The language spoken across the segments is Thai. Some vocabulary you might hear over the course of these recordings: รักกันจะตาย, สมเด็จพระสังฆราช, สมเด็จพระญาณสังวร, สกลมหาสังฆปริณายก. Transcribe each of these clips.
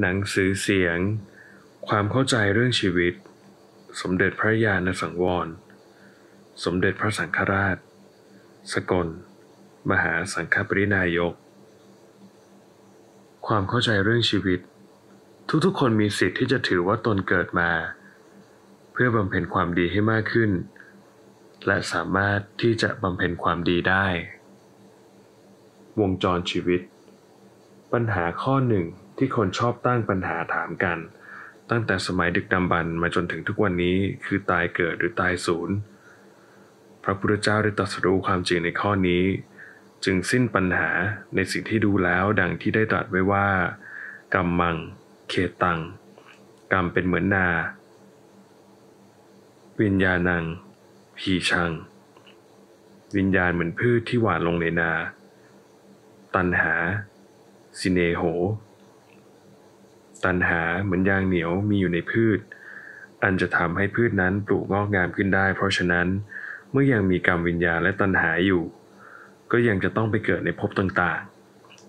หนังสือเสียงความเข้าใจเรื่องชีวิตสมเด็จพระญาณสังวรสมเด็จพระสังฆราชสกลมหาสังฆปรินายกความเข้าใจเรื่องชีวิตทุกคนมีสิทธิ์ที่จะถือว่าตนเกิดมาเพื่อบำเพ็ญความดีให้มากขึ้นและสามารถที่จะบำเพ็ญความดีได้วงจรชีวิตปัญหาข้อหนึ่งที่คนชอบตั้งปัญหาถามกันตั้งแต่สมัยดึกดำบรรพ์มาจนถึงทุกวันนี้คือตายเกิดหรือตายสูญพระพุทธเจ้าได้ตรัสรู้ความจริงในข้อนี้จึงสิ้นปัญหาในสิ่งที่ดูแล้วดังที่ได้ตรัสไว้ว่ากรรมังเขตังกรรมเป็นเหมือนนาวิญญาณังพีชังวิญญาณเหมือนพืชที่หว่านลงในนาตัณหาสิเนโหตัณหาเหมือนยางเหนียวมีอยู่ในพืชอันจะทำให้พืชนั้นปลูกงอกงามขึ้นได้เพราะฉะนั้นเมื่อยังมีกรรมวิญญาณและตัณหาอยู่ก็ยังจะต้องไปเกิดในภพต่าง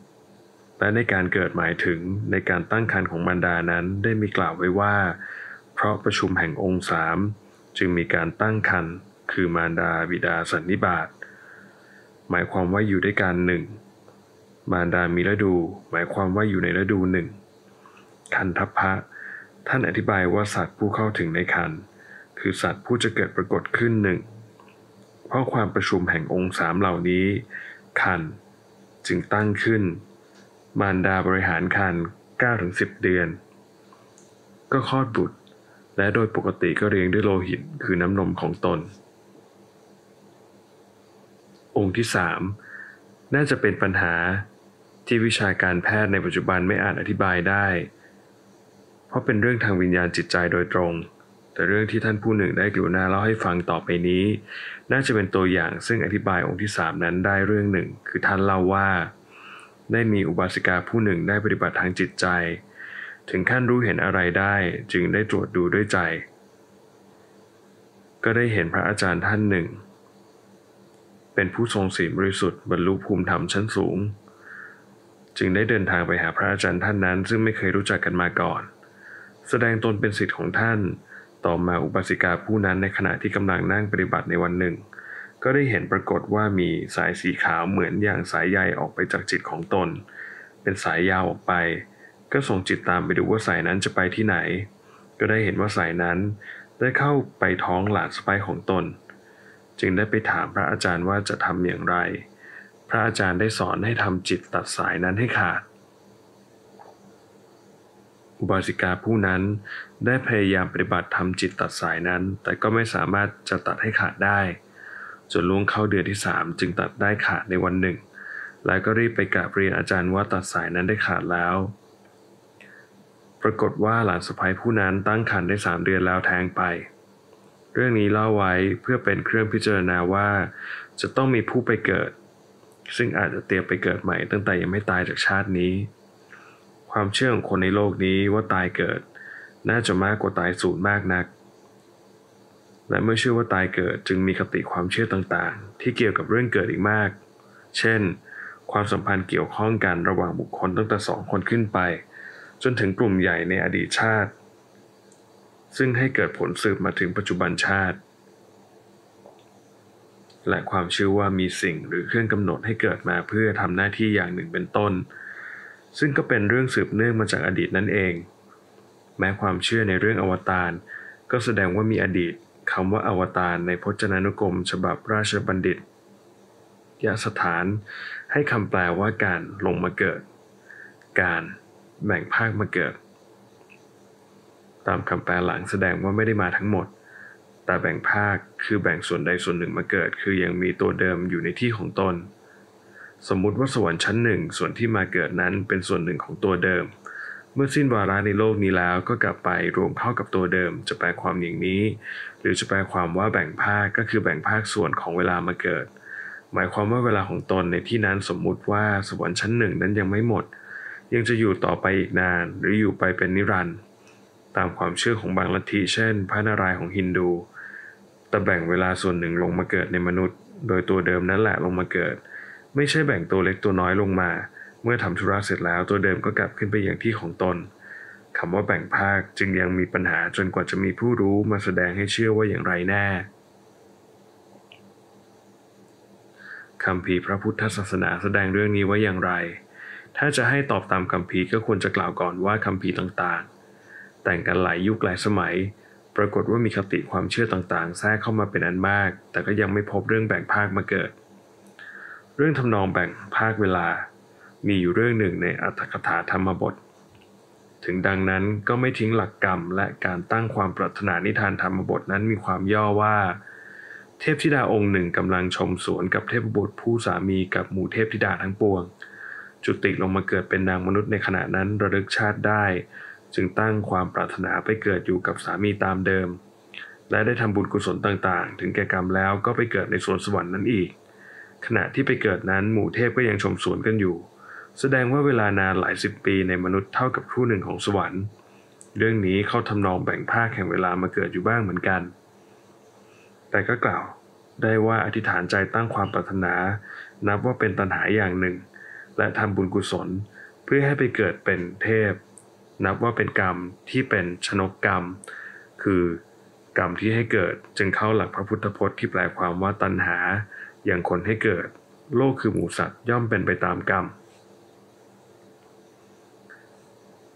ๆและในการเกิดหมายถึงในการตั้งครรภ์ของมารดานั้นได้มีกล่าวไว้ว่าเพราะประชุมแห่งองค์สามจึงมีการตั้งครรภ์คือมารดาบิดาสันนิบาตหมายความว่าอยู่ด้วยกันหนึ่งมารดามีฤดูหมายความว่าอยู่ในฤดูหนึ่งคันทัพพะท่านอธิบายว่าสัตว์ผู้เข้าถึงในคันคือสัตว์ผู้จะเกิดปรากฏขึ้นหนึ่งเพราะความประชุมแห่งองค์สามเหล่านี้คันจึงตั้งขึ้นมารดาบริหารคัน 9-10 เดือนก็คลอดบุตรและโดยปกติก็เลี้ยงด้วยโลหิตคือน้ำนมของตนองค์ที่สามน่าจะเป็นปัญหาที่วิชาการแพทย์ในปัจจุบันไม่อาจอธิบายได้เพราะเป็นเรื่องทางวิญญาณจิตใจโดยตรงแต่เรื่องที่ท่านผู้หนึ่งได้กรุณาเล่าให้ฟังต่อไปนี้น่าจะเป็นตัวอย่างซึ่งอธิบายองค์ที่สามนั้นได้เรื่องหนึ่งคือท่านเล่าว่าได้มีอุบาสิกาผู้หนึ่งได้ปฏิบัติทางจิตใจถึงขั้นรู้เห็นอะไรได้จึงได้ตรวจดูด้วยใจก็ได้เห็นพระอาจารย์ท่านหนึ่งเป็นผู้ทรงศีลบริสุทธิ์บรรลุภูมิธรรมชั้นสูงจึงได้เดินทางไปหาพระอาจารย์ท่านนั้นซึ่งไม่เคยรู้จักกันมาก่อนแสดงตนเป็นศิษย์ของท่านต่อมาอุบาสิกาผู้นั้นในขณะที่กำลังนั่งปฏิบัติในวันหนึ่งก็ได้เห็นปรากฏว่ามีสายสีขาวเหมือนอย่างสายใยออกไปจากจิตของตนเป็นสายยาวออกไปก็ส่งจิตตามไปดูว่าสายนั้นจะไปที่ไหนก็ได้เห็นว่าสายนั้นได้เข้าไปท้องหลานสะใภ้ของตนจึงได้ไปถามพระอาจารย์ว่าจะทำอย่างไรพระอาจารย์ได้สอนให้ทำจิตตัดสายนั้นให้ขาดอุบาสิกาผู้นั้นได้พยายามปฏิบัติทำจิตตัดสายนั้นแต่ก็ไม่สามารถจะตัดให้ขาดได้จนล่วงเข้าเดือนที่3จึงตัดได้ขาดในวันหนึ่งแล้วก็รีบไปกราบเรียนอาจารย์ว่าตัดสายนั้นได้ขาดแล้วปรากฏว่าหลานสะใภ้ผู้นั้นตั้งครรภ์ได้3เดือนแล้วแท้งไปเรื่องนี้เล่าไว้เพื่อเป็นเครื่องพิจารณาว่าจะต้องมีผู้ไปเกิดซึ่งอาจจะเตรียมไปเกิดใหม่ตั้งแต่ยังไม่ตายจากชาตินี้ความเชื่อของคนในโลกนี้ว่าตายเกิดน่าจะมากกว่าตายสูญมากนักและเมื่อเชื่อว่าตายเกิดจึงมีคติความเชื่อต่างๆที่เกี่ยวกับเรื่องเกิดอีกมากเช่นความสัมพันธ์เกี่ยวข้องกันระหว่างบุคคลตั้งแต่2คนขึ้นไปจนถึงกลุ่มใหญ่ในอดีตชาติซึ่งให้เกิดผลสืบมาถึงปัจจุบันชาติและความเชื่อว่ามีสิ่งหรือเครื่องกำหนดให้เกิดมาเพื่อทำหน้าที่อย่างหนึ่งเป็นต้นซึ่งก็เป็นเรื่องสืบเนื่องมาจากอดีตนั่นเองแม้ความเชื่อในเรื่องอวตารก็แสดงว่ามีอดีตคำว่าอวตารในพจนานุกรมฉบับราชบัณฑิตยสถานให้คำแปลว่าการลงมาเกิดการแบ่งภาคมาเกิดตามคำแปลหลังแสดงว่าไม่ได้มาทั้งหมดแต่แบ่งภาคคือแบ่งส่วนใดส่วนหนึ่งมาเกิดคือยังมีตัวเดิมอยู่ในที่ของตนสมมุติว่าสวรรค์ชั้นหนึ่งส่วนที่มาเกิดนั้นเป็นส่วนหนึ่งของตัวเดิมเมื่อสิ้นวาระในโลกนี้แล้วก็กลับไปรวมเข้ากับตัวเดิมจะแปลความอย่างนี้หรือจะแปลความว่าแบ่งภาคก็คือแบ่งภาคส่วนของเวลามาเกิดหมายความว่าเวลาของตนในที่นั้นสมมุติว่าสวรรค์ชั้นหนึ่งนั้นยังไม่หมดยังจะอยู่ต่อไปอีกนานหรืออยู่ไปเป็นนิรันดร์ตามความเชื่อของบางลัทธิเช่นพระนารายณ์ของฮินดูแต่แบ่งเวลาส่วนหนึ่งลงมาเกิดในมนุษย์โดยตัวเดิมนั่นแหละลงมาเกิดไม่ใช่แบ่งตัวเล็กตัวน้อยลงมาเมื่อทำธุระเสร็จแล้วตัวเดิมก็กลับขึ้นไปอย่างที่ของตน คำว่าแบ่งภาคจึงยังมีปัญหาจนกว่าจะมีผู้รู้มาแสดงให้เชื่อว่าอย่างไรแน่คัมภีร์พระพุทธศาสนาแสดงเรื่องนี้ไว้อย่างไรถ้าจะให้ตอบตามคัมภีร์ก็ควรจะกล่าวก่อนว่าคัมภีร์ต่างๆแต่งกันหลายยุคหลายสมัยปรากฏว่ามีคติความเชื่อต่างๆแทรกเข้ามาเป็นอันมากแต่ก็ยังไม่พบเรื่องแบ่งภาคมาเกิดเรื่องทำนองแบ่งภาคเวลามีอยู่เรื่องหนึ่งในอรรถกถาธรรมบทถึงดังนั้นก็ไม่ทิ้งหลักกรรมและการตั้งความปรารถนานิทานธรรมบทนั้นมีความย่อว่าเทพธิดาองค์หนึ่งกำลังชมสวนกับเทพบุตรผู้สามีกับหมู่เทพธิดาทั้งปวงจุติลงมาเกิดเป็นนางมนุษย์ในขณะนั้นระลึกชาติได้จึงตั้งความปรารถนาไปเกิดอยู่กับสามีตามเดิมและได้ทำบุญกุศลต่างๆถึงแก่กรรมแล้วก็ไปเกิดในสวนสวรรค์นั้นอีกขณะที่ไปเกิดนั้นหมู่เทพก็ยังชมสวนกันอยู่แสดงว่าเวลานานหลายสิบปีในมนุษย์เท่ากับครู่หนึ่งของสวรรค์เรื่องนี้เข้าทำนองแบ่งภาคแห่งเวลามาเกิดอยู่บ้างเหมือนกันแต่ก็กล่าวได้ว่าอธิษฐานใจตั้งความปรารถนานับว่าเป็นตัณหาอย่างหนึ่งและทำบุญกุศลเพื่อให้ไปเกิดเป็นเทพนับว่าเป็นกรรมที่เป็นชนกกรรมคือกรรมที่ให้เกิดจึงเข้าหลักพระพุทธพจน์ที่แปลความว่าตัณหาอย่างคนให้เกิดโลกคือหมู่สัตว์ย่อมเป็นไปตามกรรม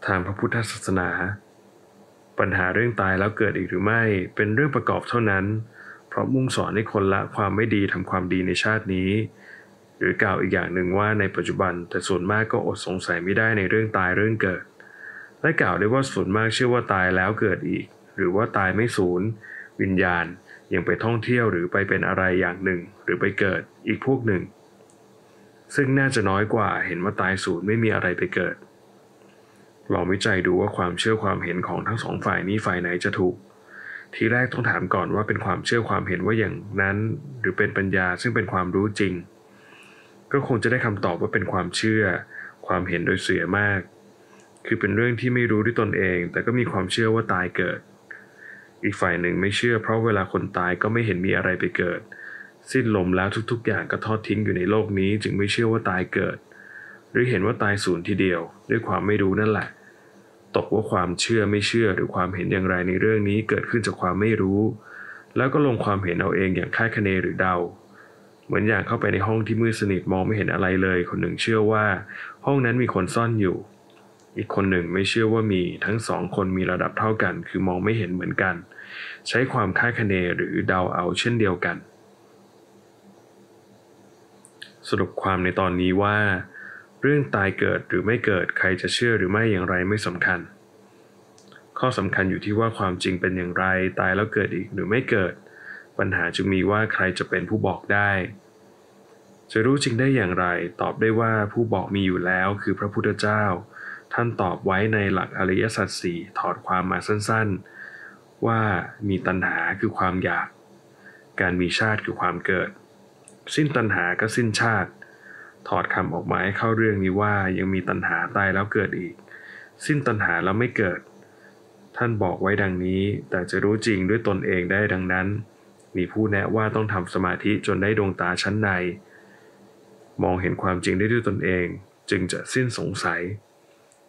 ทางพระพุทธศาสนาปัญหาเรื่องตายแล้วเกิดอีกหรือไม่เป็นเรื่องประกอบเท่านั้นเพราะมุ่งสอนให้คนละความไม่ดีทำความดีในชาตินี้หรือกล่าวอีกอย่างหนึ่งว่าในปัจจุบันแต่ส่วนมากก็อดสงสัยไม่ได้ในเรื่องตายเรื่องเกิดและกล่าวได้ว่าส่วนมากเชื่อว่าตายแล้วเกิดอีกหรือว่าตายไม่สูญวิญญาณยังไปท่องเที่ยวหรือไปเป็นอะไรอย่างหนึ่งหรือไปเกิดอีกพวกหนึ่งซึ่งน่าจะน้อยกว่าเห็นว่าตายสูญไม่มีอะไรไปเกิดลองวิจัยดูว่าความเชื่อความเห็นของทั้งสองฝ่ายนี้ฝ่ายไหนจะถูกทีแรกต้องถามก่อนว่าเป็นความเชื่อความเห็นว่าอย่างนั้นหรือเป็นปัญญาซึ่งเป็นความรู้จริงก็คงจะได้คำตอบว่าเป็นความเชื่อความเห็นโดยเสียมากคือเป็นเรื่องที่ไม่รู้ด้วยตนเองแต่ก็มีความเชื่อว่าตายเกิดอีกฝ่ายหนึ่งไม่เชื่อเพราะเวลาคนตายก็ไม่เห็นมีอะไรไปเกิดสิ้นลมแล้วทุกๆอย่างก็ทอดทิ้งอยู่ในโลกนี้จึงไม่เชื่อว่าตายเกิดหรือเห็นว่าตายสูญทีเดียวด้วยความไม่รู้นั่นแหละตกว่าความเชื่อไม่เชื่อหรือความเห็นอย่างไรในเรื่องนี้เกิดขึ้นจากความไม่รู้แล้วก็ลงความเห็นเอาเองอย่างคาดคะเนหรือเดาเหมือนอย่างเข้าไปในห้องที่มืดสนิทมองไม่เห็นอะไรเลยคนหนึ่งเชื่อว่าห้องนั้นมีคนซ่อนอยู่อีกคนหนึ่งไม่เชื่อว่ามีทั้งสองคนมีระดับเท่ากันคือมองไม่เห็นเหมือนกันใช้ความคาดคะเนหรือเดาเอาเช่นเดียวกันสรุปความในตอนนี้ว่าเรื่องตายเกิดหรือไม่เกิดใครจะเชื่อหรือไม่อย่างไรไม่สำคัญข้อสำคัญอยู่ที่ว่าความจริงเป็นอย่างไรตายแล้วเกิดอีกหรือไม่เกิดปัญหาจึงมีว่าใครจะเป็นผู้บอกได้จะรู้จริงได้อย่างไรตอบได้ว่าผู้บอกมีอยู่แล้วคือพระพุทธเจ้าท่านตอบไว้ในหลักอริยสัจสี่ถอดความมาสั้นๆว่ามีตัณหาคือความอยากการมีชาติคือความเกิดสิ้นตัณหาก็สิ้นชาติถอดคำออกมาให้เข้าเรื่องนี้ว่ายังมีตัณหาตายแล้วเกิดอีกสิ้นตัณหาแล้วไม่เกิดท่านบอกไว้ดังนี้แต่จะรู้จริงด้วยตนเองได้ดังนั้นมีผู้แนะว่าต้องทำสมาธิจนได้ดวงตาชั้นในมองเห็นความจริงได้ด้วยตนเองจึงจะสิ้นสงสัย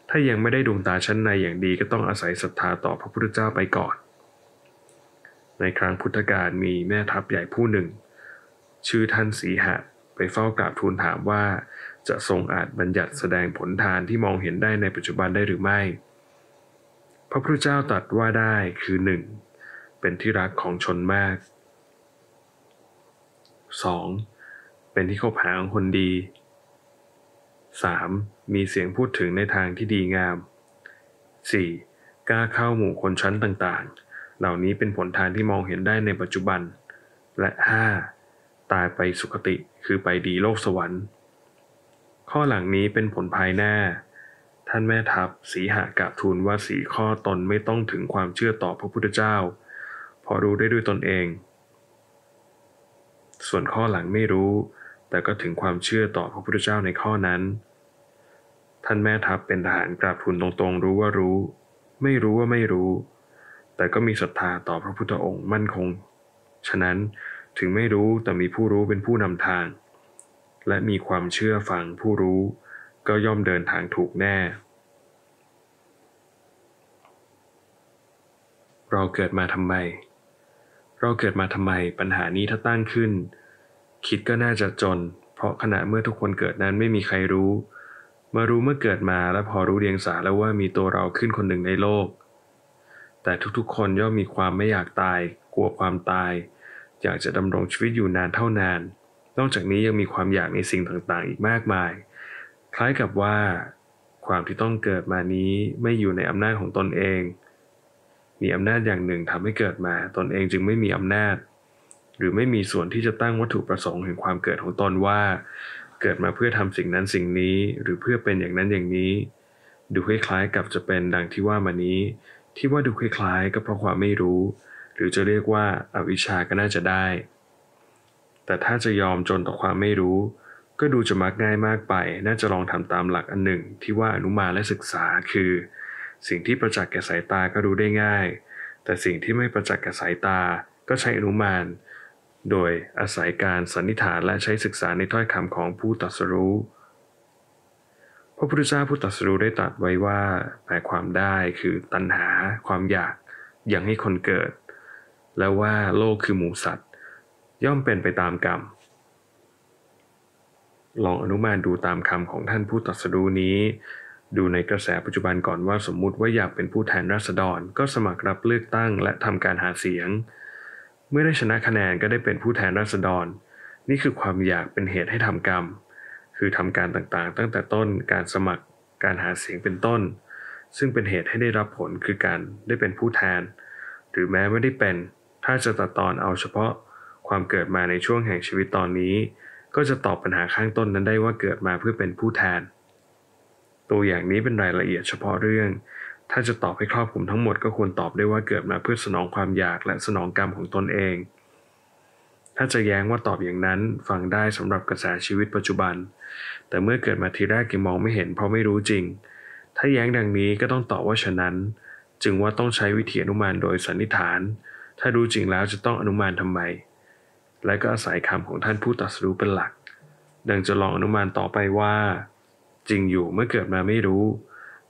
ถ้ายังไม่ได้ดวงตาชั้นในอย่างดีก็ต้องอาศัยศรัทธาต่อพระพุทธเจ้าไปก่อนในครั้งพุทธกาลมีแม่ทัพใหญ่ผู้หนึ่งชื่อท่านสีหะไปเฝ้ากราบทูลถามว่าจะทรงอาจบัญญัติแสดงผลทานที่มองเห็นได้ในปัจจุบันได้หรือไม่พระพุทธเจ้าตรัสว่าได้คือ1เป็นที่รักของชนมาก2เป็นที่คบหาของคนดี3มีเสียงพูดถึงในทางที่ดีงาม4กล้าเข้าหมู่คนชั้นต่างๆเหล่านี้เป็นผลทานที่มองเห็นได้ในปัจจุบันและ5ตายไปสุคติคือไปดีโลกสวรรค์ข้อหลังนี้เป็นผลภายหน้าท่านแม่ทัพสีหะกราบทูลว่าสีข้อตนไม่ต้องถึงความเชื่อต่อพระพุทธเจ้าพอรู้ได้ด้วยตนเองส่วนข้อหลังไม่รู้แต่ก็ถึงความเชื่อต่อพระพุทธเจ้าในข้อนั้นท่านแม่ทัพเป็นทหารกราบทูลตรงๆรู้ว่ารู้ไม่รู้ว่าไม่รู้แต่ก็มีศรัทธาต่อพระพุทธองค์มั่นคงฉะนั้นถึงไม่รู้แต่มีผู้รู้เป็นผู้นำทางและมีความเชื่อฟังผู้รู้ก็ย่อมเดินทางถูกแน่ เราเกิดมาทำไมปัญหานี้ถ้าตั้งขึ้นคิดก็น่าจะจนเพราะขณะเมื่อทุกคนเกิดนั้นไม่มีใครรู้มารู้เมื่อเกิดมาและพอรู้เดียงสาแล้วว่ามีตัวเราขึ้นคนหนึ่งในโลกแต่ทุกๆคนย่อมมีความไม่อยากตายกลัวความตายอยากจะดำรงชีวิตอยู่นานเท่านานนอกจากนี้ยังมีความอยากในสิ่งต่างๆอีกมากมายคล้ายกับว่าความที่ต้องเกิดมานี้ไม่อยู่ในอำนาจของตนเองมีอำนาจอย่างหนึ่งทำให้เกิดมาตนเองจึงไม่มีอำนาจหรือไม่มีส่วนที่จะตั้งวัตถุประสงค์แห่งความเกิดของตนว่าเกิดมาเพื่อทำสิ่งนั้นสิ่งนี้หรือเพื่อเป็นอย่างนั้นอย่างนี้ดูคล้ายๆกับจะเป็นดังที่ว่ามานี้ที่ว่าดูคล้ายๆก็เพราะความไม่รู้หรือจะเรียกว่าอวิชชาก็น่าจะได้แต่ถ้าจะยอมจนต่อความไม่รู้ก็ดูจะมักง่ายมากไปน่าจะลองทำตามหลักอันหนึ่งที่ว่าอนุมานและศึกษาคือสิ่งที่ประจักษ์แก่สายตาก็รู้ได้ง่ายแต่สิ่งที่ไม่ประจักษ์แก่สายตาก็ใช้อนุมานโดยอาศัยการสันนิษฐานและใช้ศึกษาในถ้อยคำของผู้ตรัสรู้พระพุทธเจ้าผู้ตรัสรู้ได้ตรัสไว้ว่าหมายความได้คือตัณหาความอยากยังให้คนเกิดและว่าโลกคือหมู่สัตว์ย่อมเป็นไปตามกรรมลองอนุมานดูตามคำของท่านผู้ตรัสรู้นี้ดูในกระแสปัจจุบันก่อนว่าสมมุติว่าอยากเป็นผู้แทนราษฎรก็สมัครรับเลือกตั้งและทำการหาเสียงเมื่อได้ชนะคะแนนก็ได้เป็นผู้แทนราษฎรนี่คือความอยากเป็นเหตุให้ทำกรรมคือทำการต่างๆตั้งแต่ต้นการสมัครการหาเสียงเป็นต้นซึ่งเป็นเหตุให้ได้รับผลคือการได้เป็นผู้แทนหรือแม้ไม่ได้เป็นถ้าจะตัดตอนเอาเฉพาะความเกิดมาในช่วงแห่งชีวิตตอนนี้ก็จะตอบปัญหาข้างต้นนั้นได้ว่าเกิดมาเพื่อเป็นผู้แทนตัวอย่างนี้เป็นรายละเอียดเฉพาะเรื่องถ้าจะตอบให้ครอบคลุมทั้งหมดก็ควรตอบได้ว่าเกิดมาเพื่อสนองความอยากและสนองกรรมของตนเองถ้าจะแย้งว่าตอบอย่างนั้นฟังได้สำหรับกระแสชีวิตปัจจุบันแต่เมื่อเกิดมาทีแรกก็มองไม่เห็นเพราะไม่รู้จริงถ้าแย้งดังนี้ก็ต้องตอบว่าฉะนั้นจึงว่าต้องใช้วิธีอนุมานโดยสันนิษฐานถ้ารู้จริงแล้วจะต้องอนุมานทำไมและก็อาศัยคำของท่านผู้ตรัสรู้เป็นหลักดังจะลองอนุมานต่อไปว่าจริงอยู่เมื่อเกิดมาไม่รู้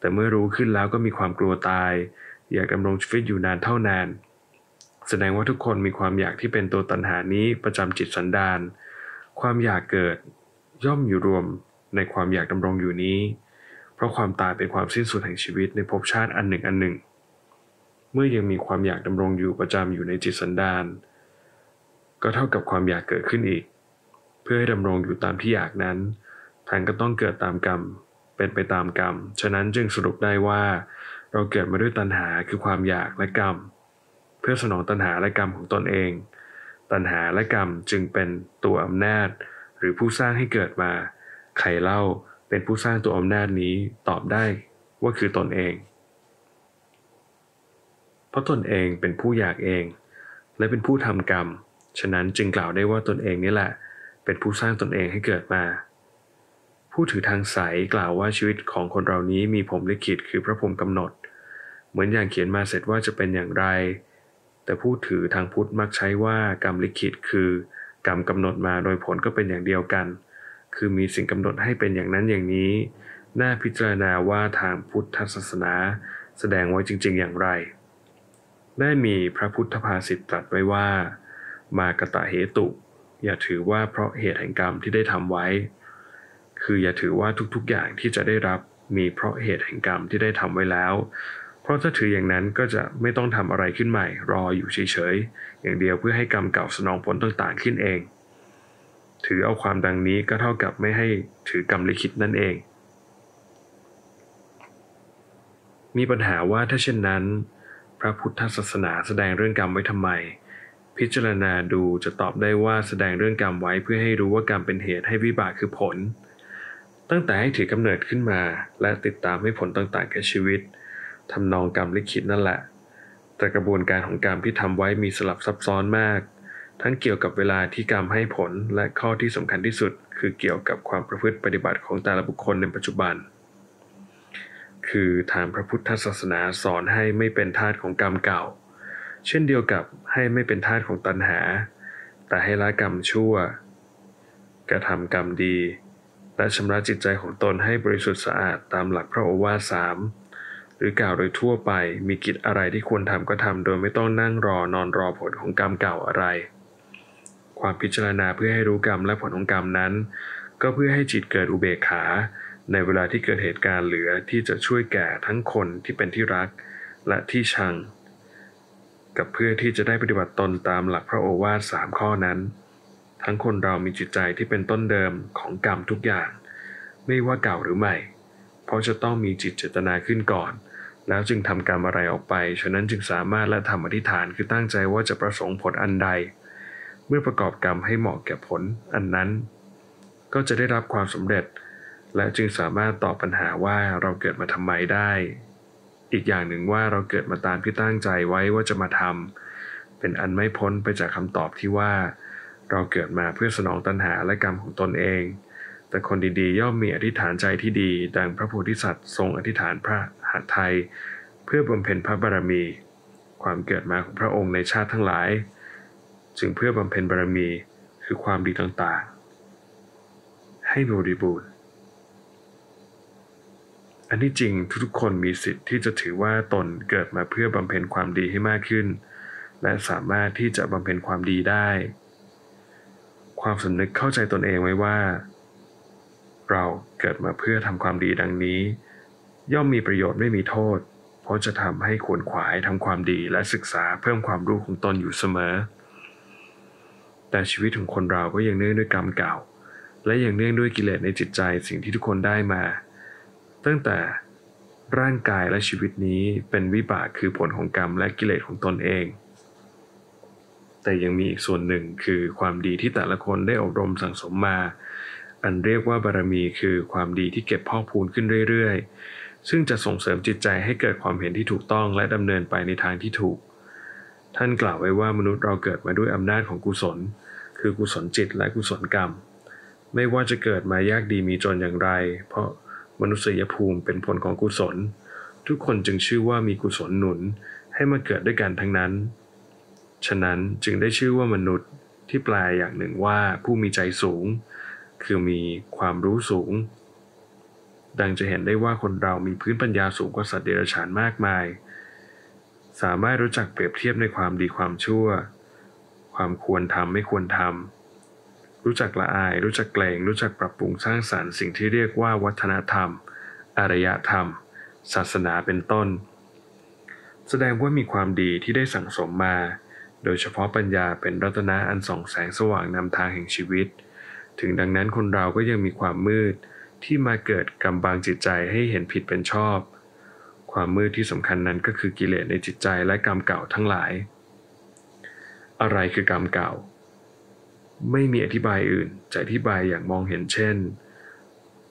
แต่เมื่อรู้ขึ้นแล้วก็มีความกลัวตายอยากดำรงชีวิตอยู่นานเท่านานแสดงว่าทุกคนมีความอยากที่เป็นตัวตัณหานี้ประจำจิตสันดานความอยากเกิดย่อมอยู่รวมในความอยากดำรงอยู่นี้เพราะความตายเป็นความสิ้นสุดแห่งชีวิตในภพชาติอันหนึ่งเมื่อยังมีความอยากดำรงอยู่ประจำอยู่ในจิตสันดานก็เท่ากับความอยากเกิดขึ้นอีกเพื่อให้ดำรงอยู่ตามที่อยากนั้นท่านก็ต้องเกิดตามกรรมเป็นไปตามกรรมฉะนั้นจึงสรุปได้ว่าเราเกิดมาด้วยตัณหาคือความอยากและกรรมเพื่อสนองตัณหาและกรรมของตนเองตัณหาและกรรมจึงเป็นตัวอำนาจหรือผู้สร้างให้เกิดมาใครเล่าเป็นผู้สร้างตัวอำนาจนี้ตอบได้ว่าคือตนเองเพราะตนเองเป็นผู้อยากเองและเป็นผู้ทำกรรมฉะนั้นจึงกล่าวได้ว่าตนเองนี่แหละเป็นผู้สร้างตนเองให้เกิดมาผู้ถือทางสายกล่าวว่าชีวิตของคนเรานี้มีพรหมลิขิตคือพระพรหมกำหนดเหมือนอย่างเขียนมาเสร็จว่าจะเป็นอย่างไรแต่ผู้ถือทางพุทธมักใช้ว่ากรรมลิขิตคือกรรมกำหนดมาโดยผลก็เป็นอย่างเดียวกันคือมีสิ่งกำหนดให้เป็นอย่างนั้นอย่างนี้น่าพิจารณาว่าทางพุทธศาสนาแสดงไว้จริงๆอย่างไรได้มีพระพุทธภาษิตตรัสไว้ว่ามากตะเหตุอย่าถือว่าเพราะเหตุแห่งกรรมที่ได้ทำไว้คืออย่าถือว่าทุกๆอย่างที่จะได้รับมีเพราะเหตุแห่งกรรมที่ได้ทำไว้แล้วเพราะถ้าถืออย่างนั้นก็จะไม่ต้องทำอะไรขึ้นใหม่รออยู่เฉยๆอย่างเดียวเพื่อให้กรรมเก่าสนองผลต่างๆขึ้นเองถือเอาความดังนี้ก็เท่ากับไม่ให้ถือกรรมลิขิตนั่นเองมีปัญหาว่าถ้าเช่นนั้นพระพุทธศาสนาแสดงเรื่องกรรมไว้ทำไมพิจารณาดูจะตอบได้ว่าแสดงเรื่องกรรมไว้เพื่อให้รู้ว่ากรรมเป็นเหตุให้วิบากคือผลตั้งแต่ให้ถือกำเนิดขึ้นมาและติดตามให้ผลต่างๆแก่ชีวิตทำนองกรรมลิขิตนั่นแหละแต่กระบวนการของกรรมที่ทำไว้มีสลับซับซ้อนมากทั้งเกี่ยวกับเวลาที่กรรมให้ผลและข้อที่สำคัญที่สุดคือเกี่ยวกับความประพฤติปฏิบัติของแต่ละบุคคลในปัจจุบันคือทางพระพุทธศาสนาสอนให้ไม่เป็นทาสของกรรมเก่าเช่นเดียวกับให้ไม่เป็นทาสของตัณหาแต่ให้ละกรรมชั่วกระทำกรรมดีและชำระจิตใจของตนให้บริสุทธิ์สะอาดตามหลักพระโอวาท 3 หรือกล่าวโดยทั่วไปมีกิจอะไรที่ควรทำก็ทำโดยไม่ต้องนั่งรอนอนรอผลของกรรมเก่าอะไรความพิจารณาเพื่อให้รู้กรรมและผลของกรรมนั้นก็เพื่อให้จิตเกิดอุเบกขาในเวลาที่เกิดเหตุการณ์เหลือที่จะช่วยแก่ทั้งคนที่เป็นที่รักและที่ชังกับเพื่อที่จะได้ปฏิบัติตนตามหลักพระโอวาท3ข้อนั้นทั้งคนเรามีจิตใจที่เป็นต้นเดิมของกรรมทุกอย่างไม่ว่าเก่าหรือใหม่เพราะจะต้องมีจิตเจตนาขึ้นก่อนแล้วจึงทำกรรมอะไรออกไปฉะนั้นจึงสามารถและทำอธิษฐานคือตั้งใจว่าจะประสงค์ผลอันใดเมื่อประกอบกรรมให้เหมาะแก่ผลอันนั้นก็จะได้รับความสำเร็จและจึงสามารถตอบปัญหาว่าเราเกิดมาทำไมได้อีกอย่างหนึ่งว่าเราเกิดมาตามที่ตั้งใจไว้ว่าจะมาทำเป็นอันไม่พ้นไปจากคำตอบที่ว่าเราเกิดมาเพื่อสนองตัณหาและกรรมของตนเองแต่คนดีๆย่อมมีอธิษฐานใจที่ดีดังพระโพธิสัตว์ทรงอธิษฐานพระหฤทัยเพื่อบำเพ็ญพระบารมีความเกิดมาของพระองค์ในชาติทั้งหลายจึงเพื่อบำเพ็ญบารมีคือความดีต่างๆให้บริบูรณ์อันที่จริงทุกๆคนมีสิทธิ์ที่จะถือว่าตนเกิดมาเพื่อบำเพ็ญความดีให้มากขึ้นและสามารถที่จะบำเพ็ญความดีได้ความสำนึกเข้าใจตนเองไว้ว่าเราเกิดมาเพื่อทำความดีดังนี้ย่อมมีประโยชน์ไม่มีโทษเพราะจะทำให้ขวนขวายทำความดีและศึกษาเพิ่มความรู้ของตนอยู่เสมอแต่ชีวิตของคนเราก็ยังเนื่องด้วยกรรมเก่าและยังเนื่องด้วยกิเลสในจิตใจสิ่งที่ทุกคนได้มาตั้งแต่ร่างกายและชีวิตนี้เป็นวิบากคือผลของกรรมและกิเลสของตนเองแต่ยังมีอีกส่วนหนึ่งคือความดีที่แต่ละคนได้อบรมสั่งสมมาอันเรียกว่าบารมีคือความดีที่เก็บพอกพูนขึ้นเรื่อยๆซึ่งจะส่งเสริมจิตใจให้เกิดความเห็นที่ถูกต้องและดำเนินไปในทางที่ถูกท่านกล่าวไว้ว่ามนุษย์เราเกิดมาด้วยอำนาจของกุศลคือกุศลจิตและกุศลกรรมไม่ว่าจะเกิดมายากดีมีจนอย่างไรเพราะมนุษยภูมิเป็นผลของกุศลทุกคนจึงชื่อว่ามีกุศลหนุนให้มาเกิดด้วยกันทั้งนั้นฉะนั้นจึงได้ชื่อว่ามนุษย์ที่แปลอย่างหนึ่งว่าผู้มีใจสูงคือมีความรู้สูงดังจะเห็นได้ว่าคนเรามีพื้นปัญญาสูงกว่าสัตว์เดรัจฉานมากมายสามารถรู้จักเปรียบเทียบในความดีความชั่วความควรทำไม่ควรทำรู้จักละอายรู้จักเกรงรู้จักปรับปรุงสร้างสรรค์สิ่งที่เรียกว่าวัฒนธรรมอารยธรรมศาสนาเป็นต้นแสดงว่ามีความดีที่ได้สั่งสมมาโดยเฉพาะปัญญาเป็นรัตนะอันส่องแสงสว่างนำทางแห่งชีวิตถึงดังนั้นคนเราก็ยังมีความมืดที่มาเกิดกำบังจิตใจให้เห็นผิดเป็นชอบความมืดที่สำคัญนั้นก็คือกิเลสในจิตใจและกรรมเก่าทั้งหลายอะไรคือกรรมเก่าไม่มีอธิบายอื่นจะอธิบายอย่างมองเห็นเช่น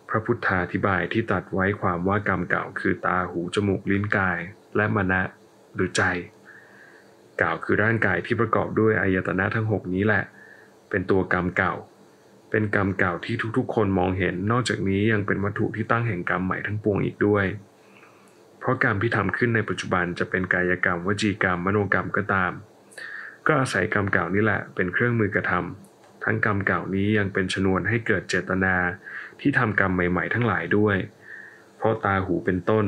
พระพุทธาธิบายที่ตัดไว้ความว่ากรรมเก่าคือตาหูจมูกลิ้นกายและมนะหรือใจเก่าคือร่างกายที่ประกอบด้วยอายตนะทั้ง6นี้แหละเป็นตัวกรรมเก่าเป็นกรรมเก่าที่ทุกๆคนมองเห็นนอกจากนี้ยังเป็นวัตถุที่ตั้งแห่งกรรมใหม่ทั้งปวงอีกด้วยเพราะกรรมที่ทำขึ้นในปัจจุบันจะเป็นกายกรรมวจีกรรมมโนกรรมก็ตามก็อาศัยกรรมเก่านี่แหละเป็นเครื่องมือกระทำทั้งกรรมเก่านี้ยังเป็นชนวนให้เกิดเจตนาที่ทำกรรมใหม่ๆทั้งหลายด้วยเพราะตาหูเป็นต้น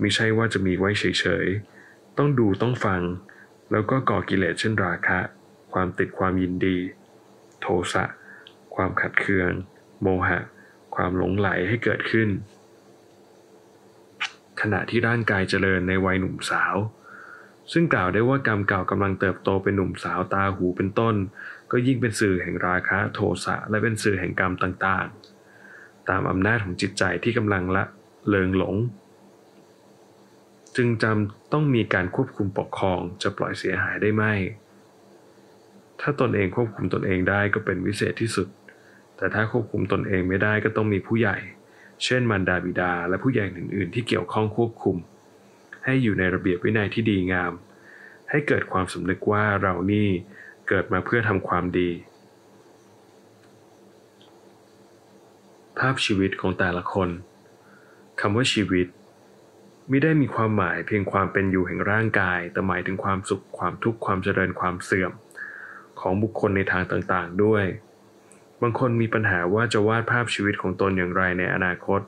มิใช่ว่าจะมีไว้เฉยๆต้องดูต้องฟังแล้วก็ก่อกิเลสเช่นราคะความติดความยินดีโทสะความขัดเคืองโมหะความหลงไหลให้เกิดขึ้นขณะที่ร่างกายเจริญในวัยหนุ่มสาวซึ่งกล่าวได้ว่ากรรมเก่ากำลังเติบโตเป็นหนุ่มสาวตาหูเป็นต้นก็ยิ่งเป็นสื่อแห่งราคะโทสะและเป็นสื่อแห่งกรรมต่างๆตามอำนาจของจิตใจที่กำลังละเลงหลงจึงจำต้องมีการควบคุมปกครองจะปล่อยเสียหายได้ไหมถ้าตนเองควบคุมตนเองได้ก็เป็นวิเศษที่สุดแต่ถ้าควบคุมตนเองไม่ได้ก็ต้องมีผู้ใหญ่เช่นมารดาบิดาและผู้ใหญ่อื่นๆที่เกี่ยวข้องควบคุมให้อยู่ในระเบียบวินัยที่ดีงามให้เกิดความสำนึกว่าเรานี่เกิดมาเพื่อทำความดีภาพชีวิตของแต่ละคนคำว่าชีวิตมิได้มีความหมายเพียงความเป็นอยู่แห่งร่างกายแต่หมายถึงความสุขความทุกข์ความเจริญความเสื่อมของบุคคลในทางต่างๆด้วยบางคนมีปัญหาว่าจะวาดภาพชีวิตของตนอย่างไรในอนาคต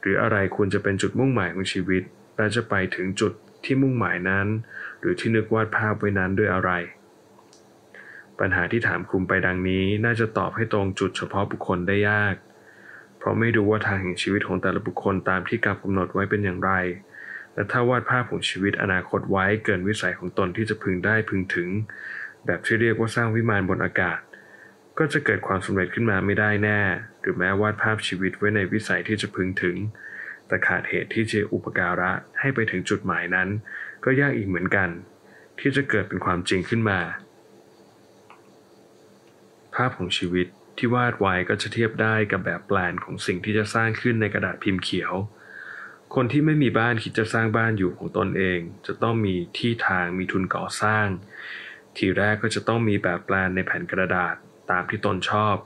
หรืออะไรควรจะเป็นจุดมุ่งหมายของชีวิต และจะไปถึงจุดที่มุ่งหมายนั้นหรือที่นึกวาดภาพไว้นั้นด้วยอะไรปัญหาที่ถามคลุมไปดังนี้น่าจะตอบให้ตรงจุดเฉพาะบุคคลได้ยากเพราะไม่รู้ว่าทางแห่งชีวิตของแต่ละบุคคลตามที่กรรมกำหนดไว้เป็นอย่างไรและถ้าวาดภาพของชีวิตอนาคตไว้เกินวิสัยของตนที่จะพึงได้พึงถึงแบบที่เรียกว่าสร้างวิมานบนอากาศก็จะเกิดความสำเร็จขึ้นมาไม่ได้แน่หรือแม้วาดภาพชีวิตไว้ในวิสัยที่จะพึงถึงแต่ขาดเหตุที่จะอุปการะให้ไปถึงจุดหมายนั้นก็ยากอีกเหมือนกันที่จะเกิดเป็นความจริงขึ้นมาภาพของชีวิตที่วาดไว้ก็จะเทียบได้กับแบบแปลนของสิ่งที่จะสร้างขึ้นในกระดาษพิมพ์เขียวคนที่ไม่มีบ้านคิดจะสร้างบ้านอยู่ของตนเองจะต้องมีที่ทางมีทุนก่อสร้างทีแรกก็จะต้องมีแบบแปลนในแผ่นกระดาษตามที่ตนชอบ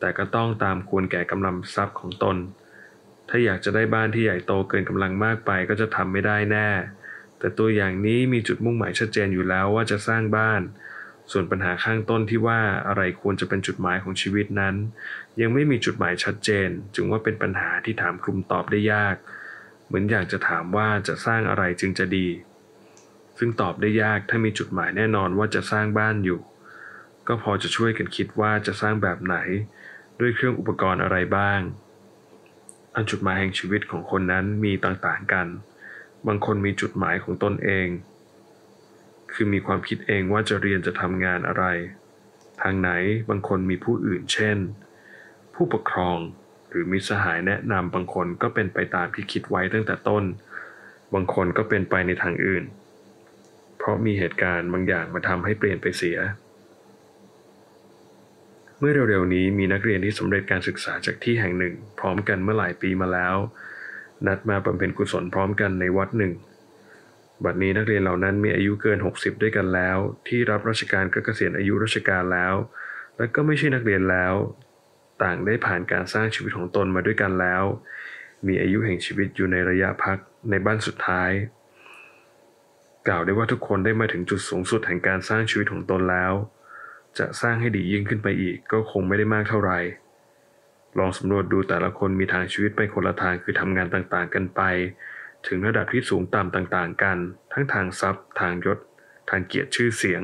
แต่ก็ต้องตามควรแก่กำลังทรัพย์ของตนถ้าอยากจะได้บ้านที่ใหญ่โตเกินกำลังมากไปก็จะทำไม่ได้แน่แต่ตัวอย่างนี้มีจุดมุ่งหมายชัดเจนอยู่แล้วว่าจะสร้างบ้านส่วนปัญหาข้างต้นที่ว่าอะไรควรจะเป็นจุดหมายของชีวิตนั้นยังไม่มีจุดหมายชัดเจนจึงว่าเป็นปัญหาที่ถามคลุมตอบได้ยากเหมือนอยากจะถามว่าจะสร้างอะไรจึงจะดีซึ่งตอบได้ยากถ้ามีจุดหมายแน่นอนว่าจะสร้างบ้านอยู่ก็พอจะช่วยกันคิดว่าจะสร้างแบบไหนด้วยเครื่องอุปกรณ์อะไรบ้างอันจุดหมายแห่งชีวิตของคนนั้นมีต่างๆกันบางคนมีจุดหมายของตนเองคือมีความคิดเองว่าจะเรียนจะทำงานอะไรทางไหนบางคนมีผู้อื่นเช่นผู้ปกครองหรือมิตรสหายแนะนำบางคนก็เป็นไปตามที่คิดไว้ตั้งแต่ต้นบางคนก็เป็นไปในทางอื่นเพราะมีเหตุการณ์บางอย่างมาทำให้เปลี่ยนไปเสียเมื่อเร็วๆนี้มีนักเรียนที่สำเร็จการศึกษาจากที่แห่งหนึ่งพร้อมกันเมื่อหลายปีมาแล้วนัดมาบำเพ็ญกุศลพร้อมกันในวัดหนึ่งบัดนี้นักเรียนเหล่านั้นมีอายุเกิน60ด้วยกันแล้วที่รับราชการก็เกษียณอายุราชการแล้วและก็ไม่ใช่นักเรียนแล้วต่างได้ผ่านการสร้างชีวิตของตนมาด้วยกันแล้วมีอายุแห่งชีวิตอยู่ในระยะพักในบ้านสุดท้ายกล่าวได้ว่าทุกคนได้มาถึงจุดสูงสุดแห่งการสร้างชีวิตของตนแล้วจะสร้างให้ดียิ่งขึ้นไปอีกก็คงไม่ได้มากเท่าไหร่ลองสำรวจดูแต่ละคนมีทางชีวิตไปคนละทางคือทำงานต่างๆกันไปถึงระดับที่สูงต่ำต่างๆกันทั้งทางทรัพย์ทางยศทางเกียรติชื่อเสียง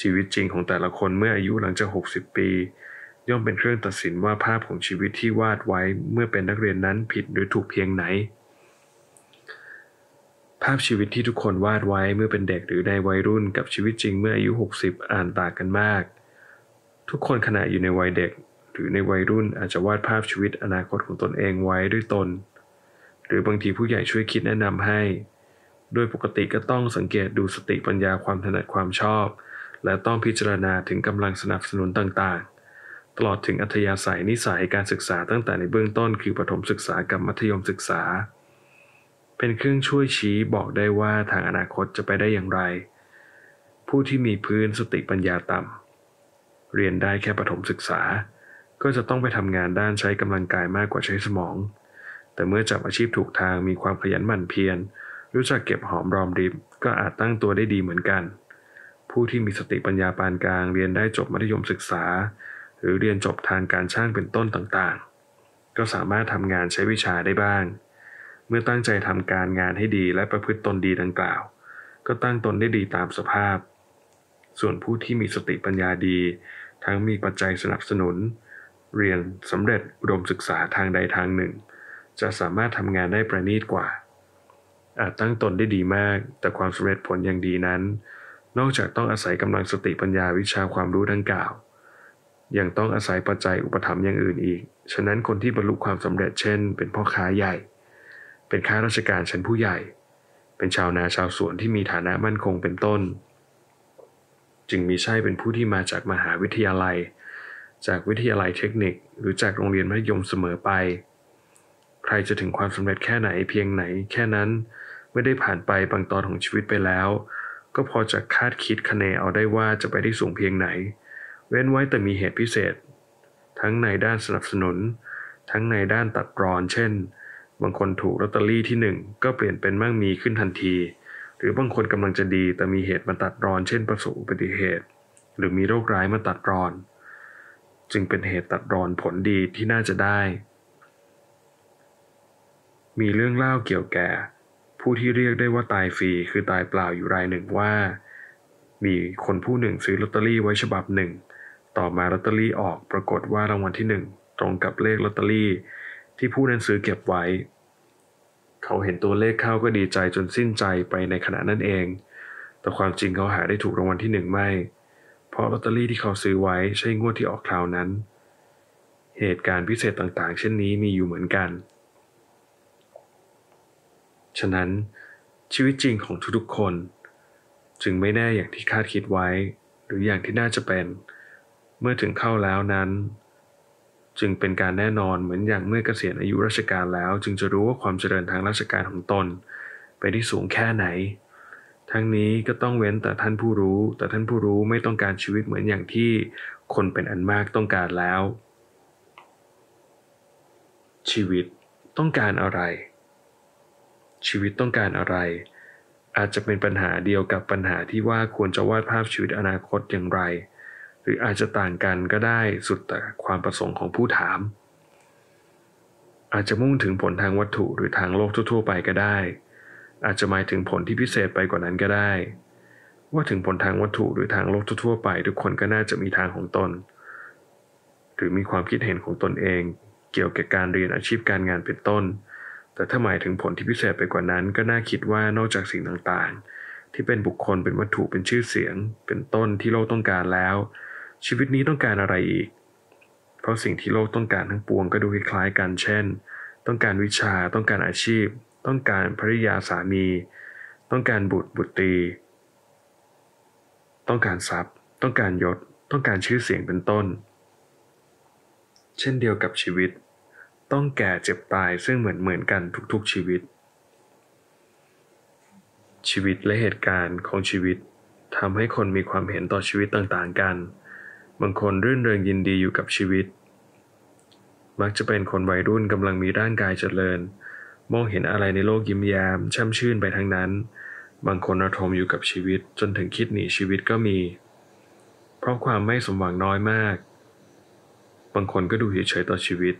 ชีวิตจริงของแต่ละคนเมื่ออายุหลังจาก60ปีย่อมเป็นเครื่องตัดสินว่าภาพของชีวิตที่วาดไว้เมื่อเป็นนักเรียนนั้นผิดหรือถูกเพียงไหนภาพชีวิตที่ทุกคนวาดไว้เมื่อเป็นเด็กหรือในวัยรุ่นกับชีวิตจริงเมื่ออายุ60อ่านต่างกันมากทุกคนขณะอยู่ในวัยเด็กหรือในวัยรุ่นอาจจะวาดภาพชีวิตอนาคตของตนเองไว้ด้วยตนหรือบางทีผู้ใหญ่ช่วยคิดแนะนำให้โดยปกติก็ต้องสังเกตดูสติปัญญาความถนัดความชอบและต้องพิจารณาถึงกำลังสนับสนุนต่างๆตลอดถึงอัธยาศัยนิสัยการศึกษาตั้งแต่ในเบื้องต้นคือประถมศึกษากับมัธยมศึกษาเป็นเครื่องช่วยชี้บอกได้ว่าทางอนาคตจะไปได้อย่างไรผู้ที่มีพื้นสติปัญญาต่ำเรียนได้แค่ประถมศึกษาก็จะต้องไปทำงานด้านใช้กำลังกายมากกว่าใช้สมองแต่เมื่อจับอาชีพถูกทางมีความขยันหมั่นเพียรรู้จักเก็บหอมรอมริบก็อาจตั้งตัวได้ดีเหมือนกันผู้ที่มีสติปัญญาปานกลางเรียนได้จบมัธยมศึกษาหรือเรียนจบทางการช่างเป็นต้นต่างๆก็สามารถทำงานใช้วิชาได้บ้างเมื่อตั้งใจทำการงานให้ดีและประพฤติตนดีดังกล่าวก็ตั้งตนได้ดีตามสภาพส่วนผู้ที่มีสติปัญญาดีทั้งมีปัจจัยสนับสนุนเรียนสำเร็จอุดมศึกษาทางใดทางหนึ่งจะสามารถทำงานได้ประณีตกว่าอาจตั้งตนได้ดีมากแต่ความสำเร็จผลอย่างดีนั้นนอกจากต้องอาศัยกำลังสติปัญญาวิชาความรู้ดังกล่าวยังต้องอาศัยปัจจัยอุปถัมภ์อย่างอื่นอีกฉะนั้นคนที่บรรลุความสำเร็จเช่นเป็นพ่อค้าใหญ่เป็นข้าราชการชั้นผู้ใหญ่เป็นชาวนาชาวสวนที่มีฐานะมั่นคงเป็นต้นจึงมีใช่เป็นผู้ที่มาจากมหาวิทยาลัยจากวิทยาลัยเทคนิคหรือจากโรงเรียนมัธยมเสมอไปใครจะถึงความสำเร็จแค่ไหนเพียงไหนแค่นั้นไม่ได้ผ่านไปบางตอนของชีวิตไปแล้วก็พอจะคาดคิดคะเนเอาได้ว่าจะไปได้สูงเพียงไหนเว้นไว้แต่มีเหตุพิเศษทั้งในด้านสนับสนุนทั้งในด้านตัดรอนเช่นบางคนถูกลอตเตอรี่ที่1ก็เปลี่ยนเป็นมั่งมีขึ้นทันทีหรือบางคนกำลังจะดีแต่มีเหตุมาตัดรอนเช่นประสบอุบัติเหตุหรือมีโรคร้ายมาตัดรอนจึงเป็นเหตุตัดรอนผลดีที่น่าจะได้มีเรื่องเล่าเกี่ยวแก่ ผู้ที่เรียกได้ว่าตายฟรีคือตายเปล่าอยู่รายหนึ่งว่ามีคนผู้หนึ่งซื้อลอตเตอรี่ไว้ฉบับหนึ่งต่อมาลอตเตอรี่ออกปรากฏว่ารางวัลที่หนึ่งตรงกับเลขลอตเตอรี่ที่ผู้นั้นซื้อเก็บไว้เขาเห็นตัวเลขเข้าก็ดีใจจนสิ้นใจไปในขณะนั้นเองแต่ความจริงเขาหาได้ถูกรางวัลที่หนึ่งไม่เพราะลอตเตอรี่ที่เขาซื้อไว้ใช่งวดที่ออกคราวนั้นเหตุการณ์พิเศษต่างๆเช่นนี้มีอยู่เหมือนกันฉะนั้นชีวิตจริงของทุกๆคนจึงไม่แน่อย่างที่คาดคิดไว้หรืออย่างที่น่าจะเป็นเมื่อถึงเข้าแล้วนั้นจึงเป็นการแน่นอนเหมือนอย่างเมื่อเกษียณอายุราชการแล้วจึงจะรู้ว่าความเจริญทางราชการของตนไปได้สูงแค่ไหนทั้งนี้ก็ต้องเว้นแต่ท่านผู้รู้แต่ท่านผู้รู้ไม่ต้องการชีวิตเหมือนอย่างที่คนเป็นอันมากต้องการแล้วชีวิตต้องการอะไรชีวิตต้องการอะไรอาจจะเป็นปัญหาเดียวกับปัญหาที่ว่าควรจะวาดภาพชีวิตอนาคตอย่างไรหรืออาจจะต่างกันก็ได้สุดแต่ความประสงค์ของผู้ถามอาจจะมุ่งถึงผลทางวัตถุหรือทางโลกทั่วๆไปก็ได้อาจจะหมายถึงผลที่พิเศษไปกว่านั้นก็ได้ว่าถึงผลทางวัตถุหรือทางโลกทั่วๆไปทุกคนก็น่าจะมีทางของตนหรือมีความคิดเห็นของตนเองเกี่ยวกับการเรียนอาชีพการงานเป็นต้นแต่ถ้าหมายถึงผลที่พิเศษไปกว่านั้นก็น่าคิดว่านอกจากสิ่งต่างๆที่เป็นบุคคลเป็นวัตถุเป็นชื่อเสียงเป็นต้นที่โลกต้องการแล้วชีวิตนี้ต้องการอะไรอีกเพราะสิ่งที่โลกต้องการทั้งปวงก็ดูคล้ายๆกันเช่นต้องการวิชาต้องการอาชีพต้องการภริยาสามีต้องการบุตรบุตรีต้องการทรัพย์ต้องการยศต้องการชื่อเสียงเป็นต้นเช่นเดียวกับชีวิตต้องแก่เจ็บตายซึ่งเหมือนกันทุกๆชีวิตชีวิตและเหตุการณ์ของชีวิตทำให้คนมีความเห็นต่อชีวิตต่างๆกันบางคนรื่นเริงยินดีอยู่กับชีวิตมักจะเป็นคนวัยรุ่นกำลังมีร่างกายเจริญมองเห็นอะไรในโลกยิ้มแย้มช่ำชื่นไปทั้งนั้นบางคนระทมอยู่กับชีวิตจนถึงคิดหนีชีวิตก็มีเพราะความไม่สมหวังน้อยมากบางคนก็ดูเฉยๆต่อชีวิต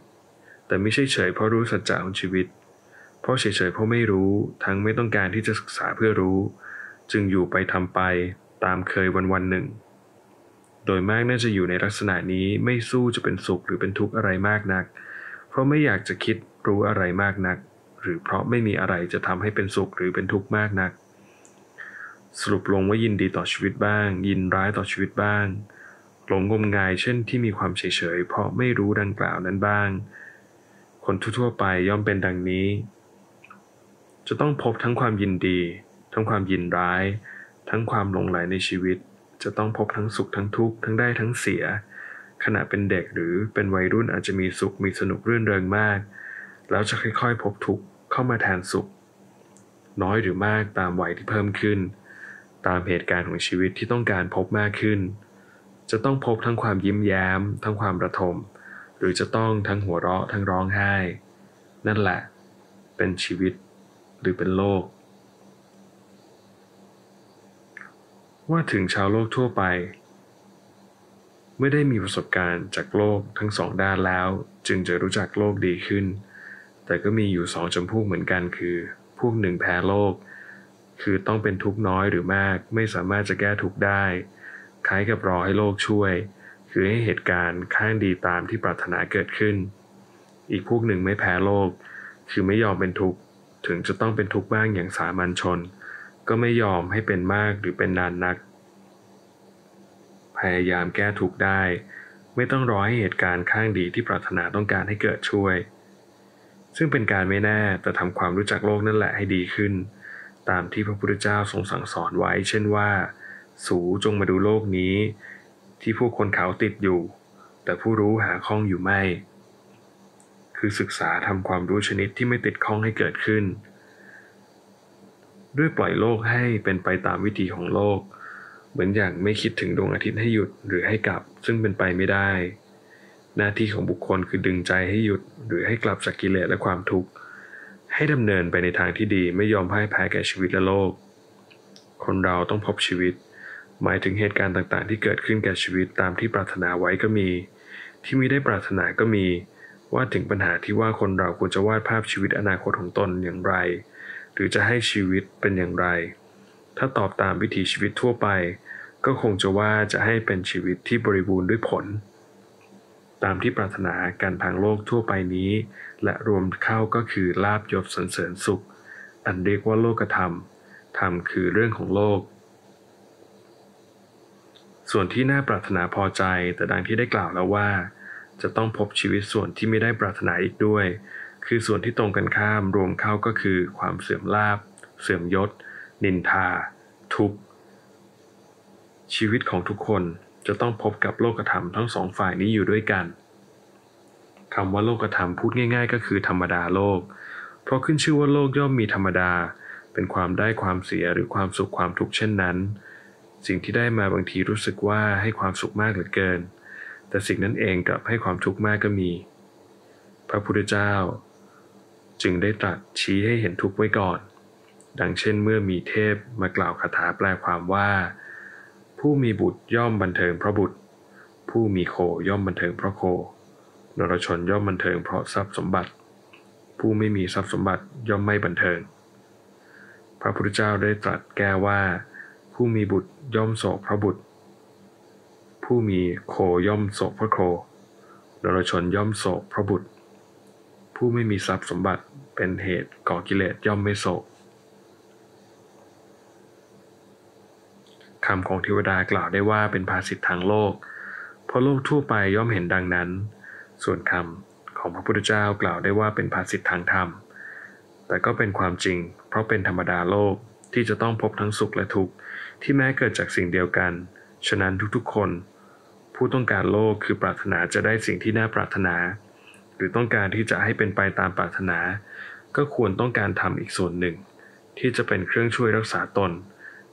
แต่ไม่ใช่เฉยเพราะรู้สัจจะของชีวิตเพราะเฉยๆเพราะไม่รู้ทั้งไม่ต้องการที่จะศึกษาเพื่อรู้จึงอยู่ไปทำไปตามเคยวันๆหนึ่งโดยมากน่าจะอยู่ในลักษณะนี้ไม่สู้จะเป็นสุขหรือเป็นทุกข์อะไรมากนักเพราะไม่อยากจะคิดรู้อะไรมากนักหรือเพราะไม่มีอะไรจะทำให้เป็นสุขหรือเป็นทุกข์มากนักสรุปลงว่ายินดีต่อชีวิตบ้างยินร้ายต่อชีวิตบ้างหลงงมงายเช่นที่มีความเฉยๆเพราะไม่รู้ดังกล่าวนั้นบ้างคนทั่วๆไปย่อมเป็นดังนี้จะต้องพบทั้งความยินดีทั้งความยินร้ายทั้งความหลงไหลในชีวิตจะต้องพบทั้งสุขทั้งทุกข์ทั้งได้ทั้งเสียขณะเป็นเด็กหรือเป็นวัยรุ่นอาจจะมีสุขมีสนุกรื่นเริงมากแล้วจะค่อยๆพบทุกข์เข้ามาแทนสุขน้อยหรือมากตามวัยที่เพิ่มขึ้นตามเหตุการณ์ของชีวิตที่ต้องการพบมากขึ้นจะต้องพบทั้งความยิ้มแย้มทั้งความระทมหรือจะต้องทั้งหัวเราะทั้งร้องไห้นั่นแหละเป็นชีวิตหรือเป็นโลกว่าถึงชาวโลกทั่วไปไม่ได้มีประสบการณ์จากโลกทั้งสองด้านแล้วจึงจะรู้จักโลกดีขึ้นแต่ก็มีอยู่สองจำพวกเหมือนกันคือพวกหนึ่งแพ้โลกคือต้องเป็นทุกข์น้อยหรือมากไม่สามารถจะแก้ทุกข์ได้คล้ายกับรอให้โลกช่วยคือให้เหตุการณ์ข้างดีตามที่ปรารถนาเกิดขึ้นอีกพวกหนึ่งไม่แพ้โลกคือไม่ยอมเป็นทุกข์ถึงจะต้องเป็นทุกข์บ้างอย่างสามัญชนก็ไม่ยอมให้เป็นมากหรือเป็นนานนักพยายามแก้ทุกข์ได้ไม่ต้องรอให้เหตุการณ์ข้างดีที่ปรารถนาต้องการให้เกิดช่วยซึ่งเป็นการไม่แน่แต่ทำความรู้จักโลกนั่นแหละให้ดีขึ้นตามที่พระพุทธเจ้าทรงสั่งสอนไว้เช่นว่าสูจงมาดูโลกนี้ที่ผู้คนเขาติดอยู่แต่ผู้รู้หาข้องอยู่ไม่คือศึกษาทำความรู้ชนิดที่ไม่ติดข้องให้เกิดขึ้นด้วยปล่อยโลกให้เป็นไปตามวิธีของโลกเหมือนอย่างไม่คิดถึงดวงอาทิตย์ให้หยุดหรือให้กลับซึ่งเป็นไปไม่ได้หน้าที่ของบุคคลคือดึงใจให้หยุดหรือให้กลับจากกิเลสและความทุกข์ให้ดำเนินไปในทางที่ดีไม่ยอมพ่ายแพ้แก่ชีวิตและโลกคนเราต้องพบชีวิตหมายถึงเหตุการณ์ต่างๆที่เกิดขึ้นแก่ชีวิตตามที่ปรารถนาไว้ก็มีที่มิได้ปรารถนาก็มีว่าถึงปัญหาที่ว่าคนเราควรจะวาดภาพชีวิตอนาคตของตนอย่างไร หรือจะให้ชีวิตเป็นอย่างไรถ้าตอบตามวิถีชีวิตทั่วไปก็คงจะว่าจะให้เป็นชีวิตที่บริบูรณ์ด้วยผลตามที่ปรารถนาการทางโลกทั่วไปนี้และรวมเข้าก็คือลาภยศสรรเสริญสุขอันเรียกว่าโลกธรรมธรรมคือเรื่องของโลกส่วนที่น่าปรารถนาพอใจแต่ดังที่ได้กล่าวแล้วว่าจะต้องพบชีวิตส่วนที่ไม่ได้ปรารถนาอีกด้วยคือส่วนที่ตรงกันข้ามรวมเข้าก็คือความเสื่อมลาภเสื่อมยศนินทาทุกข์ชีวิตของทุกคนจะต้องพบกับโลกธรรมทั้งสองฝ่ายนี้อยู่ด้วยกันคำว่าโลกธรรมพูดง่ายๆก็คือธรรมดาโลกเพราะขึ้นชื่อว่าโลกย่อมมีธรรมดาเป็นความได้ความเสียหรือความสุขความทุกข์เช่นนั้นสิ่งที่ได้มาบางทีรู้สึกว่าให้ความสุขมากเหลือเกินแต่สิ่งนั้นเองกลับให้ความทุกข์มากก็มีพระพุทธเจ้าจึงได้ตรัสชี้ให้เห็นทุกข์ไว้ก่อนดังเช่นเมื่อมีเทพมากล่าวคาถาแปลความว่าผู้มีบุตรย่อมบันเทิงเพราะบุตรผู้มีโคย่อมบันเทิงเพราะโคนรชนย่อมบันเทิงเพราะทรัพย์สมบัติผู้ไม่มีทรัพย์สมบัติย่อมไม่บันเทิงพระพุทธเจ้าได้ตรัสแก้ว่าผู้มีบุตรย่อมโศกเพราะบุตรผู้มีโคย่อมโศกเพราะโคนรชนย่อมโศกเพราะบุตรผู้ไม่มีทรัพย์สมบัติเป็นเหตุก่อกิเลสย่อมไม่โศกคำของเทวดากล่าวได้ว่าเป็นภาษิตทางโลกเพราะโลกทั่วไปย่อมเห็นดังนั้นส่วนคำของพระพุทธเจ้ากล่าวได้ว่าเป็นภาษิตทางธรรมแต่ก็เป็นความจริงเพราะเป็นธรรมดาโลกที่จะต้องพบทั้งสุขและทุกข์ที่แม้เกิดจากสิ่งเดียวกันฉะนั้นทุกๆคนผู้ต้องการโลกคือปรารถนาจะได้สิ่งที่น่าปรารถนาหรือต้องการที่จะให้เป็นไปตามปรารถนาก็ควรต้องการทำอีกส่วนหนึ่งที่จะเป็นเครื่องช่วยรักษาตน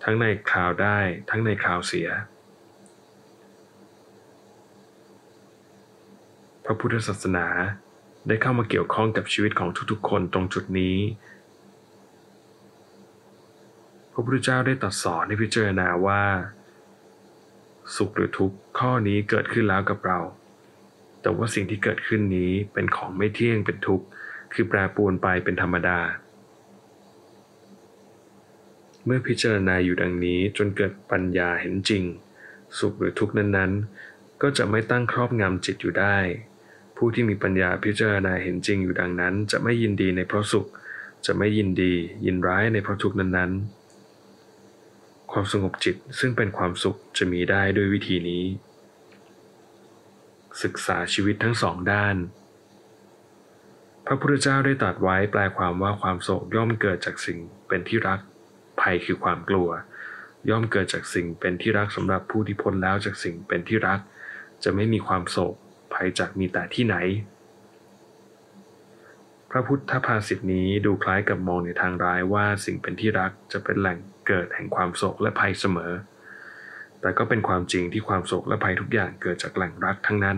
ทั้งในคราวได้ทั้งในคราวเสียพระพุทธศาสนาได้เข้ามาเกี่ยวข้องกับชีวิตของทุกๆคนตรงจุดนี้พระพุทธเจ้าได้ตรัสสอนให้พิจารณาว่าสุขหรือทุกข์ข้อนี้เกิดขึ้นแล้วกับเราแต่ว่าสิ่งที่เกิดขึ้นนี้เป็นของไม่เที่ยงเป็นทุกข์คือแปรปรวนไปเป็นธรรมดาเมื่อพิจารณาอยู่ดังนี้จนเกิดปัญญาเห็นจริงสุขหรือทุกข์นั้นๆก็จะไม่ตั้งครอบงำจิตอยู่ได้ผู้ที่มีปัญญาพิจารณาเห็นจริงอยู่ดังนั้นจะไม่ยินดีในเพราะสุขจะไม่ยินร้ายในเพราะทุกข์นั้นๆความสงบจิตซึ่งเป็นความสุขจะมีได้ด้วยวิธีนี้ศึกษาชีวิตทั้งสองด้านพระพุทธเจ้าได้ตรัสไว้แปลความว่าความโศกย่อมเกิดจากสิ่งเป็นที่รักภัยคือความกลัวย่อมเกิดจากสิ่งเป็นที่รักสำหรับผู้ที่พ้นแล้วจากสิ่งเป็นที่รักจะไม่มีความโศกภัยจากมีแต่ที่ไหนพระพุทธภาษิตนี้ดูคล้ายกับมองในทางร้ายว่าสิ่งเป็นที่รักจะเป็นแหล่งเกิดแห่งความโศกและภัยเสมอแต่ก็เป็นความจริงที่ความโศกและภัยทุกอย่างเกิดจากแหล่งรักทั้งนั้น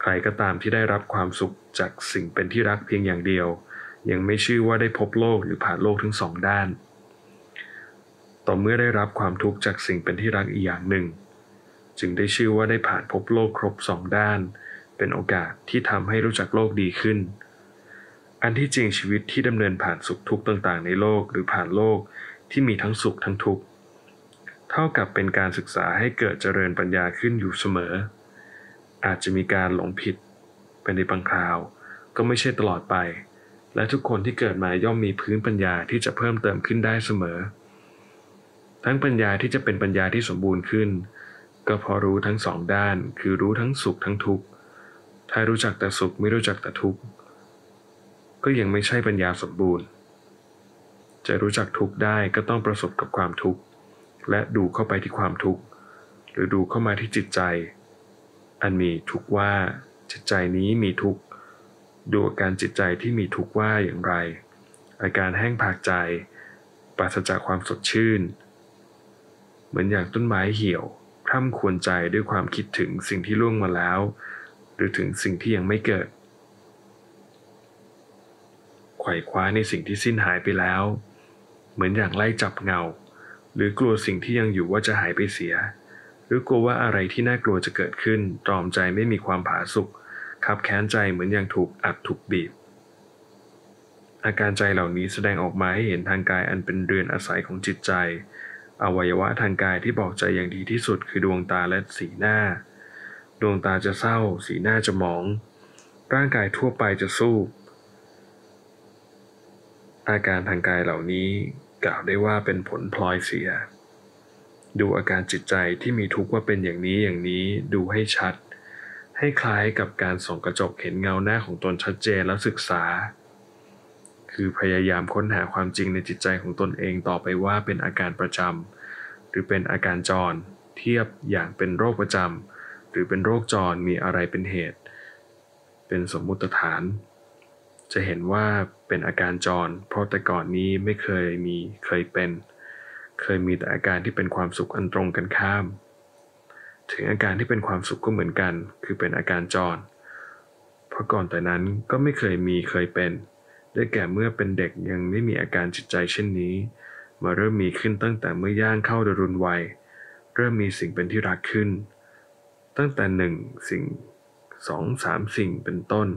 ใครก็ตามที่ได้รับความสุขจากสิ่งเป็นที่รักเพียงอย่างเดียวยังไม่ชื่อว่าได้พบโลกหรือผ่านโลกทั้งสองด้านต่อเมื่อได้รับความทุกข์จากสิ่งเป็นที่รักอีกอย่างหนึ่งจึงได้ชื่อว่าได้ผ่านพบโลกครบสองด้านเป็นโอกาสที่ทำให้รู้จักโลกดีขึ้นอันที่จริงชีวิตที่ดำเนินผ่านสุขทุกข์ต่างๆในโลกหรือผ่านโลกที่มีทั้งสุขทั้งทุกข์เท่ากับเป็นการศึกษาให้เกิดเจริญปัญญาขึ้นอยู่เสมออาจจะมีการหลงผิดเป็นในบางคราวก็ไม่ใช่ตลอดไปและทุกคนที่เกิดมาย่อมมีพื้นปัญญาที่จะเพิ่มเติมขึ้นได้เสมอทั้งปัญญาที่จะเป็นปัญญาที่สมบูรณ์ขึ้นก็พอรู้ทั้งสองด้านคือรู้ทั้งสุขทั้งทุกข์ถ้ารู้จักแต่สุขไม่รู้จักแต่ทุกข์ก็ยังไม่ใช่ปัญญาสมบูรณ์จะรู้จักทุกข์ได้ก็ต้องประสบกับความทุกข์และดูเข้าไปที่ความทุกข์หรือดูเข้ามาที่จิตใจอันมีทุกข์ว่าจิตใจนี้มีทุกข์ดูอาการจิตใจที่มีทุกข์ว่าอย่างไรอาการแห้งผากใจปราศจากความสดชื่นเหมือนอย่างต้นไม้เหี่ยวพร่ำควรใจด้วยความคิดถึงสิ่งที่ล่วงมาแล้วหรือถึงสิ่งที่ยังไม่เกิดไขว่คว้าในสิ่งที่สิ้นหายไปแล้วเหมือนอย่างไล่จับเงาหรือกลัวสิ่งที่ยังอยู่ว่าจะหายไปเสียหรือกลัวว่าอะไรที่น่ากลัวจะเกิดขึ้นตรอมใจไม่มีความผาสุกคับแค้นใจเหมือนอย่างถูกอัดถูกบีบ อาการใจเหล่านี้แสดงออกมาให้เห็นทางกายอันเป็นเรือนอาศัยของจิตใจอวัยวะทางกายที่บอกใจอย่างดีที่สุดคือดวงตาและสีหน้าดวงตาจะเศร้าสีหน้าจะหมองร่างกายทั่วไปจะสู้อาการทางกายเหล่านี้กล่าวได้ว่าเป็นผลพลอยเสียดูอาการจิตใจที่มีทุกข์ว่าเป็นอย่างนี้อย่างนี้ดูให้ชัดให้คล้ายกับการส่องกระจกเห็นเงาหน้าของตนชัดเจนแล้วศึกษาคือพยายามค้นหาความจริงในจิตใจของตนเองต่อไปว่าเป็นอาการประจำหรือเป็นอาการจรเทียบอย่างเป็นโรคประจำหรือเป็นโรคจรมีอะไรเป็นเหตุเป็นสมมุติฐานจะเห็นว่าเป็นอาการจรเพราะแต่ก่อนนี้ไม่เคยมีแต่อาการที่เป็นความสุขอันตรงกันข้ามถึงอาการที่เป็นความสุขก็เหมือนกันคือเป็นอาการจรเพราะก่อนแต่นั้นก็ไม่เคยเป็นได้แก่เมื่อเป็นเด็กยังไม่มีอาการจิตใจเช่นนี้มาเริ่มมีขึ้นตั้งแต่เมื่อย่างเข้าดรุณวัยเริ่มมีสิ่งเป็นที่รักขึ้นตั้งแต่1สิ่ง 2-3 สิ่งเป็นต้น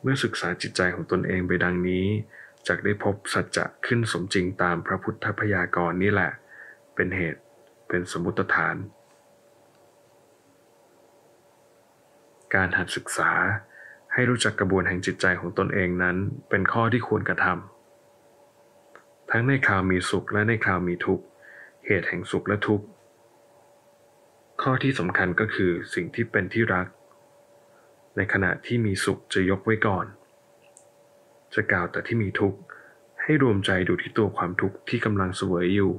เมื่อศึกษาจิตใจของตนเองไปดังนี้จักได้พบสัจจะขึ้นสมจริงตามพระพุทธพยากรณ์นี่แหละเป็นเหตุเป็นสมมุติฐานการหัดศึกษาให้รู้จักกระบวนแห่งจิตใจของตนเองนั้นเป็นข้อที่ควรกระทำทั้งในคราวมีสุขและในคราวมีทุกข์เหตุแห่งสุขและทุกข์ข้อที่สำคัญก็คือสิ่งที่เป็นที่รักในขณะที่มีสุขจะยกไว้ก่อนจะกล่าวแต่ที่มีทุกข์ให้รวมใจดูที่ตัวความทุกข์ที่กำลังเสวยอยู่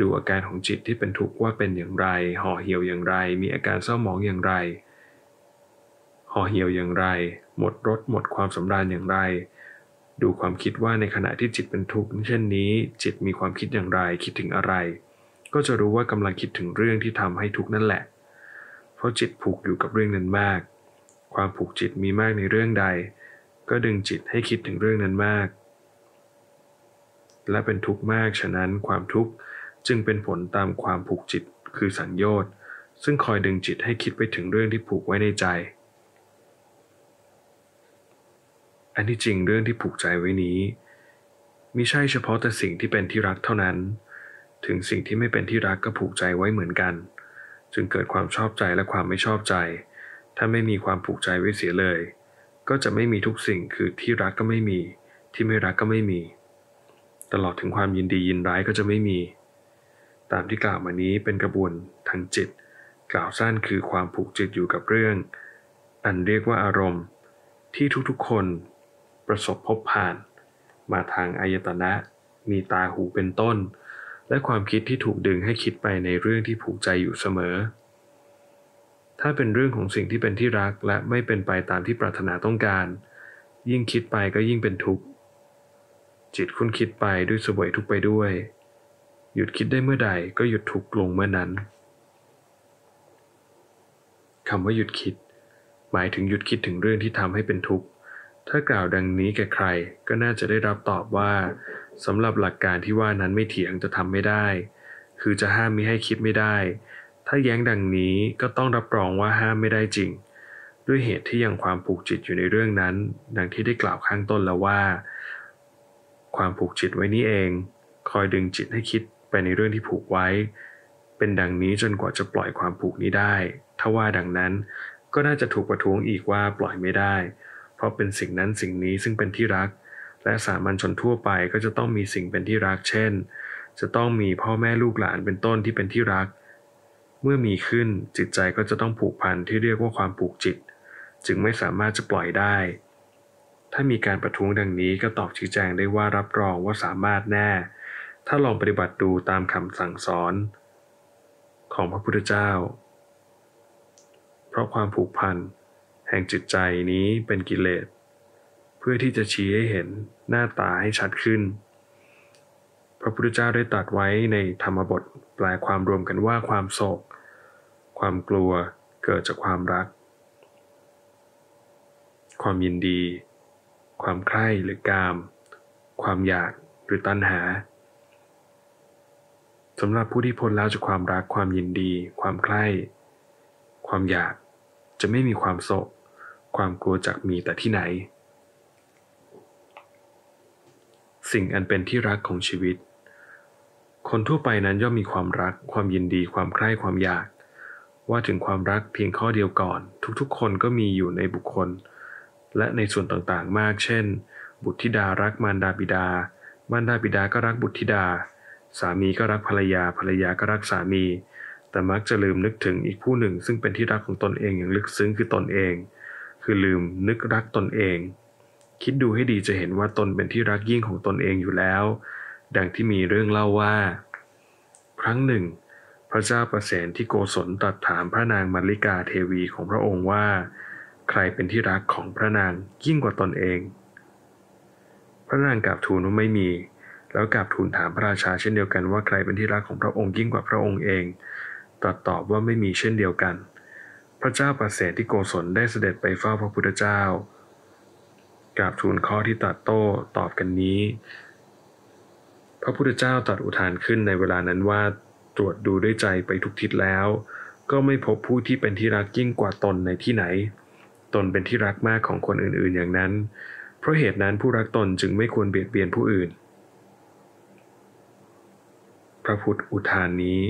ดูอาการของจิตที่เป็นทุกข์ว่าเป็นอย่างไรห่อเหี่ยวอย่างไรมีอาการเศร้าหมองอย่างไรห่อเหี่ยวอย่างไรหมดรสหมดความสำราญอย่างไรดูความคิดว่าในขณะที่จิตเป็นทุกข์เช่นนี้จิตมีความคิดอย่างไรคิดถึงอะไรก็จะรู้ว่ากำลังคิดถึงเรื่องที่ทำให้ทุกข์นั่นแหละเพราะจิตผูกอยู่กับเรื่องนั้นมากความผูกจิตมีมากในเรื่องใดก็ดึงจิตให้คิดถึงเรื่องนั้นมากและเป็นทุกข์มากฉะนั้นความทุกข์จึงเป็นผลตามความผูกจิตคือสัญโยชน์ซึ่งคอยดึงจิตให้คิดไปถึงเรื่องที่ผูกไว้ในใจอันที่จริงเรื่องที่ผูกใจไว้นี้มิใช่เฉพาะแต่สิ่งที่เป็นที่รักเท่านั้นถึงสิ่งที่ไม่เป็นที่รักก็ผูกใจไว้เหมือนกันจึงเกิดความชอบใจและความไม่ชอบใจถ้าไม่มีความผูกใจไว้เสียเลยก็จะไม่มีทุกสิ่งคือที่รักก็ไม่มีที่ไม่รักก็ไม่มีตลอดถึงความยินดียินร้ายก็จะไม่มีตามที่กล่าวมานี้เป็นกระบวนทางจิตกล่าวสั้นคือความผูกจิตอยู่กับเรื่องอันเรียกว่าอารมณ์ที่ทุกๆคนประสบพบผ่านมาทางอายตนะมีตาหูเป็นต้นและความคิดที่ถูกดึงให้คิดไปในเรื่องที่ผูกใจอยู่เสมอถ้าเป็นเรื่องของสิ่งที่เป็นที่รักและไม่เป็นไปตามที่ปรารถนาต้องการยิ่งคิดไปก็ยิ่งเป็นทุกข์จิตคุ้นคิดไปด้วยเสวยทุกข์ไปด้วยหยุดคิดได้เมื่อใดก็หยุดทุกข์ลงเมื่อนั้นคำว่าหยุดคิดหมายถึงหยุดคิดถึงเรื่องที่ทำให้เป็นทุกข์ถ้ากล่าวดังนี้แก่ใครก็น่าจะได้รับตอบว่าสำหรับหลักการที่ว่านั้นไม่เถียงจะทำไม่ได้คือจะห้ามมิให้คิดไม่ได้ถ้าแย้งดังนี้ก็ต้องรับรองว่าห้ามไม่ได้จริงด้วยเหตุที่ยังความผูกจิตอยู่ในเรื่องนั้นดังที่ได้กล่าวข้างต้นแล้วว่าความผูกจิตไว้นี้เองคอยดึงจิตให้คิดไปในเรื่องที่ผูกไว้เป็นดังนี้จนกว่าจะปล่อยความผูกนี้ได้ถ้าว่าดังนั้นก็น่าจะถูกประท้วงอีกว่าปล่อยไม่ได้เพราะเป็นสิ่งนั้นสิ่งนี้ซึ่งเป็นที่รักและสามัญชนทั่วไปก็จะต้องมีสิ่งเป็นที่รักเช่นจะต้องมีพ่อแม่ลูกหลานเป็นต้นที่เป็นที่รักเมื่อมีขึ้นจิตใจก็จะต้องผูกพันที่เรียกว่าความผูกจิตจึงไม่สามารถจะปล่อยได้ถ้ามีการประท้วงดังนี้ก็ตอบชี้แจงได้ว่ารับรองว่าสามารถแน่ถ้าลองปฏิบัติดูตามคำสั่งสอนของพระพุทธเจ้าเพราะความผูกพันแห่งจิตใจนี้เป็นกิเลสเพื่อที่จะชี้ให้เห็นหน้าตาให้ชัดขึ้นพระพุทธเจ้าได้ตรัสไว้ในธรรมบทแปลความรวมกันว่าความโศกความกลัวเกิดจากความรักความยินดีความใคร่หรือกามความอยากหรือตัณหาสำหรับผู้ที่พ้นแล้วจากความรักความยินดีความใคร่ความอยากจะไม่มีความโศกความกลัวจากมีแต่ที่ไหน สิ่งอันเป็นที่รักของชีวิตคนทั่วไปนั้นย่อมมีความรักความยินดีความใคร่ความอยากว่าถึงความรักเพียงข้อเดียวก่อนทุกๆคนก็มีอยู่ในบุคคลและในส่วนต่างๆมากเช่นบุตรธิดารักมารดาบิดามารดาบิดาก็รักบุตรธิดาสามีก็รักภรรยาภรรยาก็รักสามีแต่มักจะลืมนึกถึงอีกผู้หนึ่งซึ่งเป็นที่รักของตนเองอย่างลึกซึ้งคือตนเองคือลืมนึกรักตนเองคิดดูให้ดีจะเห็นว่าตนเป็นที่รักยิ่งของตนเองอยู่แล้วดังที่มีเรื่องเล่าว่าครั้งหนึ่งพระเจ้าประเสนที่โกศลตรัสถามพระนางมัลลิกาเทวีของพระองค์ว่าใครเป็นที่รักของพระนางยิ่งกว่าตนเองพระนางกราบทูลว่าไม่มีแล้วกราบทูลถามพระราชาเช่นเดียวกันว่าใครเป็นที่รักของพระองค์ยิ่งกว่าพระองค์เองตรัสตอบว่าไม่มีเช่นเดียวกันพระเจ้าประเสนที่โกศลได้เสด็จไปเฝ้าพระพุทธเจ้ากราบทูลข้อที่ตรัสโต้ตอบกันนี้พระพุทธเจ้าตรัสอุทานขึ้นในเวลานั้นว่าตรวจดูด้วยใจไปทุกทิศแล้วก็ไม่พบผู้ที่เป็นที่รักยิ่งกว่าตนในที่ไหนตนเป็นที่รักมากของคนอื่นๆอย่างนั้นเพราะเหตุนั้นผู้รักตนจึงไม่ควรเบียดเบียนผู้อื่นพระพุทธอุทานนี้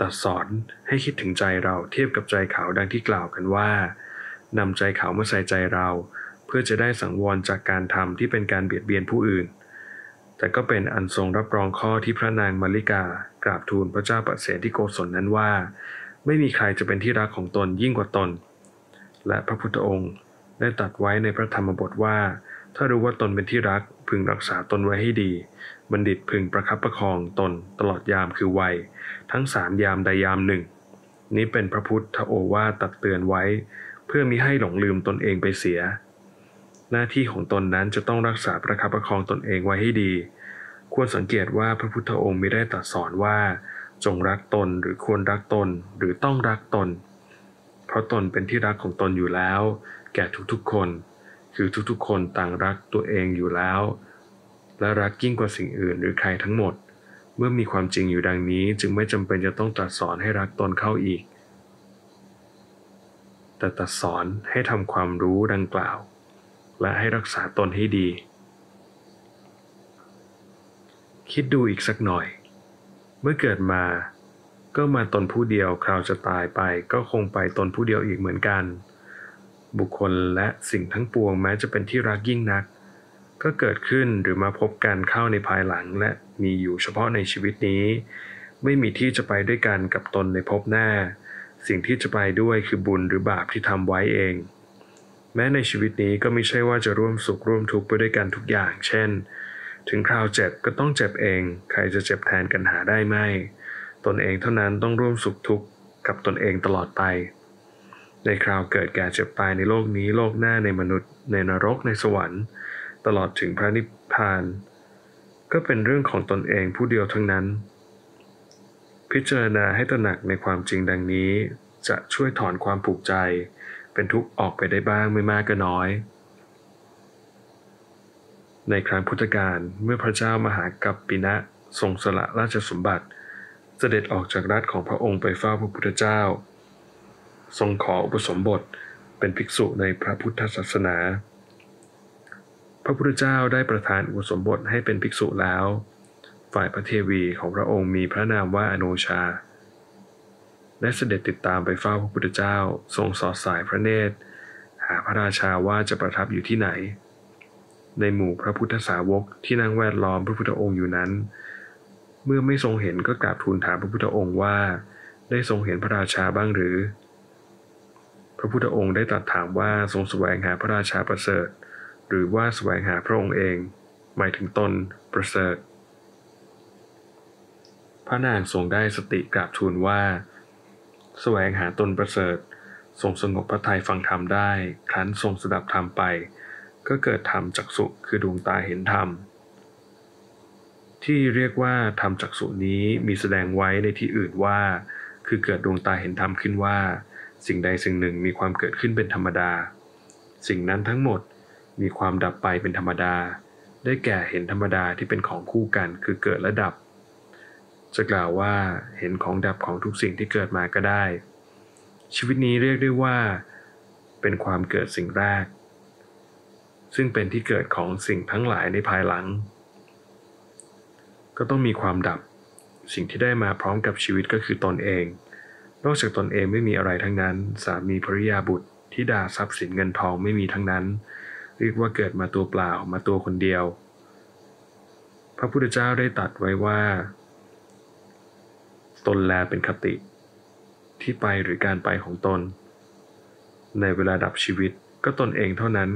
ตรัสสอนให้คิดถึงใจเราเทียบกับใจเขาดังที่กล่าวกันว่านำใจเขามาใส่ใจเราเพื่อจะได้สังวรจากการทำที่เป็นการเบียดเบียนผู้อื่นแต่ก็เป็นอันทรงรับรองข้อที่พระนางมัลลิกากราบทูลพระเจ้าประเสนที่โกศลนั้นว่าไม่มีใครจะเป็นที่รักของตนยิ่งกว่าตนและพระพุทธองค์ได้ตรัสไว้ในพระธรรมบทว่าถ้ารู้ว่าตนเป็นที่รักพึงรักษาตนไว้ให้ดีบัณฑิตพึงประคับประคองตนตลอดยามคือวัยทั้งสามยามใดยามหนึ่งนี้เป็นพระพุทธโอวาทตักเตือนไว้เพื่อมิให้หลงลืมตนเองไปเสียหน้าที่ของตนนั้นจะต้องรักษาประคับประคองตนเองไว้ให้ดีควรสังเกตว่าพระพุทธองค์มิได้ตรัสสอนว่าจงรักตนหรือควรรักตนหรือต้องรักตนเพราะตนเป็นที่รักของตนอยู่แล้วแก่ทุกๆคนคือทุกๆคนต่างรักตัวเองอยู่แล้วและรักยิ่งกว่าสิ่งอื่นหรือใครทั้งหมดเมื่อมีความจริงอยู่ดังนี้จึงไม่จำเป็นจะต้องตรัสสอนให้รักตนเข้าอีกแต่ตรัสสอนให้ทำความรู้ดังกล่าวและให้รักษาตนให้ดีคิดดูอีกสักหน่อยเมื่อเกิดมาก็มาตนผู้เดียวคราวจะตายไปก็คงไปตนผู้เดียวอีกเหมือนกันบุคคลและสิ่งทั้งปวงแม้จะเป็นที่รักยิ่งนักก็เกิดขึ้นหรือมาพบกันเข้าในภายหลังและมีอยู่เฉพาะในชีวิตนี้ไม่มีที่จะไปด้วยกันกับตนในภพหน้าสิ่งที่จะไปด้วยคือบุญหรือบาปที่ทำไว้เองแม้ในชีวิตนี้ก็ไม่ใช่ว่าจะร่วมสุขร่วมทุกข์ไปด้วยกันทุกอย่างเช่นถึงคราวเจ็บก็ต้องเจ็บเองใครจะเจ็บแทนกันหาได้ไหมตนเองเท่านั้นต้องร่วมสุขทุกข์กับตนเองตลอดไปในคราวเกิดแก่เจ็บตายในโลกนี้โลกหน้าในมนุษย์ในนรกในสวรรค์ตลอดถึงพระนิพพานก็เป็นเรื่องของตนเองผู้เดียวทั้งนั้นพิจารณาให้ตระหนักในความจริงดังนี้จะช่วยถอนความผูกใจเป็นทุกข์ออกไปได้บ้างไม่มากก็น้อยในครั้งพุทธกาลเมื่อพระเจ้ามหากัปปินะทรงสละราชสมบัติเสด็จออกจากรัฐของพระองค์ไปเฝ้าพระพุทธเจ้าทรงขออุปสมบทเป็นภิกษุในพระพุทธศาสนาพระพุทธเจ้าได้ประทานอุปสมบทให้เป็นภิกษุแล้วฝ่ายพระเทวีของพระองค์มีพระนามว่าอโนชาและเสด็จติดตามไปเฝ้าพระพุทธเจ้าทรงสอดสายพระเนตรหาพระราชาว่าจะประทับอยู่ที่ไหนในหมู่พระพุทธสาวกที่นั่งแวดล้อมพระพุทธองค์อยู่นั้นเมื่อไม่ทรงเห็นก็กราบทูลถามพระพุทธองค์ว่าได้ทรงเห็นพระราชาบ้างหรือพระพุทธองค์ได้ตรัสถามว่าทรงแสวงหาพระราชาประเสริฐหรือว่าแสวงหาพระองค์เองหมายถึงตนประเสริฐพระนางทรงได้สติกราบทูลว่าแสวงหาตนประเสริฐทรงสงบพระทัยฟังธรรมได้ครั้นทรงสดับธรรมไปก็เกิดธรรมจักษุคือดวงตาเห็นธรรมที่เรียกว่าธรรมจักษุนี้มีแสดงไว้ในที่อื่นว่าคือเกิดดวงตาเห็นธรรมขึ้นว่าสิ่งใดสิ่งหนึ่งมีความเกิดขึ้นเป็นธรรมดาสิ่งนั้นทั้งหมดมีความดับไปเป็นธรรมดาได้แก่เห็นธรรมดาที่เป็นของคู่กันคือเกิดและดับจะกล่าวว่าเห็นของดับของทุกสิ่งที่เกิดมาก็ได้ชีวิตนี้เรียกได้ว่าเป็นความเกิดสิ่งแรกซึ่งเป็นที่เกิดของสิ่งทั้งหลายในภายหลัง ก็ต้องมีความดับสิ่งที่ได้มาพร้อมกับชีวิตก็คือตนเองนอกจากตนเองไม่มีอะไรทั้งนั้นสามีภริยาบุตรธิดาทรัพย์สินเงินทองไม่มีทั้งนั้นเรียกว่าเกิดมาตัวเปล่ามาตัวคนเดียวพระพุทธเจ้าได้ตรัสไว้ว่าตนแลเป็นคติที่ไปหรือการไปของตนในเวลาดับชีวิตก็ตนเองเท่านั้น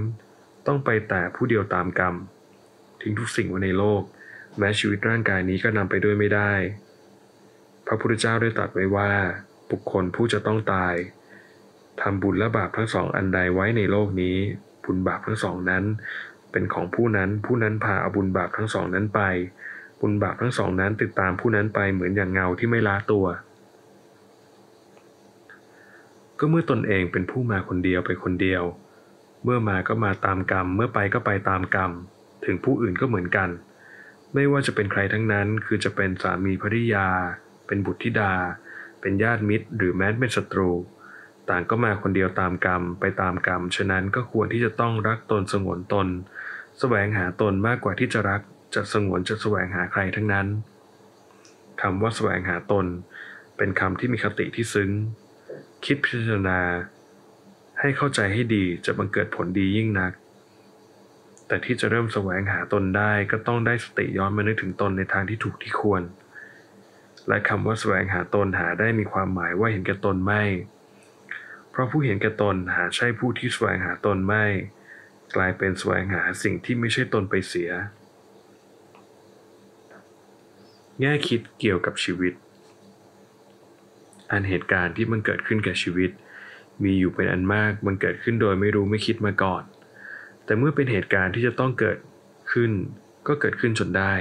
ต้องไปแต่ผู้เดียวตามกรรมทิ้งทุกสิ่งไว้ในโลกแม้ชีวิตร่างกายนี้ก็นำไปด้วยไม่ได้พระพุทธเจ้าได้ตรัสไว้ว่าบุคคลผู้จะต้องตายทำบุญและบาปทั้งสองอันใดไว้ในโลกนี้บุญบาปทั้งสองนั้นเป็นของผู้นั้นผู้นั้นพาเอาบุญบาปทั้งสองนั้นไปบุญบาปทั้งสองนั้นติดตามผู้นั้นไปเหมือนอย่างเงาที่ไม่ล้าตัวก็เมื่อตนเองเป็นผู้มาคนเดียวไปคนเดียวเมื่อมาก็มาตามกรรมเมื่อไปก็ไปตามกรรมถึงผู้อื่นก็เหมือนกันไม่ว่าจะเป็นใครทั้งนั้นคือจะเป็นสามีภริยาเป็นบุตรธิดาเป็นญาติมิตรหรือแม้เป็นศัตรูต่างก็มาคนเดียวตามกรรมไปตามกรรมฉะนั้นก็ควรที่จะต้องรักตนสงวนตนแสวงหาตนมากกว่าที่จะรักจะสงวนจะแสวงหาใครทั้งนั้นคำว่าแสวงหาตนเป็นคำที่มีคติที่ซึ้งคิดพิจารณาให้เข้าใจให้ดีจะบังเกิดผลดียิ่งนักแต่ที่จะเริ่มแสวงหาตนได้ก็ต้องได้สติย้อนมานึกถึงตนในทางที่ถูกที่ควรและคำว่าแสวงหาตนหาได้มีความหมายว่าเห็นแก่ตนไม่เพราะผู้เห็นแก่ตนหาใช่ผู้ที่แสวงหาตนไม่กลายเป็นแสวงหาสิ่งที่ไม่ใช่ตนไปเสียแง่คิดเกี่ยวกับชีวิตอันเหตุการณ์ที่มันเกิดขึ้นกับชีวิตมีอยู่เป็นอันมากมันเกิดขึ้นโดยไม่รู้ไม่คิดมาก่อนแต่เมื่อเป็นเหตุการณ์ที่จะต้องเกิดขึ้นก็เกิดขึ้นจนได้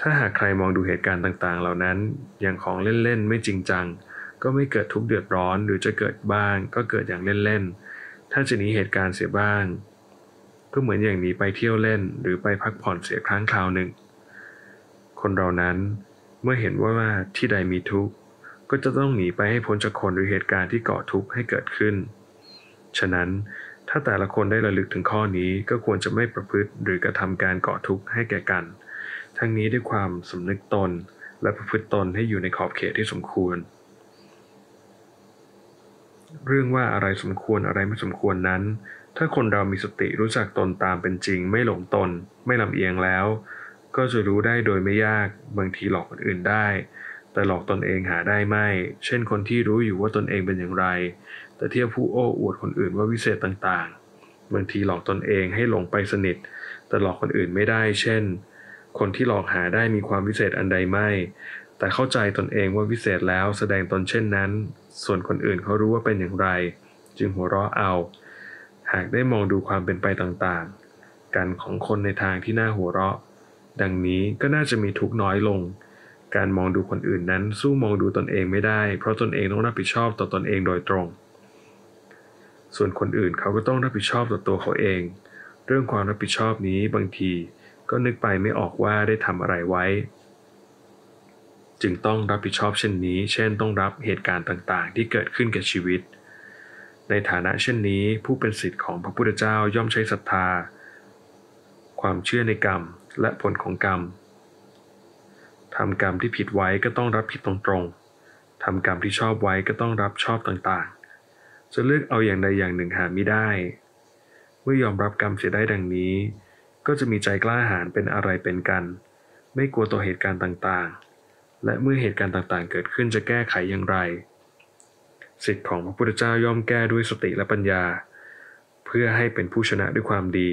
ถ้าหากใครมองดูเหตุการณ์ต่างๆเหล่านั้นอย่างของเล่นๆไม่จริงจังก็ไม่เกิดทุกข์เดือดร้อนหรือจะเกิดบ้างก็เกิดอย่างเล่นๆถ้าจะหนีเหตุการณ์เสียบ้างก็เหมือนอย่างหนีไปเที่ยวเล่นหรือไปพักผ่อนเสียครั้งคราวหนึ่งคนเรานั้นเมื่อเห็นว่าที่ใดมีทุกข์ก็จะต้องหนีไปให้พ้นจากคนหรือเหตุการณ์ที่ก่อทุกข์ให้เกิดขึ้นฉะนั้นถ้าแต่ละคนได้ระลึกถึงข้อนี้ก็ควรจะไม่ประพฤติหรือกระทำการก่อทุกข์ให้แก่กันทั้งนี้ด้วยความสำนึกตนและประพฤติตนให้อยู่ในขอบเขตที่สมควรเรื่องว่าอะไรสมควรอะไรไม่สมควรนั้นถ้าคนเรามีสติรู้จักตนตามเป็นจริงไม่หลงตนไม่ลำเอียงแล้วก็จะรู้ได้โดยไม่ยากบางทีหลอกคนอื่นได้แต่หลอกตนเองหาได้ไม่เช่นคนที่รู้อยู่ว่าตนเองเป็นอย่างไรแต่เที่ยวผู้โอ้อวดคนอื่นว่าวิเศษต่างๆบางทีหลอกตนเองให้หลงไปสนิทแต่หลอกคนอื่นไม่ได้เช่นคนที่หลอกหาได้มีความวิเศษอันใดไม่แต่เข้าใจตนเองว่าวิเศษแล้วแสดงตนเช่นนั้นส่วนคนอื่นเขารู้ว่าเป็นอย่างไรจึงหัวเราะเอาหากได้มองดูความเป็นไปต่างๆการของคนในทางที่น่าหัวเราะดังนี้ก็น่าจะมีทุกข์น้อยลงการมองดูคนอื่นนั้นสู้มองดูตนเองไม่ได้เพราะตนเองต้องรับผิดชอบต่อตนเองโดยตรงส่วนคนอื่นเขาก็ต้องรับผิดชอบต่อตัวเขาเองเรื่องความรับผิดชอบนี้บางทีก็นึกไปไม่ออกว่าได้ทำอะไรไว้จึงต้องรับผิดชอบเช่นนี้เช่นต้องรับเหตุการณ์ต่างๆที่เกิดขึ้นกับชีวิตในฐานะเช่นนี้ผู้เป็นศิษย์ของพระพุทธเจ้าย่อมใช้ศรัทธาความเชื่อในกรรมและผลของกรรมทำกรรมที่ผิดไว้ก็ต้องรับผิดตรงๆทำกรรมที่ชอบไว้ก็ต้องรับชอบต่างๆจะเลือกเอาอย่างใดอย่างหนึ่งหาไม่ได้เมื่อยอมรับกรรมเสียได้ดังนี้ก็จะมีใจกล้าหาญเป็นอะไรเป็นกันไม่กลัวต่อเหตุการณ์ต่างๆและเมื่อเหตุการณ์ต่างๆเกิดขึ้นจะแก้ไขอย่างไรศิษย์ของพระพุทธเจ้าย่อมแก้ด้วยสติและปัญญาเพื่อให้เป็นผู้ชนะด้วยความดี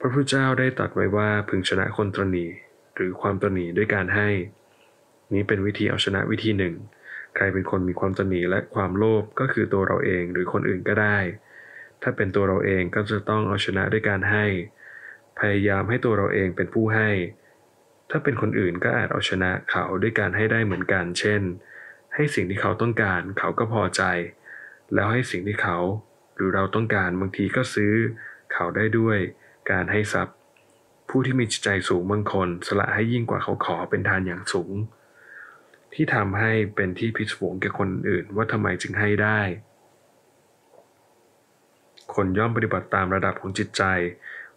พระพุทธเจ้าได้ตรัสไว้ว่าพึงชนะคนตระหนี่หรือความตระหนี่ด้วยการให้นี้เป็นวิธีเอาชนะวิธีหนึ่งใครเป็นคนมีความตระหนี่และความโลภก็คือตัวเราเองหรือคนอื่นก็ได้ถ้าเป็นตัวเราเองก็จะต้องเอาชนะด้วยการให้พยายามให้ตัวเราเองเป็นผู้ให้ถ้าเป็นคนอื่นก็อาจเอาชนะเขาด้วยการให้ได้เหมือนกันเช่นให้สิ่งที่เขาต้องการเขาก็พอใจแล้วให้สิ่งที่เขาหรือเราต้องการบางทีก็ซื้อเขาได้ด้วยการให้ทรัพย์ผู้ที่มีจิตใจสูงบางคนสละให้ยิ่งกว่าเขาขอเป็นทานอย่างสูงที่ทำให้เป็นที่พิศวงแก่คนอื่นว่าทำไมจึงให้ได้คนย่อมปฏิบัติตามระดับของจิตใจ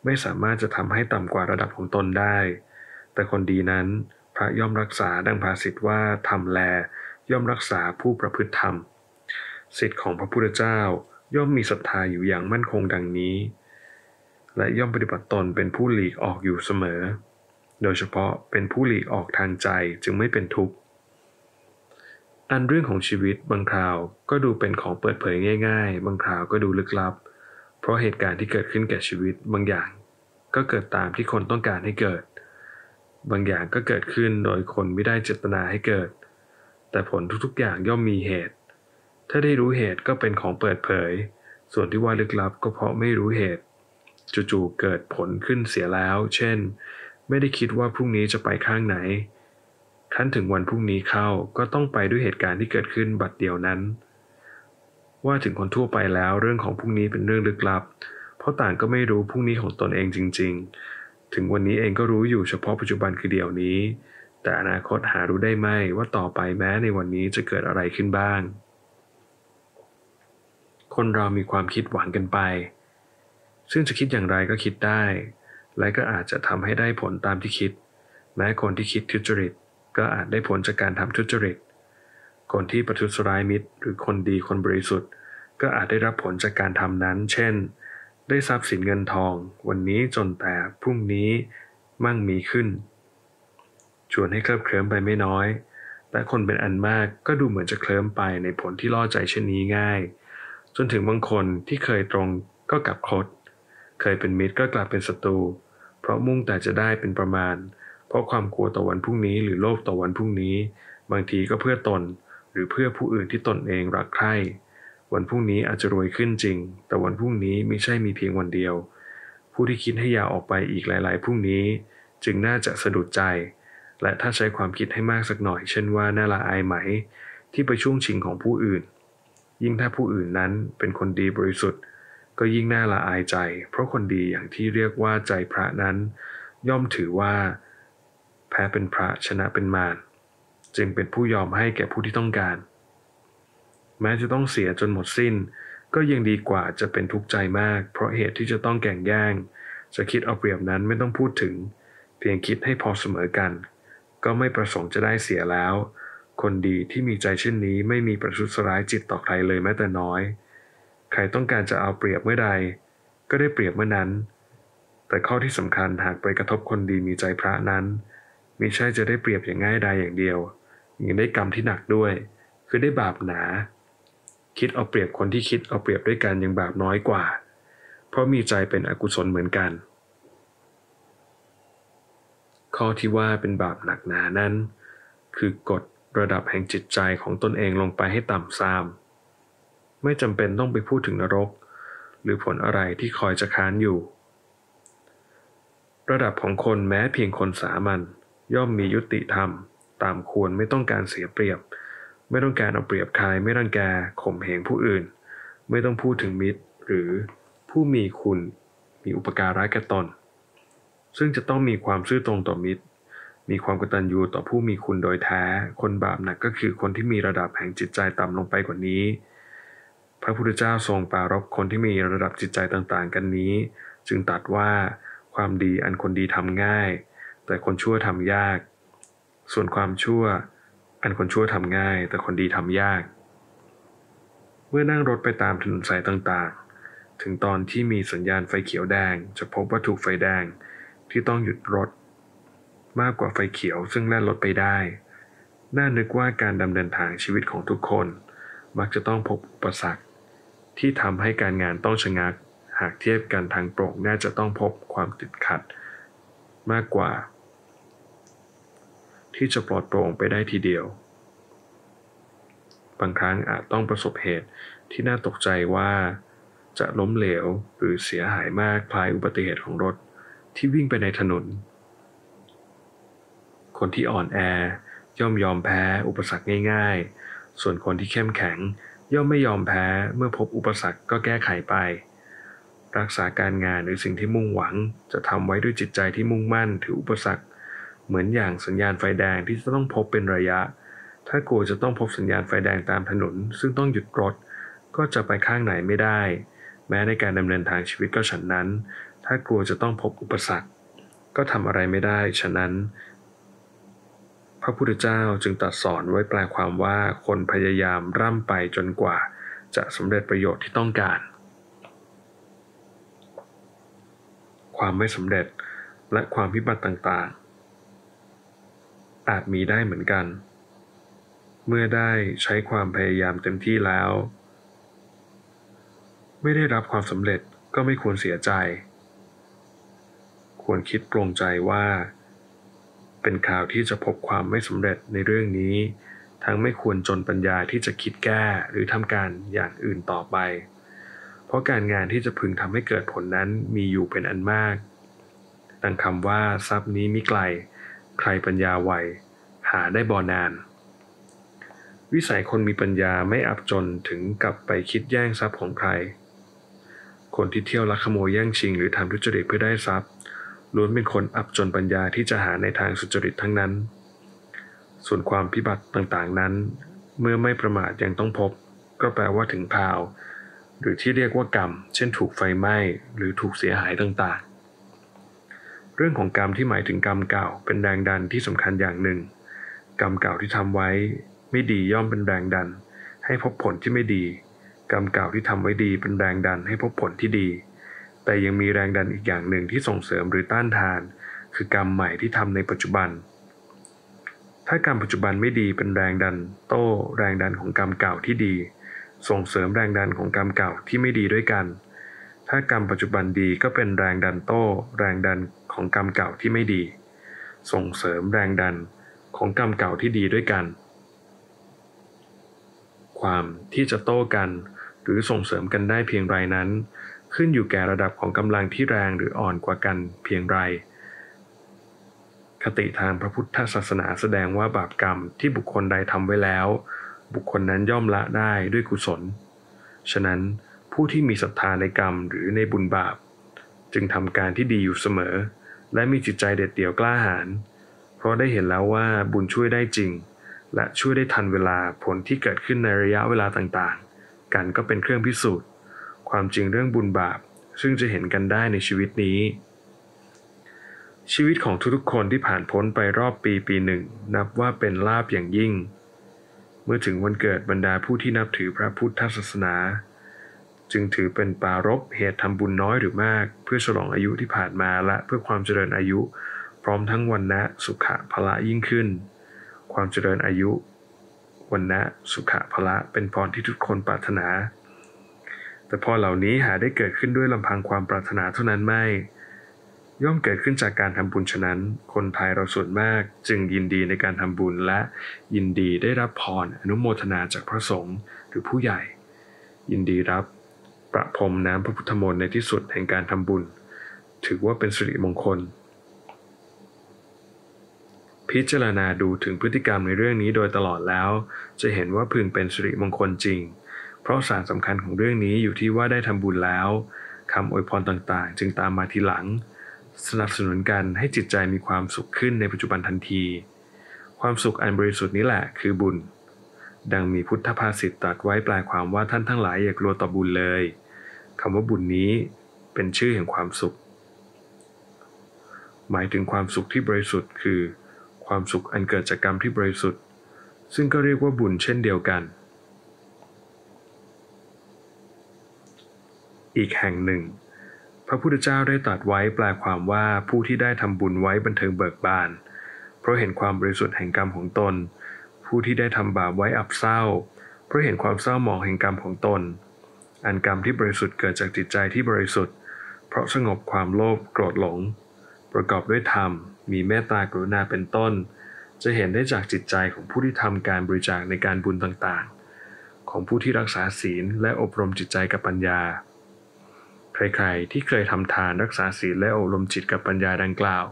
ไม่สามารถจะทำให้ต่ำกว่าระดับของตนได้ แต่คนดีนั้นพระย่อมรักษาดังภาษิตว่าธรรมแลย่อมรักษาผู้ประพฤติธรรมศิษย์ของพระพุทธเจ้าย่อมมีศรัทธาอยู่อย่างมั่นคงดังนี้และย่อมปฏิบัติตนเป็นผู้หลีกออกอยู่เสมอโดยเฉพาะเป็นผู้หลีกออกทางใจจึงไม่เป็นทุกข์อันเรื่องของชีวิตบางคราวก็ดูเป็นของเปิดเผยง่ายๆบางคราวก็ดูลึกลับเพราะเหตุการณ์ที่เกิดขึ้นแก่ชีวิตบางอย่างก็เกิดตามที่คนต้องการให้เกิดบางอย่างก็เกิดขึ้นโดยคนไม่ได้เจตนาให้เกิดแต่ผลทุกๆอย่างย่อมมีเหตุถ้าได้รู้เหตุก็เป็นของเปิดเผยส่วนที่ว่าลึกลับก็เพราะไม่รู้เหตุจู่ๆเกิดผลขึ้นเสียแล้วเช่นไม่ได้คิดว่าพรุ่งนี้จะไปข้างไหนขั้นถึงวันพรุ่งนี้เข้าก็ต้องไปด้วยเหตุการณ์ที่เกิดขึ้นบัดเดียวนั้นว่าถึงคนทั่วไปแล้วเรื่องของพรุ่งนี้เป็นเรื่องลึกลับเพราะต่างก็ไม่รู้พรุ่งนี้ของตนเองจริงๆถึงวันนี้เองก็รู้อยู่เฉพาะปัจจุบันคือเดี๋ยวนี้แต่อนาคตหารู้ได้ไหมว่าต่อไปแม้ในวันนี้จะเกิดอะไรขึ้นบ้างคนเรามีความคิดหวังกันไปซึ่งจะคิดอย่างไรก็คิดได้และก็อาจจะทำให้ได้ผลตามที่คิดแม้คนที่คิดทุจริตก็อาจได้ผลจากการทำทุจริตคนที่ประทุษร้ายมิตรหรือคนดีคนบริสุทธิ์ก็อาจได้รับผลจากการทำนั้นเช่นได้ทรัพย์สินเงินทองวันนี้จนแต่พรุ่งนี้มั่งมีขึ้นชวนให้เคลิบเคลิ้มไปไม่น้อยแต่คนเป็นอันมากก็ดูเหมือนจะเคลิ้มไปในผลที่ล่อใจเช่นนี้ง่ายจนถึงบางคนที่เคยตรงก็กลับคดเคยเป็นมิตรก็กลับเป็นศัตรูเพราะมุ่งแต่จะได้เป็นประมาณเพราะความกลัวต่อวันพรุ่งนี้หรือโลภต่อวันพรุ่งนี้บางทีก็เพื่อตนหรือเพื่อผู้อื่นที่ตนเองรักใคร่วันพรุ่งนี้อาจจะรวยขึ้นจริงแต่วันพรุ่งนี้ไม่ใช่มีเพียงวันเดียวผู้ที่คิดให้ยาวออกไปอีกหลายๆพรุ่งนี้จึงน่าจะสะดุดใจและถ้าใช้ความคิดให้มากสักหน่อยเช่นว่าน่าละอายไหมที่ไปช่วงชิงของผู้อื่นยิ่งถ้าผู้อื่นนั้นเป็นคนดีบริสุทธิ์ก็ยิ่งน่าละอายใจเพราะคนดีอย่างที่เรียกว่าใจพระนั้นย่อมถือว่าแพ้เป็นพระชนะเป็นมารจึงเป็นผู้ยอมให้แก่ผู้ที่ต้องการแม้จะต้องเสียจนหมดสิ้นก็ยังดีกว่าจะเป็นทุกข์ใจมากเพราะเหตุที่จะต้องแก่งแย่งจะคิดเอาเปรียบนั้นไม่ต้องพูดถึงเพียงคิดให้พอเสมอกันก็ไม่ประสงค์จะได้เสียแล้วคนดีที่มีใจเช่นนี้ไม่มีประทุษร้ายจิตต่อใครเลยแม้แต่น้อยใครต้องการจะเอาเปรียบเมื่อใดก็ได้เปรียบเมื่อนั้นแต่ข้อที่สำคัญหากไปกระทบคนดีมีใจพระนั้นมิใช่จะได้เปรียบอย่างง่ายดายอย่างเดียวยังได้กรรมที่หนักด้วยคือได้บาปหนาคิดเอาเปรียบคนที่คิดเอาเปรียบด้วยกันยังบาปน้อยกว่าเพราะมีใจเป็นอกุศลเหมือนกันข้อที่ว่าเป็นบาปหนักหนานั้นคือกดระดับแห่งจิตใจของตนเองลงไปให้ต่ำทรามไม่จำเป็นต้องไปพูดถึงนรกหรือผลอะไรที่คอยจะค้านอยู่ระดับของคนแม้เพียงคนสามัญย่อมมียุติธรรมตามควรไม่ต้องการเสียเปรียบไม่ต้องการเอาเปรียบใครไม่รังแกข่มเหงผู้อื่นไม่ต้องพูดถึงมิตรหรือผู้มีคุณมีอุปการะแก่ตนซึ่งจะต้องมีความซื่อตรงต่อมิตรมีความกตัญญูต่อผู้มีคุณโดยแท้คนบาปหนักก็คือคนที่มีระดับแห่งจิตใจต่ำลงไปกว่านี้พระพุทธเจ้าทรงปรารภคนที่มีระดับจิตใจต่างๆกันนี้จึงตรัสว่าความดีอันคนดีทำง่ายแต่คนชั่วทำยากส่วนความชั่วอันคนชั่วทำง่ายแต่คนดีทำยากเมื่อนั่งรถไปตามถนนสายต่างๆถึงตอนที่มีสัญญาณไฟเขียวแดงจะพบว่าถูกไฟแดงที่ต้องหยุดรถมากกว่าไฟเขียวซึ่งแล่นรถไปได้น่านึกว่าการดำเนินทางชีวิตของทุกคนมักจะต้องพบอุปสรรคที่ทำให้การงานต้องชะงักหากเทียบกันทางตรงน่าจะต้องพบความติดขัดมากกว่าที่จะปลอดโปร่งไปได้ทีเดียวบางครั้งอาจต้องประสบเหตุที่น่าตกใจว่าจะล้มเหลวหรือเสียหายมากคล้ายอุบัติเหตุของรถที่วิ่งไปในถนนคนที่อ่อนแอย่อมยอมแพ้อุปสรรคง่ายๆส่วนคนที่เข้มแข็งย่อมไม่ยอมแพ้เมื่อพบอุปสรรคก็แก้ไขไปรักษาการงานหรือสิ่งที่มุ่งหวังจะทำไว้ด้วยจิตใจที่มุ่งมั่นถืออุปสรรคเหมือนอย่างสัญญาณไฟแดงที่จะต้องพบเป็นระยะถ้ากลัวจะต้องพบสัญญาณไฟแดงตามถนนซึ่งต้องหยุดรถก็จะไปข้างไหนไม่ได้แม้ในการดำเนินทางชีวิตก็ฉันนั้นถ้ากลัวจะต้องพบอุปสรรค ก็ทำอะไรไม่ได้ฉะนั้นพระพุทธเจ้าจึงตรัสสอนไว้แปลความว่าคนพยายามร่ำไปจนกว่าจะสำเร็จประโยชน์ที่ต้องการความไม่สำเร็จและความพิบัติต่างๆอาจมีได้เหมือนกันเมื่อได้ใช้ความพยายามเต็มที่แล้วไม่ได้รับความสำเร็จก็ไม่ควรเสียใจควรคิดปรุงใจว่าเป็นข่าวที่จะพบความไม่สำเร็จในเรื่องนี้ทั้งไม่ควรจนปัญญาที่จะคิดแก้หรือทำการอย่างอื่นต่อไปเพราะการงานที่จะพึงทำให้เกิดผลนั้นมีอยู่เป็นอันมากดังคำว่าทรัพย์นี้มิไกลใครปัญญาไวหาได้บ่นานวิสัยคนมีปัญญาไม่อับจนถึงกับไปคิดแย่งทรัพย์ของใครคนที่เที่ยวลักขโมยแย่งชิงหรือทำทุจริตเพื่อได้ทรัพย์ล้วนเป็นคนอับจนปัญญาที่จะหาในทางสุจริตทั้งนั้นส่วนความพิบัติต่างๆนั้นเมื่อไม่ประมาทยังต้องพบก็แปลว่าถึงพาวหรือที่เรียกว่ากรรมเช่นถูกไฟไหม้หรือถูกเสียหายต่างๆเรื่องของกรรมที่หมายถึงกรรมเก่าเป็นแรงดันที่สำคัญอย่างหนึ่งกรรมเก่าที่ทำไว้ไม่ดีย่อมเป็นแรงดันให้พบผลที่ไม่ดีกรรมเก่าที่ทำไว้ดีเป็นแรงดันให้พบผลที่ดีแต่ยังมีแรงดันอีกอย่างหนึ่งที่ส่งเสริมหรือต้านทานคือกรรมใหม่ที่ทำในปัจจุบันถ้ากรรมปัจจุบันไม่ดีเป็นแรงดันโต้แรงดันของกรรมเก่าที่ดีส่งเสริมแรงดันของกรรมเก่าที่ไม่ดีด้วยกันถ้ากรรมปัจจุบันดีก็เป็นแรงดันโต้แรงดันของกรรมเก่าที่ไม่ดีส่งเสริมแรงดันของกรรมเก่าที่ดีด้วยกันความที่จะโต้กันหรือส่งเสริมกันได้เพียงไรนั้นขึ้นอยู่แก่ระดับของกำลังที่แรงหรืออ่อนกว่ากันเพียงไรคติทางพระพุทธศาสนาแสดงว่าบาปกรรมที่บุคคลใดทำไว้แล้วบุคคลนั้นย่อมละได้ด้วยกุศลฉะนั้นผู้ที่มีศรัทธาในกรรมหรือในบุญบาปจึงทำการที่ดีอยู่เสมอและมีจิตใจเด็ดเดี่ยวกล้าหาญเพราะได้เห็นแล้วว่าบุญช่วยได้จริงและช่วยได้ทันเวลาผลที่เกิดขึ้นในระยะเวลาต่างๆกันก็เป็นเครื่องพิสูจน์ความจริงเรื่องบุญบาปซึ่งจะเห็นกันได้ในชีวิตนี้ชีวิตของทุกๆคนที่ผ่านพ้นไปรอบปีหนึ่งนับว่าเป็นลาภอย่างยิ่งเมื่อถึงวันเกิดบรรดาผู้ที่นับถือพระพุทธศาสนาจึงถือเป็นปารภเหตุทำบุญน้อยหรือมากเพื่อฉลองอายุที่ผ่านมาและเพื่อความเจริญอายุพร้อมทั้งวรรณะสุขะพละยิ่งขึ้นความเจริญอายุวรรณะสุขะพละเป็นพรที่ทุกคนปรารถนาแต่พรเหล่านี้หาได้เกิดขึ้นด้วยลำพังความปรารถนาเท่านั้นไม่ย่อมเกิดขึ้นจากการทำบุญฉะนั้นคนไทยเราส่วนมากจึงยินดีในการทำบุญและยินดีได้รับพรอนุโมทนาจากพระสงฆ์หรือผู้ใหญ่ยินดีรับประพรมน้ำพระพุทธมนต์ในที่สุดแห่งการทำบุญถือว่าเป็นสิริมงคลพิจารณาดูถึงพฤติกรรมในเรื่องนี้โดยตลอดแล้วจะเห็นว่าพึงเป็นสิริมงคลจริงเพราะสารสำคัญของเรื่องนี้อยู่ที่ว่าได้ทำบุญแล้วคำอวยพรต่างๆจึงตามมาทีหลังสนับสนุนกันให้จิตใจมีความสุขขึ้นในปัจจุบันทันทีความสุขอันบริสุทธิ์นี้แหละคือบุญดังมีพุทธภาษิตตรัสไว้แปลความว่าท่านทั้งหลายอย่ากลัวต่อบุญเลยคำว่าบุญนี้เป็นชื่อแห่งความสุขหมายถึงความสุขที่บริสุทธิ์คือความสุขอันเกิดจากกรรมที่บริสุทธิ์ซึ่งก็เรียกว่าบุญเช่นเดียวกันอีกแห่งหนึ่งพระพุทธเจ้าได้ตรัสไว้แปลความว่าผู้ที่ได้ทำบุญไว้บันเทิงเบิกบานเพราะเห็นความบริสุทธิ์แห่งกรรมของตนผู้ที่ได้ทำบาปไว้อับเศร้าเพราะเห็นความเศร้าหมองแห่งกรรมของตนอันกรรมที่บริสุทธิ์เกิดจากจิตใจที่บริสุทธิ์เพราะสงบความโลภโกรธหลงประกอบด้วยธรรมมีเมตตากรุณาเป็นต้นจะเห็นได้จากจิตใจของผู้ที่ทำการบริจาคในการบุญต่างๆของผู้ที่รักษาศีลและอบรมจิตใจกับปัญญาใครๆที่เคยทำทานรักษาศีลและอบรมจิตกับปัญญาดังกล่าว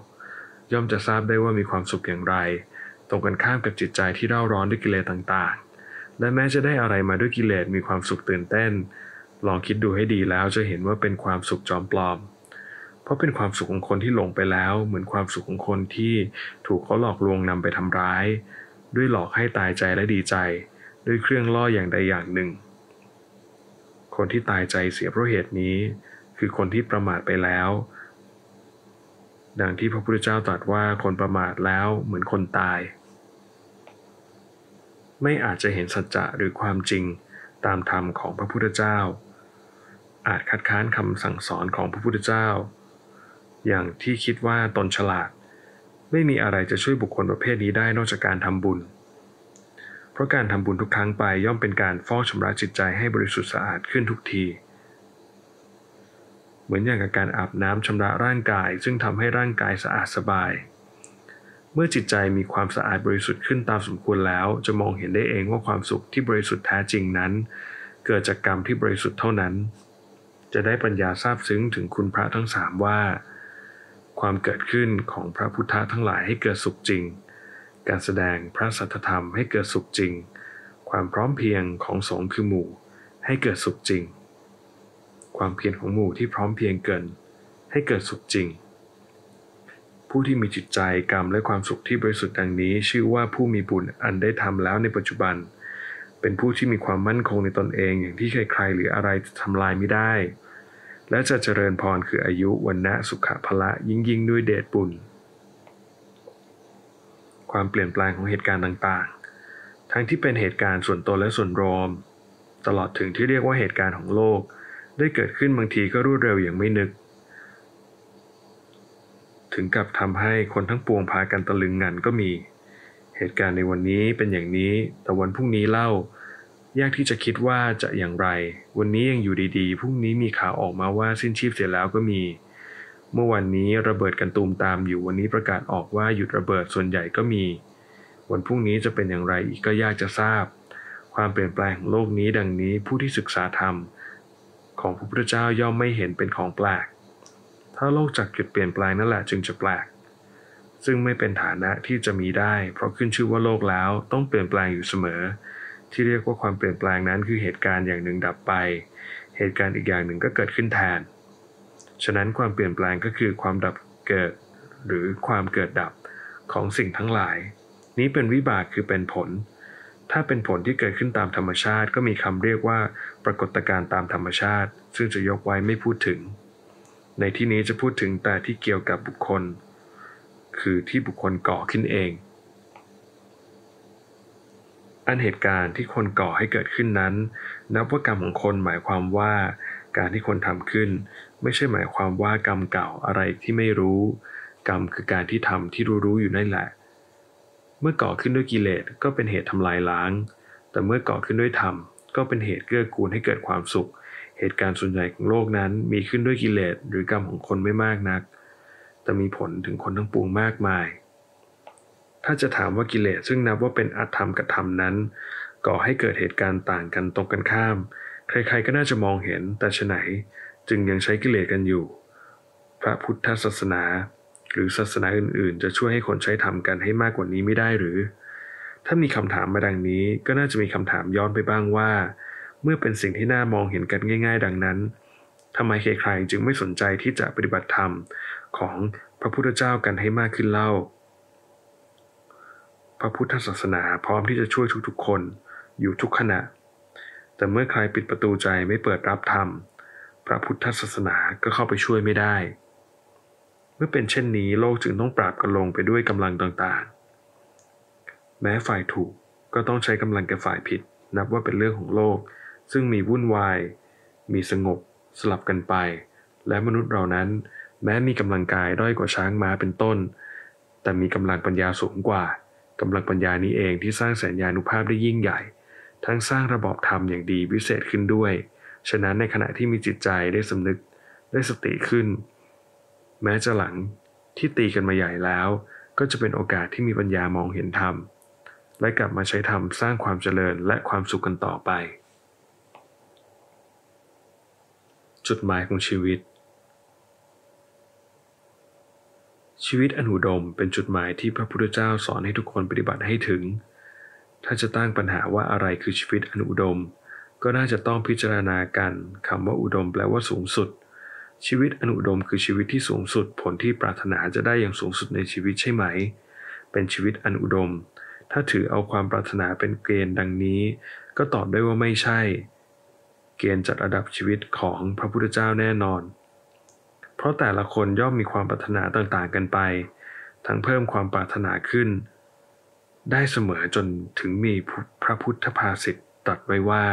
ย่อมจะทราบได้ว่ามีความสุขอย่างไรตรงกันข้ามกับจิตใจที่เร่าร้อนด้วยกิเลสต่างๆและแม้จะได้อะไรมาด้วยกิเลสมีความสุขตื่นเต้นลองคิดดูให้ดีแล้วจะเห็นว่าเป็นความสุขจอมปลอมเพราะเป็นความสุขของคนที่หลงไปแล้วเหมือนความสุขของคนที่ถูกเขาหลอกลวงนำไปทำร้ายด้วยหลอกให้ตายใจและดีใจด้วยเครื่องล่ออย่างใดอย่างหนึ่งคนที่ตายใจเสียเพราะเหตุนี้คือคนที่ประมาทไปแล้ว ดังที่พระพุทธเจ้าตรัสว่าคนประมาทแล้วเหมือนคนตายไม่อาจจะเห็นสัจจะหรือความจริงตามธรรมของพระพุทธเจ้าอาจคัดค้านคำสั่งสอนของพระพุทธเจ้าอย่างที่คิดว่าตนฉลาดไม่มีอะไรจะช่วยบุคคลประเภทนี้ได้นอกจากการทำบุญเพราะการทำบุญทุกครั้งไปย่อมเป็นการฟอกชำระจิตใจให้บริสุทธิ์สะอาดขึ้นทุกทีเหมือนอย่างกับการอาบน้ำชำระร่างกายซึ่งทำให้ร่างกายสะอาดสบายเมื่อจิตใจมีความสะอาดบริสุทธิ์ขึ้นตามสมควรแล้วจะมองเห็นได้เองว่าความสุขที่บริสุทธิ์แท้จริงนั้นเกิดจากกรรมที่บริสุทธิ์เท่านั้นจะได้ปัญญาทราบซึ้งถึงคุณพระทั้งสามว่าความเกิดขึ้นของพระพุทธะทั้งหลายให้เกิดสุขจริงการแสดงพระสัทธรรมให้เกิดสุขจริงความพร้อมเพรียงของสงฆ์คือหมู่ให้เกิดสุขจริงความเพียรของหมู่ที่พร้อมเพรียงเกินให้เกิดสุขจริงผู้ที่มีจิตใจกรรมและความสุขที่บริสุทธิ์ดังนี้ชื่อว่าผู้มีบุญอันได้ทำแล้วในปัจจุบันเป็นผู้ที่มีความมั่นคงในตนเองอย่างที่ใครๆหรืออะไรจะทำลายไม่ได้และจะเจริญพรคืออายุวรรณะสุขะพละยิ่งด้วยเดชบุญความเปลี่ยนแปลงของเหตุการณ์ต่างๆทั้งที่เป็นเหตุการณ์ส่วนตนและส่วนรวมตลอดถึงที่เรียกว่าเหตุการณ์ของโลกได้เกิดขึ้นบางทีก็รวดเร็วอย่างไม่นึกถึงกับทำให้คนทั้งปวงพากันตะลึงงันก็มีเหตุการณ์ในวันนี้เป็นอย่างนี้แต่วันพรุ่งนี้เล่ายากที่จะคิดว่าจะอย่างไรวันนี้ยังอยู่ดีๆพรุ่งนี้มีข่าวออกมาว่าสิ้นชีพเสียแล้วก็มีเมื่อวันนี้ระเบิดกันตูมตามอยู่วันนี้ประกาศออกว่าหยุดระเบิดส่วนใหญ่ก็มีวันพรุ่งนี้จะเป็นอย่างไรอีกก็ยากจะทราบความเปลี่ยนแปลงของโลกนี้ดังนี้ผู้ที่ศึกษาธรรมของพระพุทธเจ้าย่อมไม่เห็นเป็นของแปลกถ้าโลกจักหยุดเปลี่ยนแปลงนั่นแหละจึงจะแปลกซึ่งไม่เป็นฐานะที่จะมีได้เพราะขึ้นชื่อว่าโลกแล้วต้องเปลี่ยนแปลงอยู่เสมอที่เรียกว่าความเปลี่ยนแปลงนั้นคือเหตุการณ์อย่างหนึ่งดับไปเหตุการณ์อีกอย่างหนึ่งก็เกิดขึ้นแทนฉะนั้นความเปลี่ยนแปลงก็คือความดับเกิดหรือความเกิดดับของสิ่งทั้งหลายนี้เป็นวิบากคือเป็นผลถ้าเป็นผลที่เกิดขึ้นตามธรรมชาติก็มีคำเรียกว่าปรากฏการณ์ตามธรรมชาติซึ่งจะยกไว้ไม่พูดถึงในที่นี้จะพูดถึงแต่ที่เกี่ยวกับบุคคลคือที่บุคคลก่อขึ้นเองอันเหตุการณ์ที่คนก่อให้เกิดขึ้นนั้นนับว่ากรรมของคนหมายความว่าการที่คนทำขึ้นไม่ใช่หมายความว่ากรรมเก่าอะไรที่ไม่รู้กรรมคือการที่ทำที่รู้อยู่นั่นแหละเมื่อก่อขึ้นด้วยกิเลสก็เป็นเหตุทำลายล้างแต่เมื่อก่อขึ้นด้วยธรรมก็เป็นเหตุเกื้อกูลให้เกิดความสุขเหตุการณ์ส่วนใหญ่ของโลกนั้นมีขึ้นด้วยกิเลสหรือกรรมของคนไม่มากนักแต่มีผลถึงคนทั้งปวงมากมายถ้าจะถามว่ากิเลสซึ่งนับว่าเป็นอธรรมกับธรรมนั้นก่อให้เกิดเหตุการณ์ต่างกันตรงกันข้ามใครๆก็น่าจะมองเห็นแต่ไฉนจึงยังใช้กิเลสกันอยู่พระพุทธศาสนาหรือศาสนาอื่นๆจะช่วยให้คนใช้ธรรมกันให้มากกว่านี้ไม่ได้หรือถ้ามีคำถามมาดังนี้ก็น่าจะมีคำถามย้อนไปบ้างว่าเมื่อเป็นสิ่งที่น่ามองเห็นกันง่ายๆดังนั้นทำไมใครๆจึงไม่สนใจที่จะปฏิบัติธรรมของพระพุทธเจ้ากันให้มากขึ้นเล่าพระพุทธศาสนาพร้อมที่จะช่วยทุกๆคนอยู่ทุกขณะแต่เมื่อใครปิดประตูใจไม่เปิดรับธรรมพระพุทธศาสนาก็เข้าไปช่วยไม่ได้เมื่อเป็นเช่นนี้โลกจึงต้องปราบกันลงไปด้วยกำลังต่างๆแม้ฝ่ายถูกก็ต้องใช้กำลังกับฝ่ายผิดนับว่าเป็นเรื่องของโลกซึ่งมีวุ่นวายมีสงบสลับกันไปและมนุษย์เรานั้นแม้มีกำลังกายด้อยกว่าช้างม้าเป็นต้นแต่มีกำลังปัญญาสูงกว่ากำลังปัญญานี้เองที่สร้างแสนยานุภาพได้ยิ่งใหญ่ทั้งสร้างระบอบธรรมอย่างดีวิเศษขึ้นด้วยฉะนั้นในขณะที่มีจิตใจได้สำนึกได้สติขึ้นแม้จะหลังที่ตีกันมาใหญ่แล้วก็จะเป็นโอกาสที่มีปัญญามองเห็นธรรมและกลับมาใช้ธรรมสร้างความเจริญและความสุขกันต่อไปจุดหมายของชีวิตชีวิตอันอุดมเป็นจุดหมายที่พระพุทธเจ้าสอนให้ทุกคนปฏิบัติให้ถึงถ้าจะตั้งปัญหาว่าอะไรคือชีวิตอันอุดมก็น่าจะต้องพิจารณากันคำว่าอุดมแปลว่าสูงสุดชีวิตอันอุดมคือชีวิตที่สูงสุดผลที่ปรารถนาจะได้อย่างสูงสุดในชีวิตใช่ไหมเป็นชีวิตอันอุดมถ้าถือเอาความปรารถนาเป็นเกณฑ์ดังนี้ก็ตอบได้ว่าไม่ใช่เกณฑ์จัดอันดับชีวิตของพระพุทธเจ้าแน่นอน เพราะแต่ละคนย่อมมีความปรารถนาต่างๆกันไปทั้งเพิ่มความปรารถนาขึ้นได้เสมอจนถึงมีพระพุทธภาษิตตรัสไว้ว่า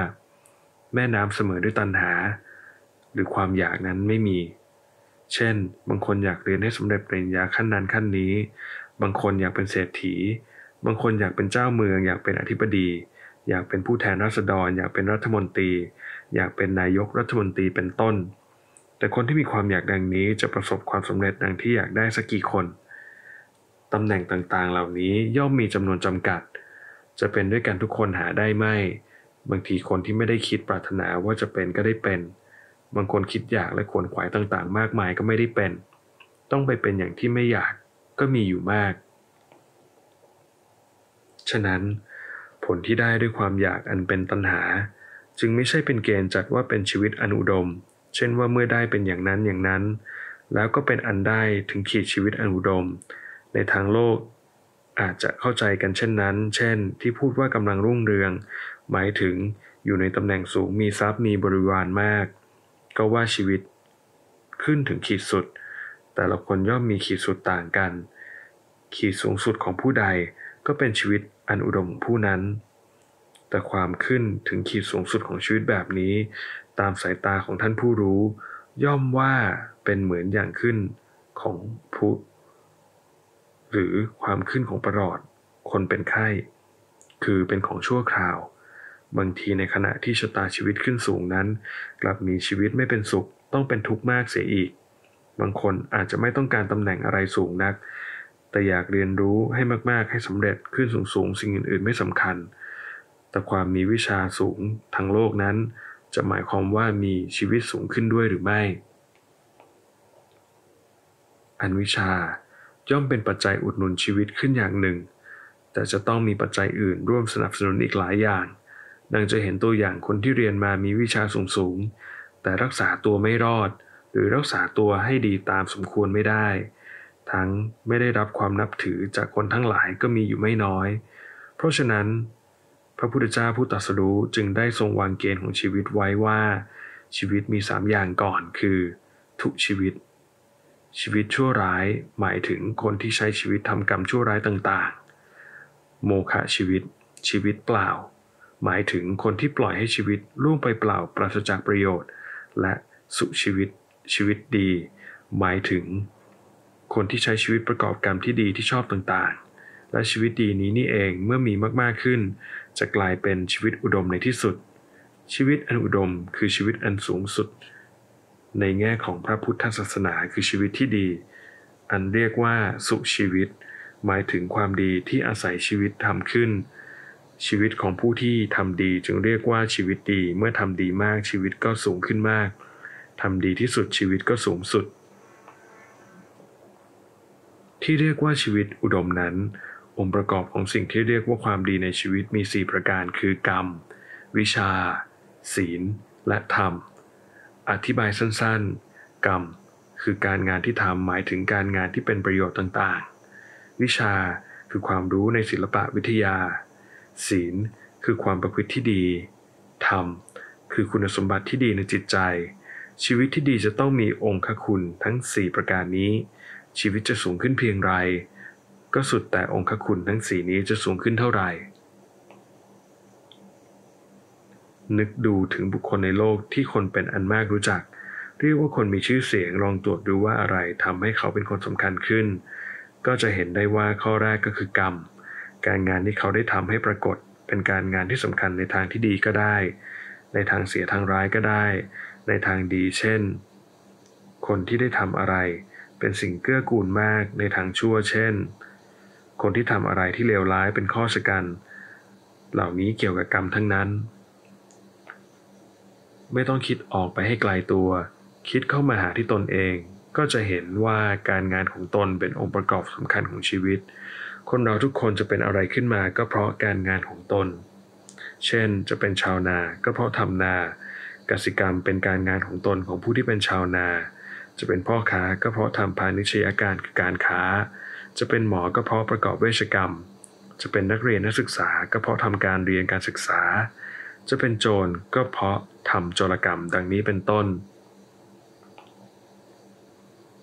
แม่น้ำเสมอด้วยตัณหาหรือความอยากนั้นไม่มีเช่นบางคนอยากเรียนให้สำเร็จปริญญาขั้นนั้นขั้นนี้บางคนอยากเป็นเศรษฐีบางคนอยากเป็นเจ้าเมืองอยากเป็นอธิบดีอยากเป็นผู้แทนราษฎรอยากเป็นรัฐมนตรีอยากเป็นนายกรัฐมนตรีเป็นต้นแต่คนที่มีความอยากดังนี้จะประสบความสำเร็จดังที่อยากได้สักกี่คนตำแหน่งต่างๆเหล่านี้ย่อมมีจำนวนจำกัดจะเป็นด้วยกันทุกคนหาได้ไม่บางทีคนที่ไม่ได้คิดปรารถนาว่าจะเป็นก็ได้เป็นบางคนคิดอยากและขวนขวายต่างๆมากมายก็ไม่ได้เป็นต้องไปเป็นอย่างที่ไม่อยากก็มีอยู่มากฉะนั้นผลที่ได้ด้วยความอยากอันเป็นตัณหาจึงไม่ใช่เป็นเกณฑ์จัดว่าเป็นชีวิตอันอุดมเช่นว่าเมื่อได้เป็นอย่างนั้นอย่างนั้นแล้วก็เป็นอันได้ถึงขีดชีวิตอันอุดมในทางโลกอาจจะเข้าใจกันเช่นนั้นเช่นที่พูดว่ากำลังรุ่งเรืองหมายถึงอยู่ในตำแหน่งสูงมีทรัพย์มีบริวารมากก็ว่าชีวิตขึ้นถึงขีดสุดแต่ละคนย่อมมีขีดสุดต่างกันขีดสูงสุดของผู้ใดก็เป็นชีวิตอันอุดมผู้นั้นแต่ความขึ้นถึงขีดสูงสุดของชีวิตแบบนี้ตามสายตาของท่านผู้รู้ย่อมว่าเป็นเหมือนอย่างขึ้นของพุหรือความขึ้นของประหลอดคนเป็นไข้คือเป็นของชั่วคราวบางทีในขณะที่ชะตาชีวิตขึ้นสูงนั้นกลับมีชีวิตไม่เป็นสุขต้องเป็นทุกข์มากเสียอีกบางคนอาจจะไม่ต้องการตำแหน่งอะไรสูงนักแต่อยากเรียนรู้ให้มากๆให้สำเร็จขึ้นสูงๆสิ่งอื่นๆไม่สำคัญแต่ความมีวิชาสูงทางโลกนั้นจะหมายความว่ามีชีวิตสูงขึ้นด้วยหรือไม่อันวิชาย่อมเป็นปัจจัยอุดหนุนชีวิตขึ้นอย่างหนึ่งแต่จะต้องมีปัจจัยอื่นร่วมสนับสนุนอีกหลายอย่างดังจะเห็นตัวอย่างคนที่เรียนมามีวิชาสูงๆแต่รักษาตัวไม่รอดหรือรักษาตัวให้ดีตามสมควรไม่ได้ทั้งไม่ได้รับความนับถือจากคนทั้งหลายก็มีอยู่ไม่น้อยเพราะฉะนั้นพระพุทธเจ้าผู้ตรัสรู้จึงได้ทรงวางเกณฑ์ของชีวิตไว้ว่าชีวิตมี3อย่างก่อนคือทุชีวิตชีวิตชั่วร้ายหมายถึงคนที่ใช้ชีวิตทำกรรมชั่วร้ายต่างๆโมฆะชีวิตชีวิตเปล่าหมายถึงคนที่ปล่อยให้ชีวิตล่วงไปเปล่าปราศจากประโยชน์และสุชีวิตชีวิตดีหมายถึงคนที่ใช้ชีวิตประกอบกรรมที่ดีที่ชอบต่างๆและชีวิตดีนี้นี่เองเมื่อมีมากๆขึ้นจะกลายเป็นชีวิตอุดมในที่สุดชีวิตอันอุดมคือชีวิตอันสูงสุดในแง่ของพระพุทธศาสนาคือชีวิตที่ดีอันเรียกว่าสุชีวิตหมายถึงความดีที่อาศัยชีวิตทำขึ้นชีวิตของผู้ที่ทำดีจึงเรียกว่าชีวิตดีเมื่อทำดีมากชีวิตก็สูงขึ้นมากทำดีที่สุดชีวิตก็สูงสุดที่เรียกว่าชีวิตอุดมนั้นองค์ประกอบของสิ่งที่เรียกว่าความดีในชีวิตมี4ประการคือกรรมวิชาศีลและธรรมอธิบายสั้นๆกรรมคือการงานที่ทำหมายถึงการงานที่เป็นประโยชน์ต่างๆวิชาคือความรู้ในศิลปะวิทยาศีลคือความประพฤติที่ดีธรรมคือคุณสมบัติที่ดีในจิตใจชีวิตที่ดีจะต้องมีองค์คุณทั้ง4ประการนี้ชีวิตจะสูงขึ้นเพียงไรก็สุดแต่องค์คุณทั้ง4นี้จะสูงขึ้นเท่าไหร่นึกดูถึงบุคคลในโลกที่คนเป็นอันมากรู้จักเรียกว่าคนมีชื่อเสียงลองตรวจดูว่าอะไรทำให้เขาเป็นคนสำคัญขึ้นก็จะเห็นได้ว่าข้อแรกก็คือกรรมการงานที่เขาได้ทำให้ปรากฏเป็นการงานที่สำคัญในทางที่ดีก็ได้ในทางเสียทางร้ายก็ได้ในทางดีเช่นคนที่ได้ทำอะไรเป็นสิ่งเกื้อกูลมากในทางชั่วเช่นคนที่ทำอะไรที่เลวร้ายเป็นข้อชะกันเหล่านี้เกี่ยวกับกรรมทั้งนั้นไม่ต้องคิดออกไปให้ไกลตัวคิดเข้ามาหาที่ตนเองก็จะเห็นว่าการงานของตนเป็นองค์ประกอบสำคัญของชีวิตคนเราทุกคนจะเป็นอะไรขึ้นมาก็เพราะการงานของตนเช่นจะเป็นชาวนาก็เพราะทำนากสิกรรมเป็นการงานของตนของผู้ที่เป็นชาวนาจะเป็นพ่อค้าก็เพราะทำพาณิชยการคือการค้าจะเป็นหมอก็เพราะประกอบเวชกรรมจะเป็นนักเรียนนักศึกษาก็เพราะทำการเรียนการศึกษาจะเป็นโจรก็เพราะทำโจรกรรมดังนี้เป็นต้น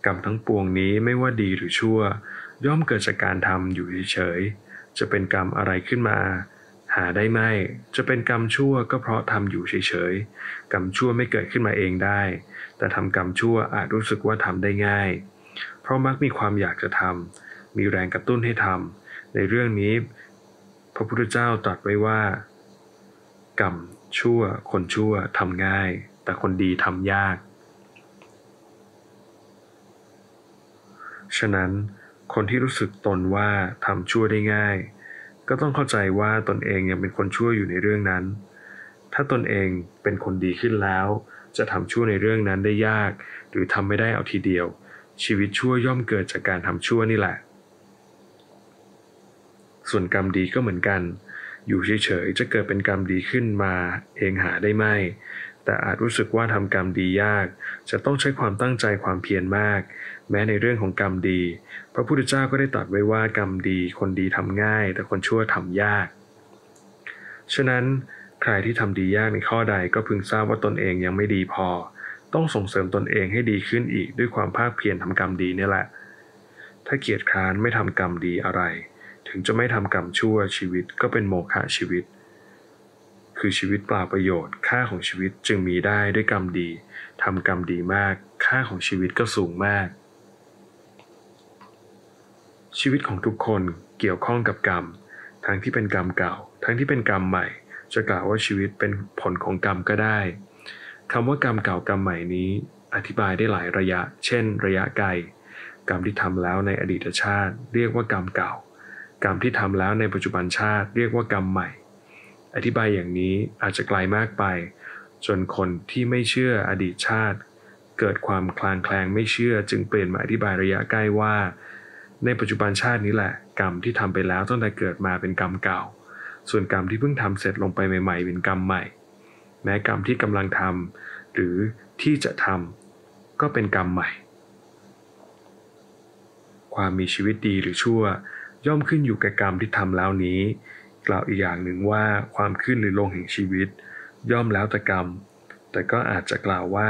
กรรมทั้งปวงนี้ไม่ว่าดีหรือชั่วย่อมเกิดจากการทำอยู่เฉยๆจะเป็นกรรมอะไรขึ้นมาหาได้ไม่จะเป็นกรรมชั่วก็เพราะทำอยู่เฉยๆกรรมชั่วไม่เกิดขึ้นมาเองได้แต่ทำกรรมชั่วอาจรู้สึกว่าทำได้ง่ายเพราะมักมีความอยากจะทำมีแรงกระตุ้นให้ทำในเรื่องนี้พระพุทธเจ้าตรัสไว้ว่ากรรมชั่วคนชั่วทำง่ายแต่คนดีทำยากฉะนั้นคนที่รู้สึกตนว่าทำชั่วได้ง่ายก็ต้องเข้าใจว่าตนเองยังเป็นคนชั่วอยู่ในเรื่องนั้นถ้าตนเองเป็นคนดีขึ้นแล้วจะทำชั่วในเรื่องนั้นได้ยากหรือทำไม่ได้เอาทีเดียวชีวิตชั่วย่อมเกิดจากการทำชั่วนี่แหละส่วนกรรมดีก็เหมือนกันอยู่เฉยๆจะเกิดเป็นกรรมดีขึ้นมาเองหาได้ไม่แต่อาจรู้สึกว่าทำกรรมดียากจะต้องใช้ความตั้งใจความเพียรมากแม้ในเรื่องของกรรมดีพระพุทธเจ้าก็ได้ตรัสไว้ว่ากรรมดีคนดีทำง่ายแต่คนชั่วทำยากฉะนั้นใครที่ทำดียากในข้อใดก็พึงทราบว่าตนเองยังไม่ดีพอต้องส่งเสริมตนเองให้ดีขึ้นอีกด้วยความภาคเพียรทำกรรมดีนี่แหละถ้าเกียจคร้านไม่ทำกรรมดีอะไรถึงจะไม่ทำกรรมชั่วชีวิตก็เป็นโมฆะชีวิตคือชีวิตเปล่าประโยชน์ค่าของชีวิตจึงมีได้ด้วยกรรมดีทำกรรมดีมากค่าของชีวิตก็สูงมากชีวิตของทุกคนเกี่ยวข้องกับกรรมทั้งที่เป็นกรรมเก่าทั้งที่เป็นกรรมใหม่จะกล่าวว่าชีวิตเป็นผลของกรรมก็ได้คำว่ากรรมเก่ากรรมใหม่นี้อธิบายได้หลายระยะเช่นระยะไกลกรรมที่ทำแล้วในอดีตชาติเรียกว่ากรรมเก่ากรรมที่ทำแล้วในปัจจุบันชาติเรียกว่ากรรมใหม่อธิบายอย่างนี้อาจจะไกลมากไปจนคนที่ไม่เชื่ออดีตชาติเกิดความคลางแคลงไม่เชื่อจึงเปลี่ยนมาอธิบายระยะใกล้ว่าในปัจจุบันชาตินี้แหละกรรมที่ทำไปแล้วตั้งแต่เกิดมาเป็นกรรมเก่าส่วนกรรมที่เพิ่งทำเสร็จลงไปใหม่ๆเป็นกรรมใหม่แม้กรรมที่กำลังทำหรือที่จะทำก็เป็นกรรมใหม่ความมีชีวิตดีหรือชั่วย่อมขึ้นอยู่กับกรรมที่ทำแล้วนี้กล่าวอีกอย่างหนึ่งว่าความขึ้นหรือลงแห่งชีวิตย่อมแล้วแต่กรรมแต่ก็อาจจะกล่าวว่า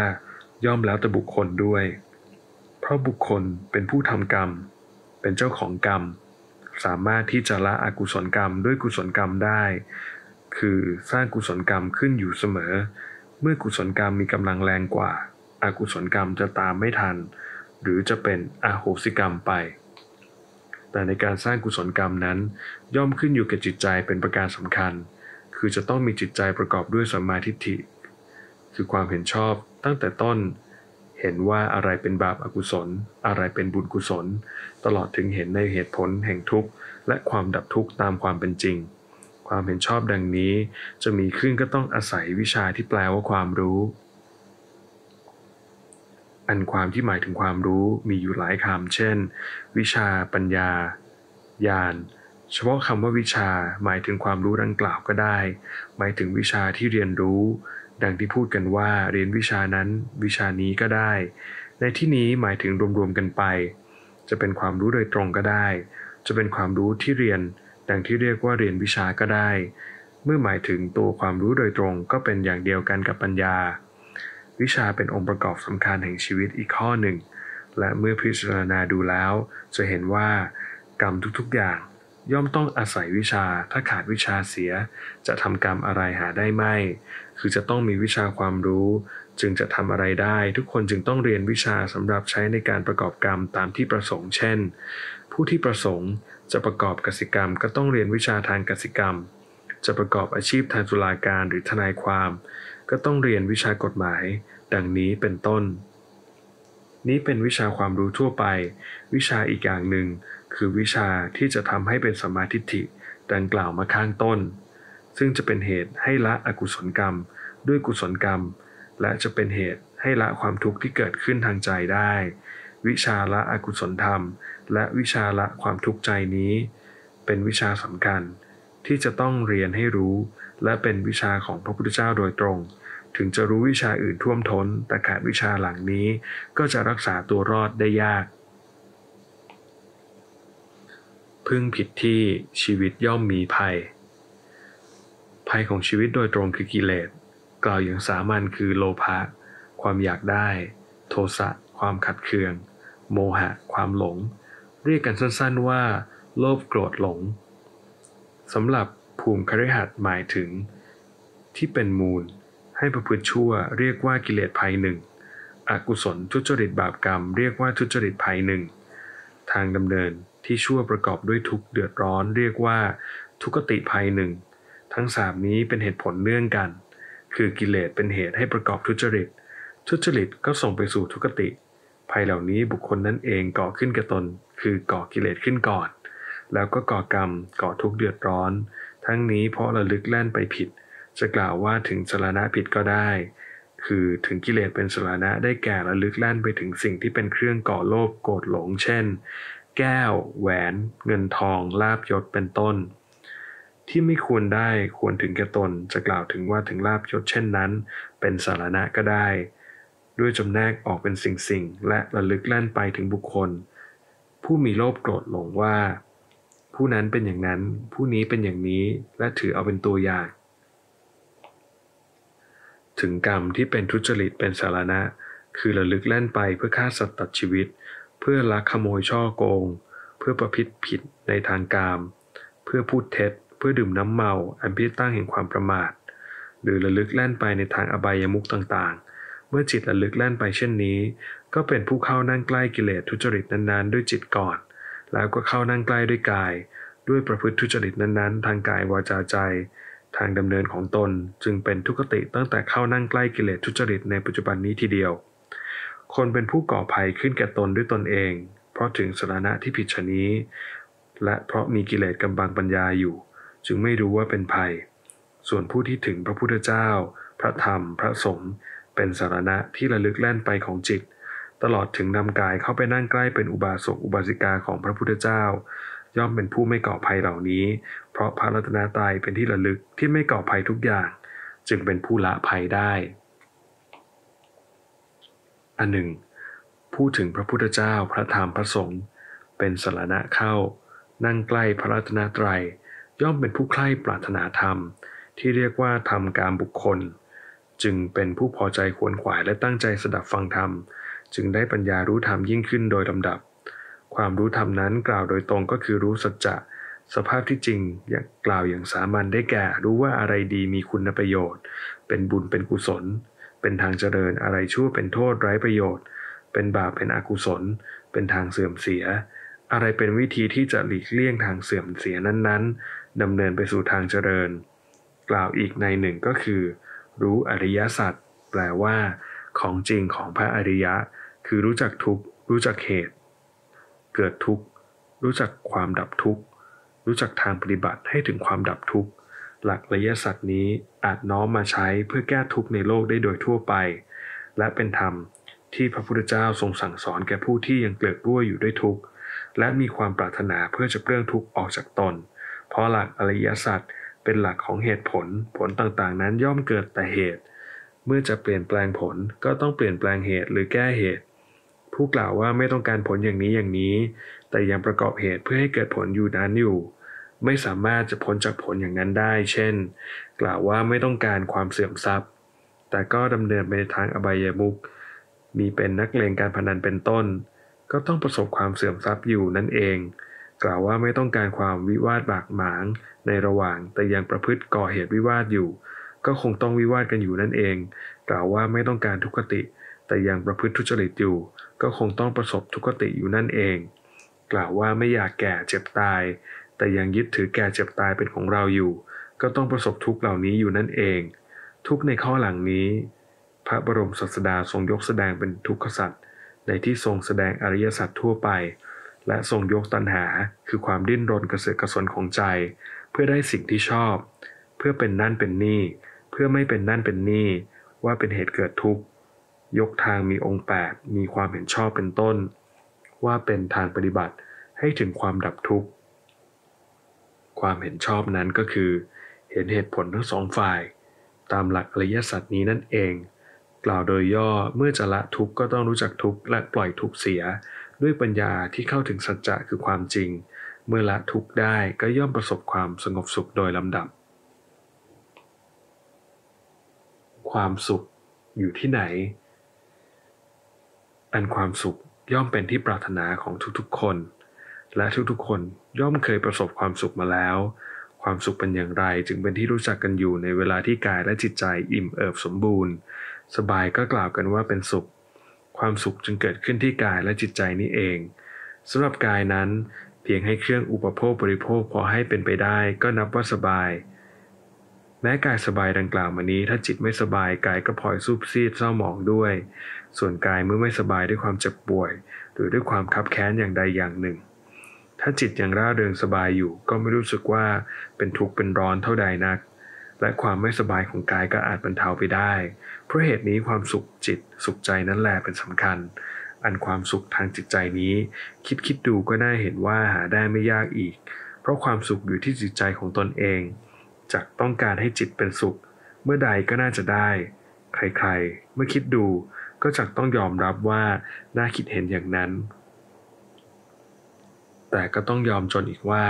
ย่อมแล้วแต่บุคคลด้วยเพราะบุคคลเป็นผู้ทำกรรมเป็นเจ้าของกรรมสามารถที่จะละอกุศลกรรมด้วยกุศลกรรมได้คือสร้างกุศลกรรมขึ้นอยู่เสมอเมื่อกุศลกรรมมีกำลังแรงกว่าอกุศลกรรมจะตามไม่ทันหรือจะเป็นอโหสิกรรมไปแต่ในการสร้างกุศลกรรมนั้นย่อมขึ้นอยู่กับจิตใจเป็นประการสำคัญคือจะต้องมีจิตใจประกอบด้วยสัมมาทิฏฐิคือความเห็นชอบตั้งแต่ต้นเห็นว่าอะไรเป็นบาปอกุศลอะไรเป็นบุญกุศลตลอดถึงเห็นในเหตุผลแห่งทุกข์และความดับทุกข์ตามความเป็นจริงความเห็นชอบดังนี้จะมีขึ้นก็ต้องอาศัยวิชาที่แปลว่าความรู้อันความที่หมายถึงความรู้มีอยู่หลายคำเช่นวิชาปัญญาญาณเฉพาะคำว่าวิชาหมายถึงความรู้ดังกล่าวก็ได้หมายถึงวิชาที่เรียนรู้ดังที่พูดกันว่าเรียนวิชานั้นวิชานี้ก็ได้ในที่นี้หมายถึงรวมๆกันไปจะเป็นความรู้โดยตรงก็ได้จะเป็นความรู้ที่เรียนดังที่เรียกว่าเรียนวิชาก็ได้เมื่อหมายถึงตัวความรู้โดยตรงก็เป็นอย่างเดียวกันกับปัญญาวิชาเป็นองค์ประกอบสำคัญแห่งชีวิตอีกข้อหนึ่งและเมื่อพิจารณาดูแล้วจะเห็นว่ากรรมทุกๆอย่างย่อมต้องอาศัยวิชาถ้าขาดวิชาเสียจะทำกรรมอะไรหาได้ไม่คือจะต้องมีวิชาความรู้จึงจะทำอะไรได้ทุกคนจึงต้องเรียนวิชาสำหรับใช้ในการประกอบกรรมตามที่ประสงค์เช่นผู้ที่ประสงค์จะประกอบกสิกรรมก็ต้องเรียนวิชาทางกสิกรรมจะประกอบอาชีพทางตุลาการหรือทนายความก็ต้องเรียนวิชากฎหมายดังนี้เป็นต้นนี้เป็นวิชาความรู้ทั่วไปวิชาอีกอย่างหนึ่งคือวิชาที่จะทำให้เป็นสัมมาทิฏฐิดังกล่าวมาข้างต้นซึ่งจะเป็นเหตุให้ละอกุศลกรรมด้วยกุศลกรรมและจะเป็นเหตุให้ละความทุกข์ที่เกิดขึ้นทางใจได้วิชาละอกุศลธรรมและวิชาละความทุกข์ใจนี้เป็นวิชาสำคัญที่จะต้องเรียนให้รู้และเป็นวิชาของพระพุทธเจ้าโดยตรงถึงจะรู้วิชาอื่นท่วมท้นแต่ขาดวิชาหลังนี้ก็จะรักษาตัวรอดได้ยากพึ่งผิดที่ชีวิตย่อมมีภัยภัยของชีวิตโดยตรงคือกิเลสกล่าวอย่างสามัญคือโลภะความอยากได้โทสะความขัดเคือง โมหะความหลงเรียกกันสั้นๆว่าโลภโกรธหลงสำหรับภูมิคฤหัสถ์หมายถึงที่เป็นมูลให้ประพฤติชั่วเรียกว่ากิเลสภัยหนึ่งอกุศลทุจริตบาปกรรมเรียกว่าทุจริตภัยหนึ่งทางดำเนินที่ชั่วประกอบด้วยทุกข์เดือดร้อนเรียกว่าทุกขติภัยหนึ่งทั้งสามนี้เป็นเหตุผลเนื่องกันคือกิเลสเป็นเหตุให้ประกอบทุจริตทุจริตก็ส่งไปสู่ทุกขติภัยเหล่านี้บุคคลนั้นเองก่อขึ้นกับตนคือก่อกิเลสขึ้นก่อนแล้วก็ก่อกรรมก่อทุกข์เดือดร้อนทั้งนี้เพราะระลึกแล่นไปผิดจะกล่าวว่าถึงสรณะผิดก็ได้คือถึงกิเลสเป็นสรณะได้แก่ระลึกแล่นไปถึงสิ่งที่เป็นเครื่องก่อโลภโกรธหลงเช่นแก้วแหวนเงินทองลาภยศเป็นต้นที่ไม่ควรได้ควรถึงแก่ตนจะกล่าวถึงว่าถึงลาภยศเช่นนั้นเป็นสรณะก็ได้ด้วยจำแนกออกเป็นสิ่งและระลึกแล่นไปถึงบุคคลผู้มีโลภโกรธหลงว่าผู้นั้นเป็นอย่างนั้นผู้นี้เป็นอย่างนี้และถือเอาเป็นตัวอย่างถึงกรรมที่เป็นทุจริตเป็นสารณะคือระลึกแล่นไปเพื่อฆ่าสัตว์ตัดชีวิตเพื่อลักขโมยช่อโกงเพื่อประพฤติผิดในทางกามเพื่อพูดเท็จเพื่อดื่มน้ำเมาอันเป็นที่ตั้งแห่งความประมาทหรือระลึกแล่นไปในทางอบายมุขต่างๆเมื่อจิตระลึกแล่นไปเช่นนี้ก็เป็นผู้เข้านั่งใกล้กิเลสทุจริตนั้นๆด้วยจิตก่อนแล้วก็เข้านั่งใกล้ด้วยกายด้วยประพฤติทุจริตนั้นๆทางกายวาจาใจทางดำเนินของตนจึงเป็นทุกขติตั้งแต่เข้านั่งใกล้กิเลสทุจริตในปัจจุบันนี้ทีเดียวคนเป็นผู้ก่อภัยขึ้นแก่ตนด้วยตนเองเพราะถึงสรณะที่ผิดชนี้และเพราะมีกิเลสกำบังปัญญาอยู่จึงไม่รู้ว่าเป็นภัยส่วนผู้ที่ถึงพระพุทธเจ้าพระธรรมพระสงฆ์เป็นสรณะที่ระลึกแล่นไปของจิตตลอดถึงนำกายเข้าไปนั่งใกล้เป็นอุบาสกอุบาสิกาของพระพุทธเจ้าย่อมเป็นผู้ไม่ก่อภัยเหล่านี้เพราะพระรัตนตรัยเป็นที่ระลึกที่ไม่ก่อภัยทุกอย่างจึงเป็นผู้ละภัยได้อันหนึ่งผู้ถึงพระพุทธเจ้าพระธรรมพระสงฆ์เป็นสรณะเข้านั่งใกล้พระรัตนตรัยย่อมเป็นผู้ใคร่ปรารถนาธรรมที่เรียกว่าธรรมกามบุคคลจึงเป็นผู้พอใจขวนขวายและตั้งใจสดับฟังธรรมจึงได้ปัญญารู้ธรรมยิ่งขึ้นโดยลำดับความรู้ธรรมนั้นกล่าวโดยตรงก็คือรู้สัจจะสภาพที่จริงอย่างกล่าวอย่างสามัญได้แก่รู้ว่าอะไรดีมีคุณประโยชน์เป็นบุญเป็นกุศลเป็นทางเจริญอะไรชั่วเป็นโทษไร้ประโยชน์เป็นบาปเป็นอกุศลเป็นทางเสื่อมเสียอะไรเป็นวิธีที่จะหลีกเลี่ยงทางเสื่อมเสียนั้นๆดำเนินไปสู่ทางเจริญกล่าวอีกในหนึ่งก็คือรู้อริยสัจแปลว่าของจริงของพระอริยะคือรู้จักทุกข์รู้จักเหตุเกิดทุกข์รู้จักความดับทุกข์รู้จักทางปฏิบัติให้ถึงความดับทุกข์หลักอริยสัจนี้อาจน้อมมาใช้เพื่อแก้ทุกข์ในโลกได้โดยทั่วไปและเป็นธรรมที่พระพุทธเจ้าทรงสั่งสอนแก่ผู้ที่ยังเกลือกกลัวอยู่ด้วยทุกข์และมีความปรารถนาเพื่อจะเปลื้องทุกข์ออกจากตนเพราะหลักอริยสัจเป็นหลักของเหตุผลผลต่างๆนั้นย่อมเกิดแต่เหตุเมื่อจะเปลี่ยนแปลงผลก็ต้องเปลี่ยนแปลงเหตุหรือแก้เหตุผู้กล่าวว่าไม่ต้องการผลอย่างนี้แต่ยังประกอบเหตุเพื่อให้เกิดผลอยู่นั้นอยู่ไม่สามารถจะพ้นจากผลอย่างนั้นได้เช่นกล่าวว่าไม่ต้องการความเสื่อมทรัพย์แต่ก็ดำเนินไปในทางอบายมุขมีเป็นนักเลงการพนันเป็นต้นก็ต้องประสบความเสื่อมทรัพย์อยู่นั่นเองกล่าวว่าไม่ต้องการความวิวาทบากหมางในระหว่างแต่ยังประพฤติก่อเหตุวิวาทอยู่ก็คงต้องวิวาทกันอยู่นั่นเองกล่าวว่าไม่ต้องการทุกขติแต่ยังประพฤติทุจริตอยู่ก็คงต้องประสบทุกขติอยู่นั่นเองกล่าวว่าไม่อยากแก่เจ็บตายแต่ยังยึดถือแก่เจ็บตายเป็นของเราอยู่ก็ต้องประสบทุกข์เหล่านี้อยู่นั่นเองทุกข์ในข้อหลังนี้พระบรมศาสดาทรงยกแสดงเป็นทุกขสัจในที่ทรงแสดงอริยสัจทั่วไปและทรงยกตัณหาคือความดิ้นรนกระเสือกกระสนของใจเพื่อได้สิ่งที่ชอบเพื่อเป็นนั่นเป็นนี่เพื่อไม่เป็นนั่นเป็นนี่ว่าเป็นเหตุเกิดทุกข์ยกทางมีองค์8มีความเห็นชอบเป็นต้นว่าเป็นทางปฏิบัติให้ถึงความดับทุกข์ความเห็นชอบนั้นก็คือเห็นเหตุผลทั้งสองฝ่ายตามหลักอริยสัจนี้นั่นเองกล่าวโดยย่อเมื่อจะละทุกข์ก็ต้องรู้จักทุกข์และปล่อยทุกข์เสียด้วยปัญญาที่เข้าถึงสัจจะคือความจริงเมื่อละทุกข์ได้ก็ย่อมประสบความสงบสุขโดยลำดับความสุขอยู่ที่ไหนอันความสุข ย่อมเป็นที่ปรารถนาของทุกๆคนและทุกๆคนย่อมเคยประสบความสุขมาแล้วความสุขเป็นอย่างไรจึงเป็นที่รู้จักกันอยู่ในเวลาที่กายและจิตใจอิ่มเอิบสมบูรณ์สบายก็กล่าวกันว่าเป็นสุขความสุขจึงเกิดขึ้นที่กายและจิตใจนี้เองสำหรับกายนั้นเพียงให้เครื่องอุปโภคบริโภคพอให้เป็นไปได้ก็นับว่าสบายแม้กายสบายดังกล่าวมานี้ถ้าจิตไม่สบายกายก็พลอยซุบซีบเศร้าหมองด้วยส่วนกายเมื่อไม่สบายด้วยความเจ็บป่วยหรือด้วยความคับแค้นอย่างใดอย่างหนึ่งถ้าจิตยังร่าเริงสบายอยู่ก็ไม่รู้สึกว่าเป็นทุกข์เป็นร้อนเท่าใดนักและความไม่สบายของกายก็อาจบรรเทาไปได้เพราะเหตุนี้ความสุขจิตสุขใจนั้นแลเป็นสำคัญอันความสุขทางจิตใจนี้คิดดูก็น่าเห็นว่าหาได้ไม่ยากอีกเพราะความสุขอยู่ที่จิตใจของตนเองจักต้องการให้จิตเป็นสุขเมื่อใดก็น่าจะได้ใครๆเมื่อคิดดูก็จักต้องยอมรับว่าน่าคิดเห็นอย่างนั้นแต่ก็ต้องยอมจนอีกว่า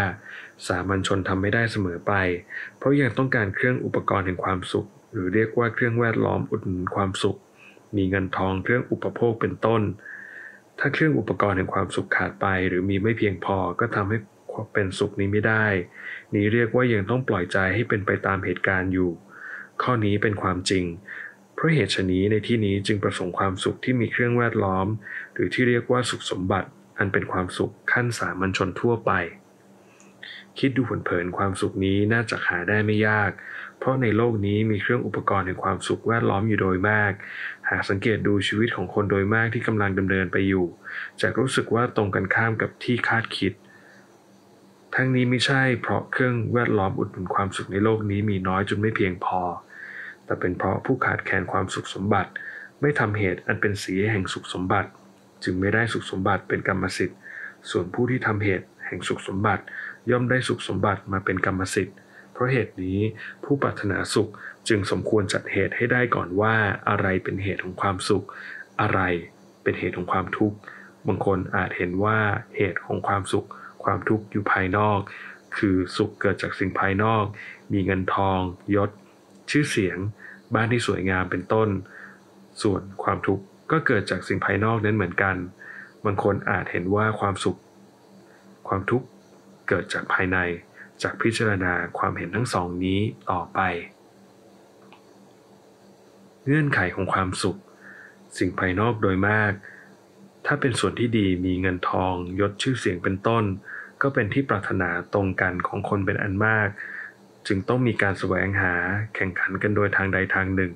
สามัญชนทำไม่ได้เสมอไปเพราะยังต้องการเครื่องอุปกรณ์แห่งความสุขหรือเรียกว่าเครื่องแวดล้อมอุดหนุนความสุขมีเงินทองเครื่องอุปโภคเป็นต้นถ้าเครื่องอุปกรณ์แห่งความสุขขาดไปหรือมีไม่เพียงพอก็ทำให้เป็นสุขนี้ไม่ได้นี้เรียกว่ายังต้องปล่อยใจให้เป็นไปตามเหตุการณ์อยู่ข้อนี้เป็นความจริงเพราะเหตุฉะนี้ในที่นี้จึงประสงค์ความสุขที่มีเครื่องแวดล้อมหรือที่เรียกว่าสุขสมบัติอันเป็นความสุขขั้นสามัญชนทั่วไปคิดดูเผินๆความสุขนี้น่าจะหาได้ไม่ยากเพราะในโลกนี้มีเครื่องอุปกรณ์แห่งความสุขแวดล้อมอยู่โดยมากหากสังเกตดูชีวิตของคนโดยมากที่กำลังดำเนินไปอยู่จะรู้สึกว่าตรงกันข้ามกับที่คาดคิดทั้งนี้ไม่ใช่เพราะเครื่องแวดล้อมอุดหนุนความสุขในโลกนี้มีน้อยจนไม่เพียงพอแต่เป็นเพราะผู้ขาดแคลนความสุขสมบัติไม่ทำเหตุอันเป็นสีแห่งสุขสมบัติจึงไม่ได้สุขสมบัติเป็นกรรมสิทธิ์ส่วนผู้ที่ทำเหตุแห่งสุขสมบัติย่อมได้สุขสมบัติมาเป็นกรรมสิทธิ์เพราะเหตุนี้ผู้ปรารถนาสุขจึงสมควรจัดเหตุให้ได้ก่อนว่าอะไรเป็นเหตุของความสุขอะไรเป็นเหตุของความทุกข์บางคนอาจเห็นว่าเหตุของความสุขความทุกข์อยู่ภายนอกคือสุขเกิดจากสิ่งภายนอกมีเงินทองยศชื่อเสียงบ้านที่สวยงามเป็นต้นส่วนความทุกข์ก็เกิดจากสิ่งภายนอกนั้นเหมือนกันบางคนอาจเห็นว่าความสุขความทุกข์เกิดจากภายในจากพิจารณาความเห็นทั้งสองนี้ต่อไปเงื่อนไขของความสุขสิ่งภายนอกโดยมากถ้าเป็นส่วนที่ดีมีเงินทองยศชื่อเสียงเป็นต้นก็เป็นที่ปรารถนาตรงกันของคนเป็นอันมากจึงต้องมีการแสวงหาแข่งขันกันโดยทางใดทางหนึ่ง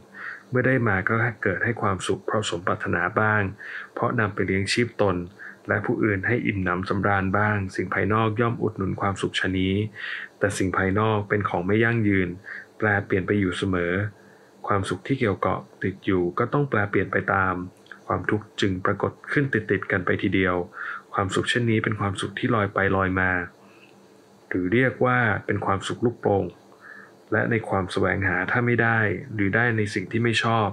เมื่อได้มาก็เกิดให้ความสุขเพราะสมปรารถนาบ้างเพราะนำไปเลี้ยงชีพตนและผู้อื่นให้อิ่มหนำสำราญบ้างสิ่งภายนอกย่อมอุดหนุนความสุขชนิดแต่สิ่งภายนอกเป็นของไม่ยั่งยืนแปรเปลี่ยนไปอยู่เสมอความสุขที่เกี่ยวเกาะติดอยู่ก็ต้องแปรเปลี่ยนไปตามความทุกข์จึงปรากฏขึ้นติดๆกันไปทีเดียวความสุขเช่นนี้เป็นความสุขที่ลอยไปลอยมาหรือเรียกว่าเป็นความสุขลูกโป่งและในความแสวงหาถ้าไม่ได้หรือได้ในสิ่งที่ไม่ชอบ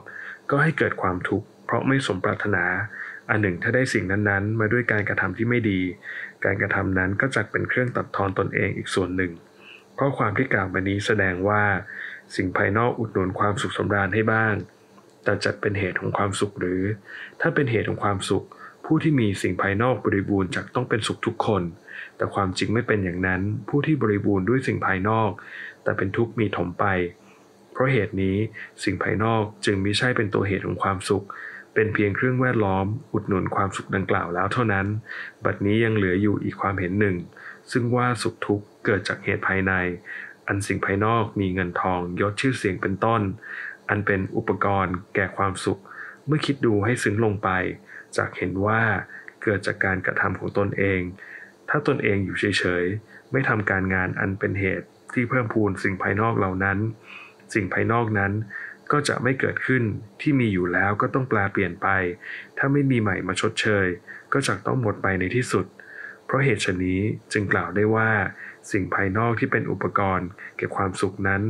ก็ให้เกิดความทุกข์เพราะไม่สมปรารถนาอันหนึ่งถ้าได้สิ่งนั้นๆมาด้วยการกระทำที่ไม่ดีการกระทำนั้นก็จักเป็นเครื่องตัดทอนตนเองอีกส่วนหนึ่งข้อความที่กล่าวมานี้แสดงว่าสิ่งภายนอกอุดหนุนความสุขสำราญให้บ้างแต่จัดเป็นเหตุของความสุขหรือถ้าเป็นเหตุของความสุขผู้ที่มีสิ่งภายนอกบริบูรณ์จักต้องเป็นสุขทุกคนแต่ความจริงไม่เป็นอย่างนั้นผู้ที่บริบูรณ์ด้วยสิ่งภายนอกแต่เป็นทุกข์มีถมไปเพราะเหตุนี้สิ่งภายนอกจึงมิใช่เป็นตัวเหตุของความสุขเป็นเพียงเครื่องแวดล้อมอุดหนุนความสุขดังกล่าวแล้วเท่านั้นบัดนี้ยังเหลืออยู่อีกความเห็นหนึ่งซึ่งว่าสุขทุกข์เกิดจากเหตุภายในอันสิ่งภายนอกมีเงินทองยศชื่อเสียงเป็นต้นอันเป็นอุปกรณ์แก่ความสุขเมื่อคิดดูให้ซึ้งลงไปจักเห็นว่าเกิดจากการกระทำของตนเองถ้าตนเองอยู่เฉยๆไม่ทำการงานอันเป็นเหตุที่เพิ่มพูนสิ่งภายนอกเหล่านั้นสิ่งภายนอกนั้นก็จะไม่เกิดขึ้นที่มีอยู่แล้วก็ต้องแปลเปลี่ยนไปถ้าไม่มีใหม่มาชดเชยก็จักต้องหมดไปในที่สุดเพราะเหตุฉะนี้จึงกล่าวได้ว่าสิ่งภายนอกที่เป็นอุปกรณ์แก่ความสุขนั้น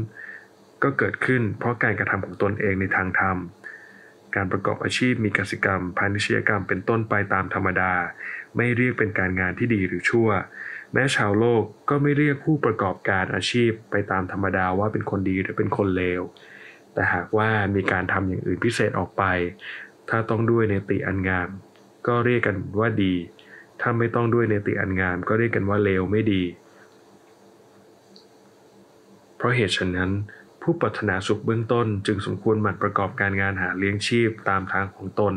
ก็เกิดขึ้นเพราะการกระทำของตนเองในทางธรรมการประกอบอาชีพมีกสิกรรมพาณิชยกรรมเป็นต้นไปตามธรรมดาไม่เรียกเป็นการงานที่ดีหรือชั่วแม้ชาวโลกก็ไม่เรียกผู้ประกอบการอาชีพไปตามธรรมดาว่าเป็นคนดีหรือเป็นคนเลวแต่หากว่ามีการทำอย่างอื่นพิเศษออกไปถ้าต้องด้วยเนติอันงาม ก็เรียกกันว่าดีถ้าไม่ต้องด้วยเนติอันงามก็เรียกกันว่าเลวไม่ดีเพราะเหตุฉะนั้นผู้ปรารถนาสุขเบื้องต้นจึงสมควรหมั่นประกอบการงานหาเลี้ยงชีพตามทางของตน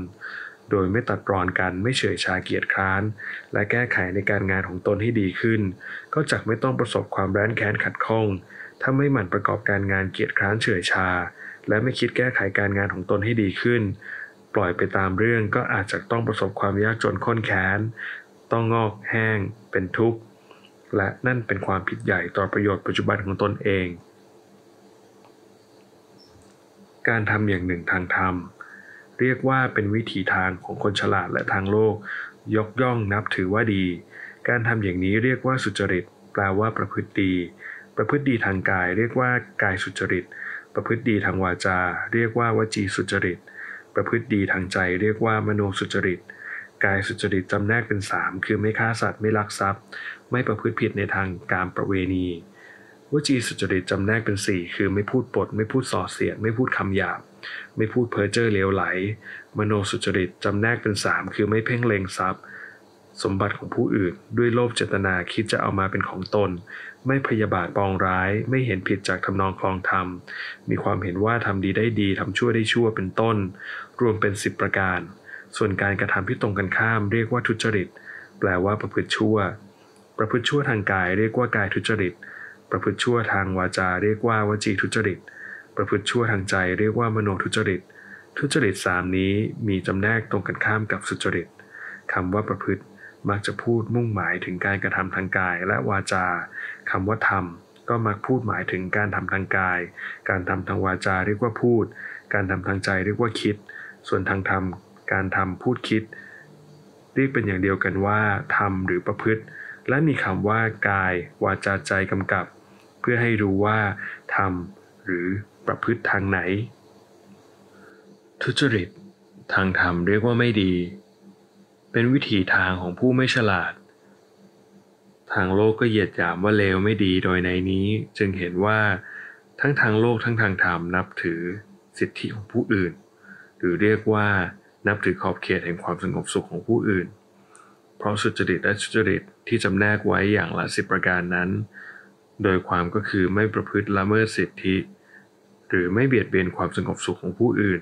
โดยไม่ตัดรอนกันไม่เฉยชาเกียจคร้านและแก้ไขในการงานของตนให้ดีขึ้นก็จักไม่ต้องประสบความแร้นแค้นขัดข้องถ้าไม่หมั่นประกอบการงานเกียจคร้านเฉยชาและไม่คิดแก้ไขการงานของตนให้ดีขึ้นปล่อยไปตามเรื่องก็อาจจะต้องประสบความยากจนข้นแค้นต้องงอกแห้งเป็นทุกข์และนั่นเป็นความผิดใหญ่ต่อประโยชน์ปัจจุบันของตนเองการทำอย่างหนึ่งทางธรรมเรียกว่าเป็นวิถีทางของคนฉลาดและทางโลกยกย่องนับถือว่าดีการทำอย่างนี้เรียกว่าสุจริตแปลว่าประพฤติดีประพฤติดีทางกายเรียกว่ากายสุจริตประพฤติดีทางวาจาเรียกว่าวจีสุจริตประพฤติดีทางใจเรียกว่ามโนสุจริตกายสุจริตจำแนกเป็น3คือไม่ฆ่าสัตว์ไม่ลักทรัพย์ไม่ประพฤติผิดในทางกามประเวณีวจีสุจริตจำแนกเป็น4คือไม่พูดปดไม่พูดส่อเสียดไม่พูดคำหยาบไม่พูดเพ้อเจ้อเลวไหลมโนสุจริตจำแนกเป็น3คือไม่เพ่งเล็งทรัพย์สมบัติของผู้อื่นด้วยโลภเจตนาคิดจะเอามาเป็นของตนไม่พยาบาทปองร้ายไม่เห็นผิดจากทำนองคลองธรรมมีความเห็นว่าทำดีได้ดีทำชั่วได้ชั่วเป็นต้นรวมเป็น10ประการส่วนการกระทำที่ตรงกันข้ามเรียกว่าทุจริตแปลว่าประพฤติชั่วประพฤติชั่วทางกายเรียกว่ากายทุจริตประพฤติชั่วทางวาจาเรียกว่าวจีทุจริตประพฤติชั่วทางใจเรียกว่ามโนทุจริตทุจริต3นี้มีจำแนกตรงกันข้ามกับสุจริตคำว่าประพฤติมักจะพูดมุ่งหมายถึงการกระทำทางกายและวาจาคำว่าทำก็มักพูดหมายถึงการทำทางกายการทำทางวาจาเรียกว่าพูดการทำทางใจเรียกว่าคิดส่วนทางธรรมการทำพูดคิดเรียกเป็นอย่างเดียวกันว่าทำหรือประพฤติและมีคำว่ากายวาจาใจกำกับเพื่อให้รู้ว่าทำหรือประพฤติทางไหนทุจริตทางธรรมเรียกว่าไม่ดีเป็นวิถีทางของผู้ไม่ฉลาดทางโลกก็เหยียดหยามว่าเลวไม่ดีโดยในนี้จึงเห็นว่าทั้งทางโลกทั้งทางธรรมนับถือสิทธิของผู้อื่นหรือเรียกว่านับถือขอบเขตแห่งความสงบสุขของผู้อื่นเพราะสุจริตและทุจริตที่จำแนกไว้อย่างละ10ประการนั้นโดยความก็คือไม่ประพฤติละเมิดสิทธิหรือไม่เบียดเบียนความสงบสุขของผู้อื่น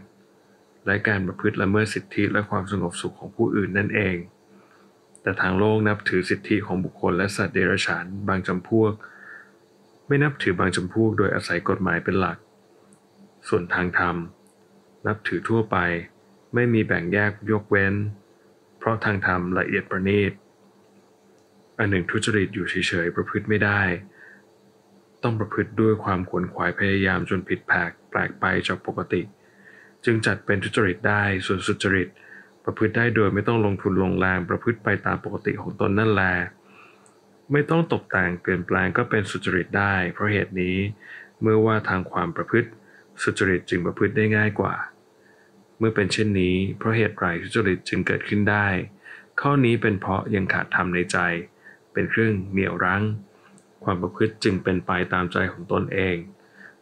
และการประพฤติละเมิดสิทธิและความสงบสุขของผู้อื่นนั่นเองแต่ทางโลกนับถือสิทธิของบุคคลและสัตว์เดรัจฉานบางจำพวกไม่นับถือบางจำพวกโดยอาศัยกฎหมายเป็นหลักส่วนทางธรรมนับถือทั่วไปไม่มีแบ่งแยกยกเว้นเพราะทางธรรมละเอียดประณีตอันหนึ่งทุจริตอยู่เฉยๆประพฤติไม่ได้ต้องประพฤติด้วยความขวนขวายพยายามจนผิดแปลกไปจากปกติจึงจัดเป็นทุจริตได้ส่วนสุจริตประพฤติได้โดยไม่ต้องลงทุนลงแรงประพฤติไปตามปกติของตนนั่นแลไม่ต้องตกแต่งเปลี่ยนแปลงก็เป็นสุจริตได้เพราะเหตุนี้เมื่อว่าทางความประพฤติสุจริตจึงประพฤติได้ง่ายกว่าเมื่อเป็นเช่นนี้เพราะเหตุไรทุจริตจึงเกิดขึ้นได้ข้อนี้เป็นเพราะยังขาดธรรมในใจเป็นเครื่องเหนี่ยวรั้งความประพฤติจึงเป็นไปตามใจของตนเอง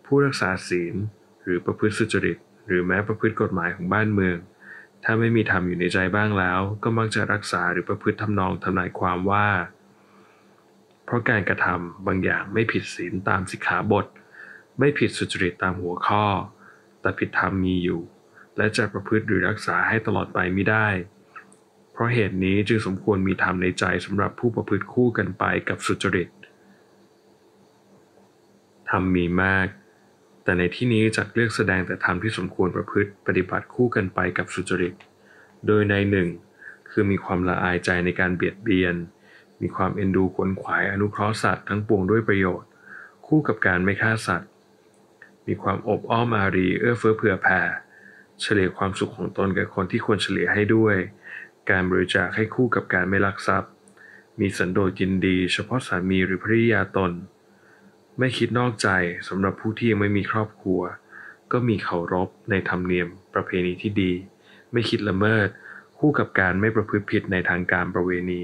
ผู้รักษาศีลหรือประพฤติสุจริตหรือแม้ประพฤติกฎหมายของบ้านเมืองถ้าไม่มีธรรมอยู่ในใจบ้างแล้วก็มักจะรักษาหรือประพฤติทำนายความว่าเพราะการกระทำบางอย่างไม่ผิดศีลตามสิกขาบทไม่ผิดสุจริตตามหัวข้อแต่ผิดธรรมมีอยู่และจะประพฤติหรือรักษาให้ตลอดไปมิได้เพราะเหตุนี้จึงสมควรมีธรรมในใจสำหรับผู้ประพฤติคู่กันไปกับสุจริตธรรมมีมากแต่ในที่นี้จักเลือกแสดงแต่ธรรมที่สมควรประพฤติปฏิบัติคู่กันไปกับสุจริตโดยในหนึ่งคือมีความละอายใจในการเบียดเบียนมีความเอ็นดูขวนขวายอนุเคราะห์สัตว์ทั้งปวงด้วยประโยชน์คู่กับการไม่ฆ่าสัตว์มีความอบอ้อมอารีเอื้อเฟื้อเผื่อแผ่เฉลี่ยความสุขของตนแก่คนที่ควรเฉลี่ยให้ด้วยการบริจาคให้คู่กับการไม่ลักทรัพย์มีสันโดษยินดีเฉพาะสามีหรือภริยาตนไม่คิดนอกใจสำหรับผู้ที่ยังไม่มีครอบครัวก็มีเคารพในธรรมเนียมประเพณีที่ดีไม่คิดละเมิดคู่กับการไม่ประพฤติผิดในทางการประเวณี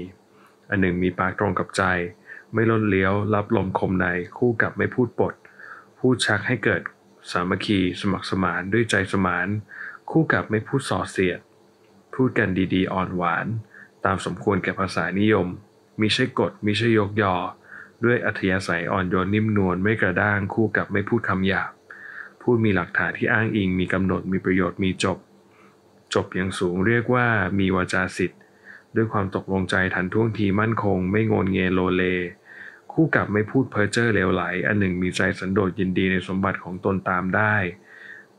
อันหนึ่งมีปากตรงกับใจไม่ลดเลี้ยวรับลมคมในคู่กับไม่พูดปดพูดชักให้เกิดสามัคคีสมัครสมานด้วยใจสมานคู่กับไม่พูดส่อเสียด พูดกันดีๆอ่อนหวานตามสมควรแก่ภาษานิยมมิใช่กดมิใช่ยกยอด้วยอัธยาศัยอ่อนโยนนิ่มนวลไม่กระด้างคู่กับไม่พูดคำหยาบพูดมีหลักฐานที่อ้างอิงมีกำหนดมีประโยชน์มีจบอย่างสูงเรียกว่ามีวาจาสิทธิ์ด้วยความตกลงใจทันท่วงทีมั่นคงไม่งนเงโลเลคู่กับไม่พูดเพ้อเจ้อเลวไหลอันหนึ่งมีใจสันโดษยินดีในสมบัติของตนตามได้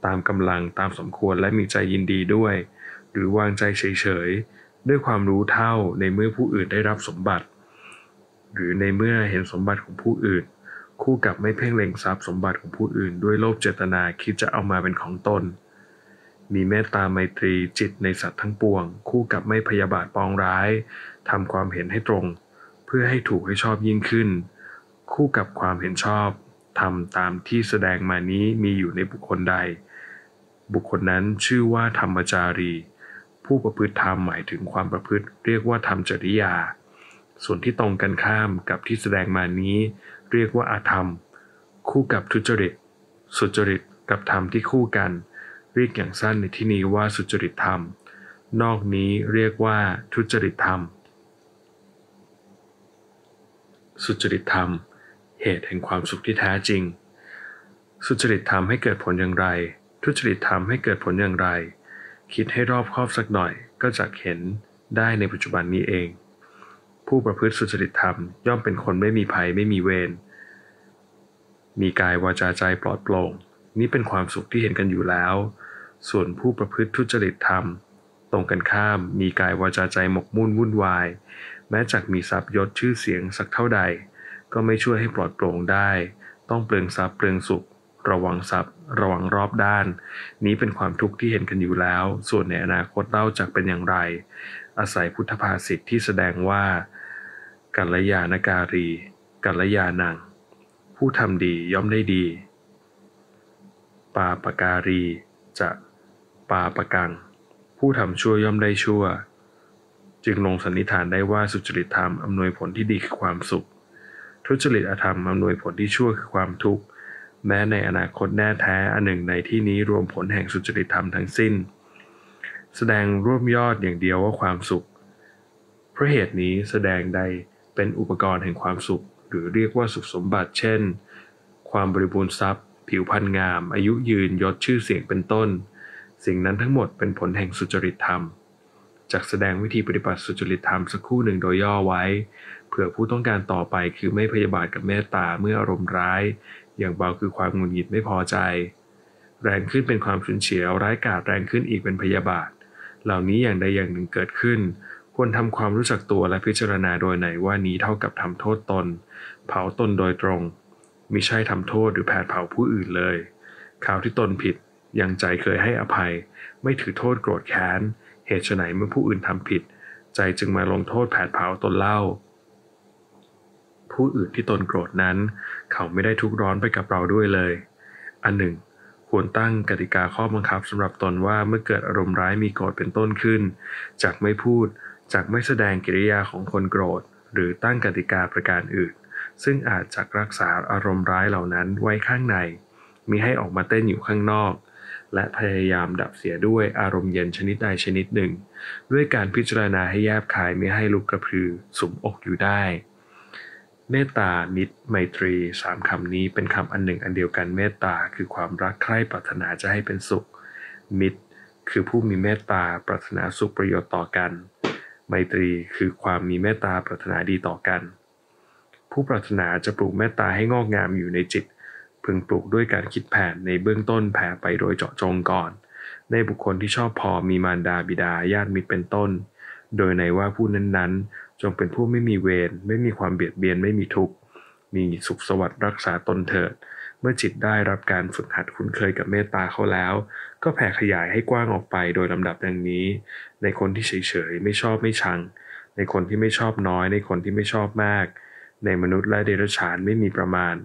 ตามกำลังตามสมควรและมีใจยินดีด้วยหรือวางใจเฉยๆด้วยความรู้เท่าในเมื่อผู้อื่นได้รับสมบัติหรือในเมื่อเห็นสมบัติของผู้อื่นคู่กับไม่เพ่งเล็งทรัพย์สมบัติของผู้อื่นด้วยโลภเจตนาคิดจะเอามาเป็นของตนมีเมตตาไมตรีจิตในสัตว์ทั้งปวงคู่กับไม่พยาบาทปองร้ายทำความเห็นให้ตรงเพื่อให้ถูกให้ชอบยิ่งขึ้นคู่กับความเห็นชอบทำตามที่แสดงมานี้มีอยู่ในบุคคลใดบุคคลนั้นชื่อว่าธรรมจารีผู้ประพฤติธรรมหมายถึงความประพฤติเรียกว่าธรรมจริยาส่วนที่ตรงกันข้ามกับที่แสดงมานี้เรียกว่าอาธรรมคู่กับทุจริตสุจริตกับธรรมที่คู่กันเรียกอย่างสั้นในที่นี้ว่าสุจริตธรรมนอกนี้เรียกว่าทุจริตธรรมสุจริตธรรมเหตุแห่งความสุขที่แท้จริงสุจริตธรรมให้เกิดผลอย่างไรทุจริตธรรมให้เกิดผลอย่างไรคิดให้รอบคอบสักหน่อยก็จะเห็นได้ในปัจจุบันนี้เองผู้ประพฤติสุจริตธรรมย่อมเป็นคนไม่มีภัยไม่มีเวรมีกายวาจาใจปลอดโปร่งนี้เป็นความสุขที่เห็นกันอยู่แล้วส่วนผู้ประพฤติทุจริตธรรมตรงกันข้ามมีกายวาจาใจหมกมุ่นวุ่นวายแม้จักมีทรัพย์ยศชื่อเสียงสักเท่าใดก็ไม่ช่วยให้ปลอดโปร่งได้ต้องเปลืองทรัพย์เปลืองสุขระวังทรัพย์ระวังรอบด้านนี้เป็นความทุกข์ที่เห็นกันอยู่แล้วส่วนในอนาคตเล่าจักเป็นอย่างไรอาศัยพุทธภาษิตที่แสดงว่ากัลยาณการีกัลยาณังผู้ทำดีย่อมได้ดีปาปการีจะปาปกังผู้ทำชั่วย่อมได้ชั่วจึงลงสันนิษฐานได้ว่าสุจริตธรรมอำนวยผลที่ดีคือความสุขทุจริตอธรรมอำนวยผลที่ชั่วคือความทุกข์แม้ในอนาคตแน่แท้อันหนึ่งในที่นี้รวมผลแห่งสุจริตธรรมทั้งสิ้นแสดงร่วมยอดอย่างเดียวว่าความสุขเพราะเหตุนี้แสดงใดเป็นอุปกรณ์แห่งความสุขหรือเรียกว่าสุขสมบัติเช่นความบริบูรณ์ทรัพย์ผิวพรรณงามอายุยืนยศชื่อเสียงเป็นต้นสิ่งนั้นทั้งหมดเป็นผลแห่งสุจริตธรรมจักแสดงวิธีปฏิบัติสุจริตธรรมสักคู่หนึ่งโดยย่อไว้เผื่อผู้ต้องการต่อไปคือไม่พยาบาทกับเมตตาเมื่ออารมณ์ร้ายอย่างเบาคือความหงุดหงิดไม่พอใจแรงขึ้นเป็นความฉุนเฉียวร้ายกาจแรงขึ้นอีกเป็นพยาบาทเหล่านี้อย่างใดอย่างหนึ่งเกิดขึ้นควรทำความรู้จักตัวและพิจารณาโดยในว่านี้เท่ากับทำโทษตนเผาตนโดยตรงมิใช่ทำโทษหรือแผดเผาผู้อื่นเลยข่าวที่ตนผิดยังใจเคยให้อภัยไม่ถือโทษโกรธแค้นเหตุไฉนเมื่อผู้อื่นทำผิดใจจึงมาลงโทษแผดเผาตนเล่าผู้อื่นที่ตนโกรธนั้นเขาไม่ได้ทุกข์ร้อนไปกับเราด้วยเลยอันหนึ่งควรตั้งกติกาข้อบังคับสำหรับตนว่าเมื่อเกิดอารมณ์ร้ายมีโกรธเป็นต้นขึ้นจักไม่พูดจักไม่แสดงกิริยาของคนโกรธหรือตั้งกติกาประการอื่นซึ่งอาจจักรักษาอารมณ์ร้ายเหล่านั้นไว้ข้างในมิให้ออกมาเต้นอยู่ข้างนอกและพยายามดับเสียด้วยอารมณ์เย็นชนิดใดชนิดหนึ่งด้วยการพิจารณาให้แยบคายมิให้ลุกกระพือสุมอกอยู่ได้เมตตามิตรไมตรีสามคำนี้เป็นคำอันหนึ่งอันเดียวกันเมตตาคือความรักใคร่ปรารถนาจะให้เป็นสุขมิตรคือผู้มีเมตตาปรารถนาสุขประโยชน์ต่อกันไมตรีคือความมีเมตตาปรารถนาดีต่อกันผู้ปรารถนาจะปลูกเมตตาให้งอกงามอยู่ในจิตพึงปลูกด้วยการคิดแผนในเบื้องต้นแผ่ไปโดยเจาะจงก่อนในบุคคลที่ชอบพอมีมารดาบิดาญาติมิตรเป็นต้นโดยในว่าผู้นั้นจงเป็นผู้ไม่มีเวรไม่มีความเบียดเบียนไม่มีทุกข์มีสุขสวัสดิ์รักษาตนเถิดเมื่อจิตได้รับการฝึกหัดคุ้นเคยกับเมตตาเขาแล้วก็แผ่ขยายให้กว้างออกไปโดยลำดับดังนี้ในคนที่เฉยๆไม่ชอบไม่ชังในคนที่ไม่ชอบน้อยในคนที่ไม่ชอบมากในมนุษย์และเดรัจฉานไม่มีประมาณ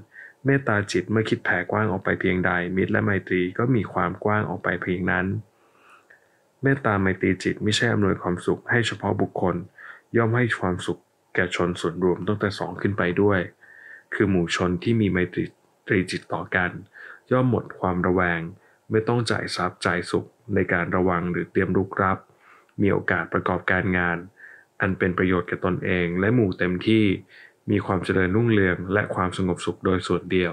เมตตาจิตเมื่อคิดแผ่กว้างออกไปเพียงใดมิตรและไมตรีก็มีความกว้างออกไปเพียงนั้นเมตตาไมตรีจิตไม่ใช่อำนวยความสุขให้เฉพาะบุคคลย่อมให้ความสุขแก่ชนส่วนรวมตั้งแต่2ขึ้นไปด้วยคือหมู่ชนที่มีไมตรีจิตต่อกันย่อมหมดความระแวงไม่ต้องจ่ายทรัพย์จ่ายสุขในการระวังหรือเตรียมรุกรับ มีโอกาสประกอบการงานอันเป็นประโยชน์แก่ตนเองและหมู่เต็มที่มีความเจริญรุ่งเรืองและความสงบสุขโดยส่วนเดียว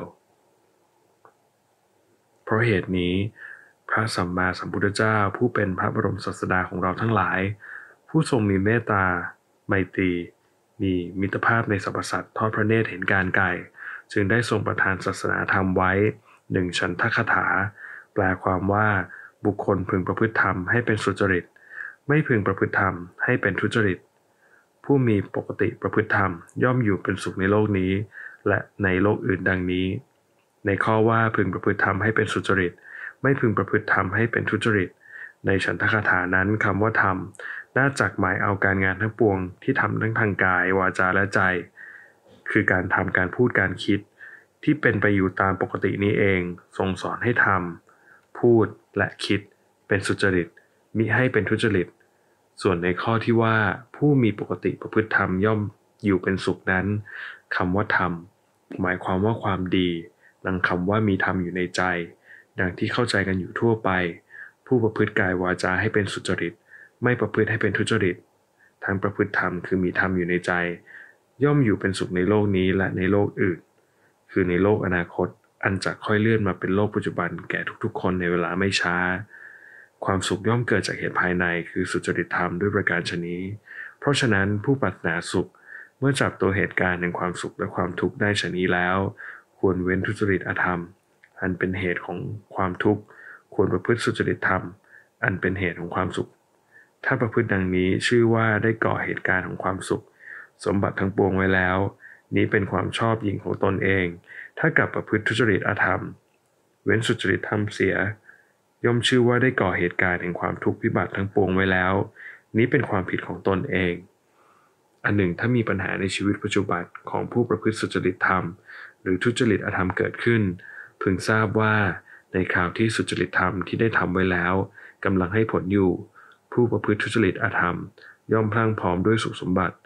เพราะเหตุนี้พระสัมมาสัมพุทธเจ้าผู้เป็นพระบรมศาสดาของเราทั้งหลายผู้ทรงมีเมตตาไมตรีมีมิตรภาพในสรรพสัตว์ทอดพระเนตรเห็นการไกลจึงได้ทรงประทานศาสนาธรรมไว้หนึ่งฉันทคถาแปลความว่าบุคคลพึงประพฤติธรรมให้เป็นสุจริตไม่พึงประพฤติธรรมให้เป็นทุจริตผู้มีปกติประพฤติธรรมย่อมอยู่เป็นสุขในโลกนี้และในโลกอื่นดังนี้ในข้อว่าพึงประพฤติธรรมให้เป็นสุจริตไม่พึงประพฤติธรรมให้เป็นทุจริตในฉันทคถานั้นคำว่าธรรมน่าจักหมายเอาการงานทั้งปวงที่ทำทั้งทางกายวาจาและใจคือการทำการพูดการคิดที่เป็นไปอยู่ตามปกตินี้เองทรงสอนให้ทำพูดและคิดเป็นสุจริตมิให้เป็นทุจริตส่วนในข้อที่ว่าผู้มีปกติประพฤติธรรมย่อมอยู่เป็นสุขนั้นคำว่าธรรมหมายความว่าความดีดังคำว่ามีธรรมอยู่ในใจดังที่เข้าใจกันอยู่ทั่วไปผู้ประพฤติกายวาจาให้เป็นสุจริตไม่ประพฤติให้เป็นทุจริตทั้งประพฤติธรรมคือมีธรรมอยู่ในใจย่อมอยู่เป็นสุขในโลกนี้และในโลกอื่นคือในโลกอนาคตอันจะค่อยเลื่อนมาเป็นโลกปัจจุบันแก่ทุกๆคนในเวลาไม่ช้าความสุขย่อมเกิดจากเหตุภายในคือสุจริตธรรมด้วยประการชนี้เพราะฉะนั้นผู้ปรารถนาสุขเมื่อจับตัวเหตุการณ์แห่งความสุขและความทุกข์ได้ชนี้แล้วควรเว้นทุจริตอธรรมอันเป็นเหตุของความทุกข์ควรประพฤติสุจริตธรรมอันเป็นเหตุของความสุขถ้าประพฤติดังนี้ชื่อว่าได้ก่อเหตุการณ์ของความสุขสมบัติทั้งปวงไว้แล้วนี้เป็นความชอบยิ่งของตนเองถ้ากลับประพฤติทุจริตอธรรมเว้นสุจริตธรรมเสียย่อมชื่อว่าได้ก่อเหตุการณ์แห่งความทุกข์พิบัติทั้งปวงไว้แล้วนี้เป็นความผิดของตนเองอันหนึ่งถ้ามีปัญหาในชีวิตปัจจุบันของผู้ประพฤติสุจริตธรรมหรือทุจริตอธรรมเกิดขึ้นพึงทราบว่าในคราวที่สุจริตธรรมที่ได้ทำไว้แล้วกำลังให้ผลอยู่ผู้ประพฤติทุจริตอธรรมย่อมพรั่งพร้อมด้วยสุขสมบัติ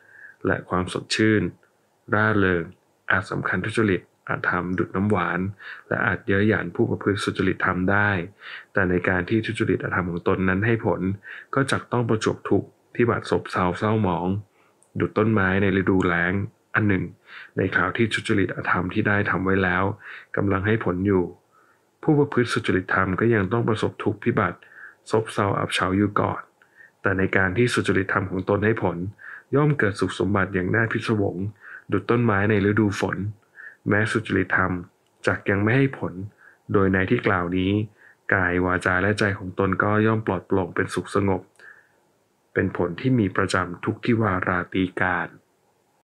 และความสดชื่นร่าเริงอาจสำคัญทุจริตอาจทำดุจน้ำหวานและอาจเย้ยหยันผู้ประพฤติสุจริตธรรมได้แต่ในการที่ทุจริตอธรรมของตนนั้นให้ผลก็จักต้องประจวบทุกข์พิบัติซบเซาเศร้าหมองดุจต้นไม้ในฤดูแล้งอันหนึ่งในคราวที่สุจริตอธรรมที่ได้ทำไว้แล้วกำลังให้ผลอยู่ผู้ประพฤติสุจริตธรรมก็ยังต้องประสบทุกข์พิบัติซบเซาอับเฉาอยู่ก่อนแต่ในการที่สุจริตธรรมของตนให้ผลย่อมเกิดสุขสมบัติอย่างน่าพิศวงดุจต้นไม้ในฤดูฝนแม้สุจริตธรรมจักยังไม่ให้ผลโดยในที่กล่าวนี้กายวาจาและใจของตนก็ย่อมปลอดโปร่งเป็นสุขสงบเป็นผลที่มีประจำทุกที่วาราตีการ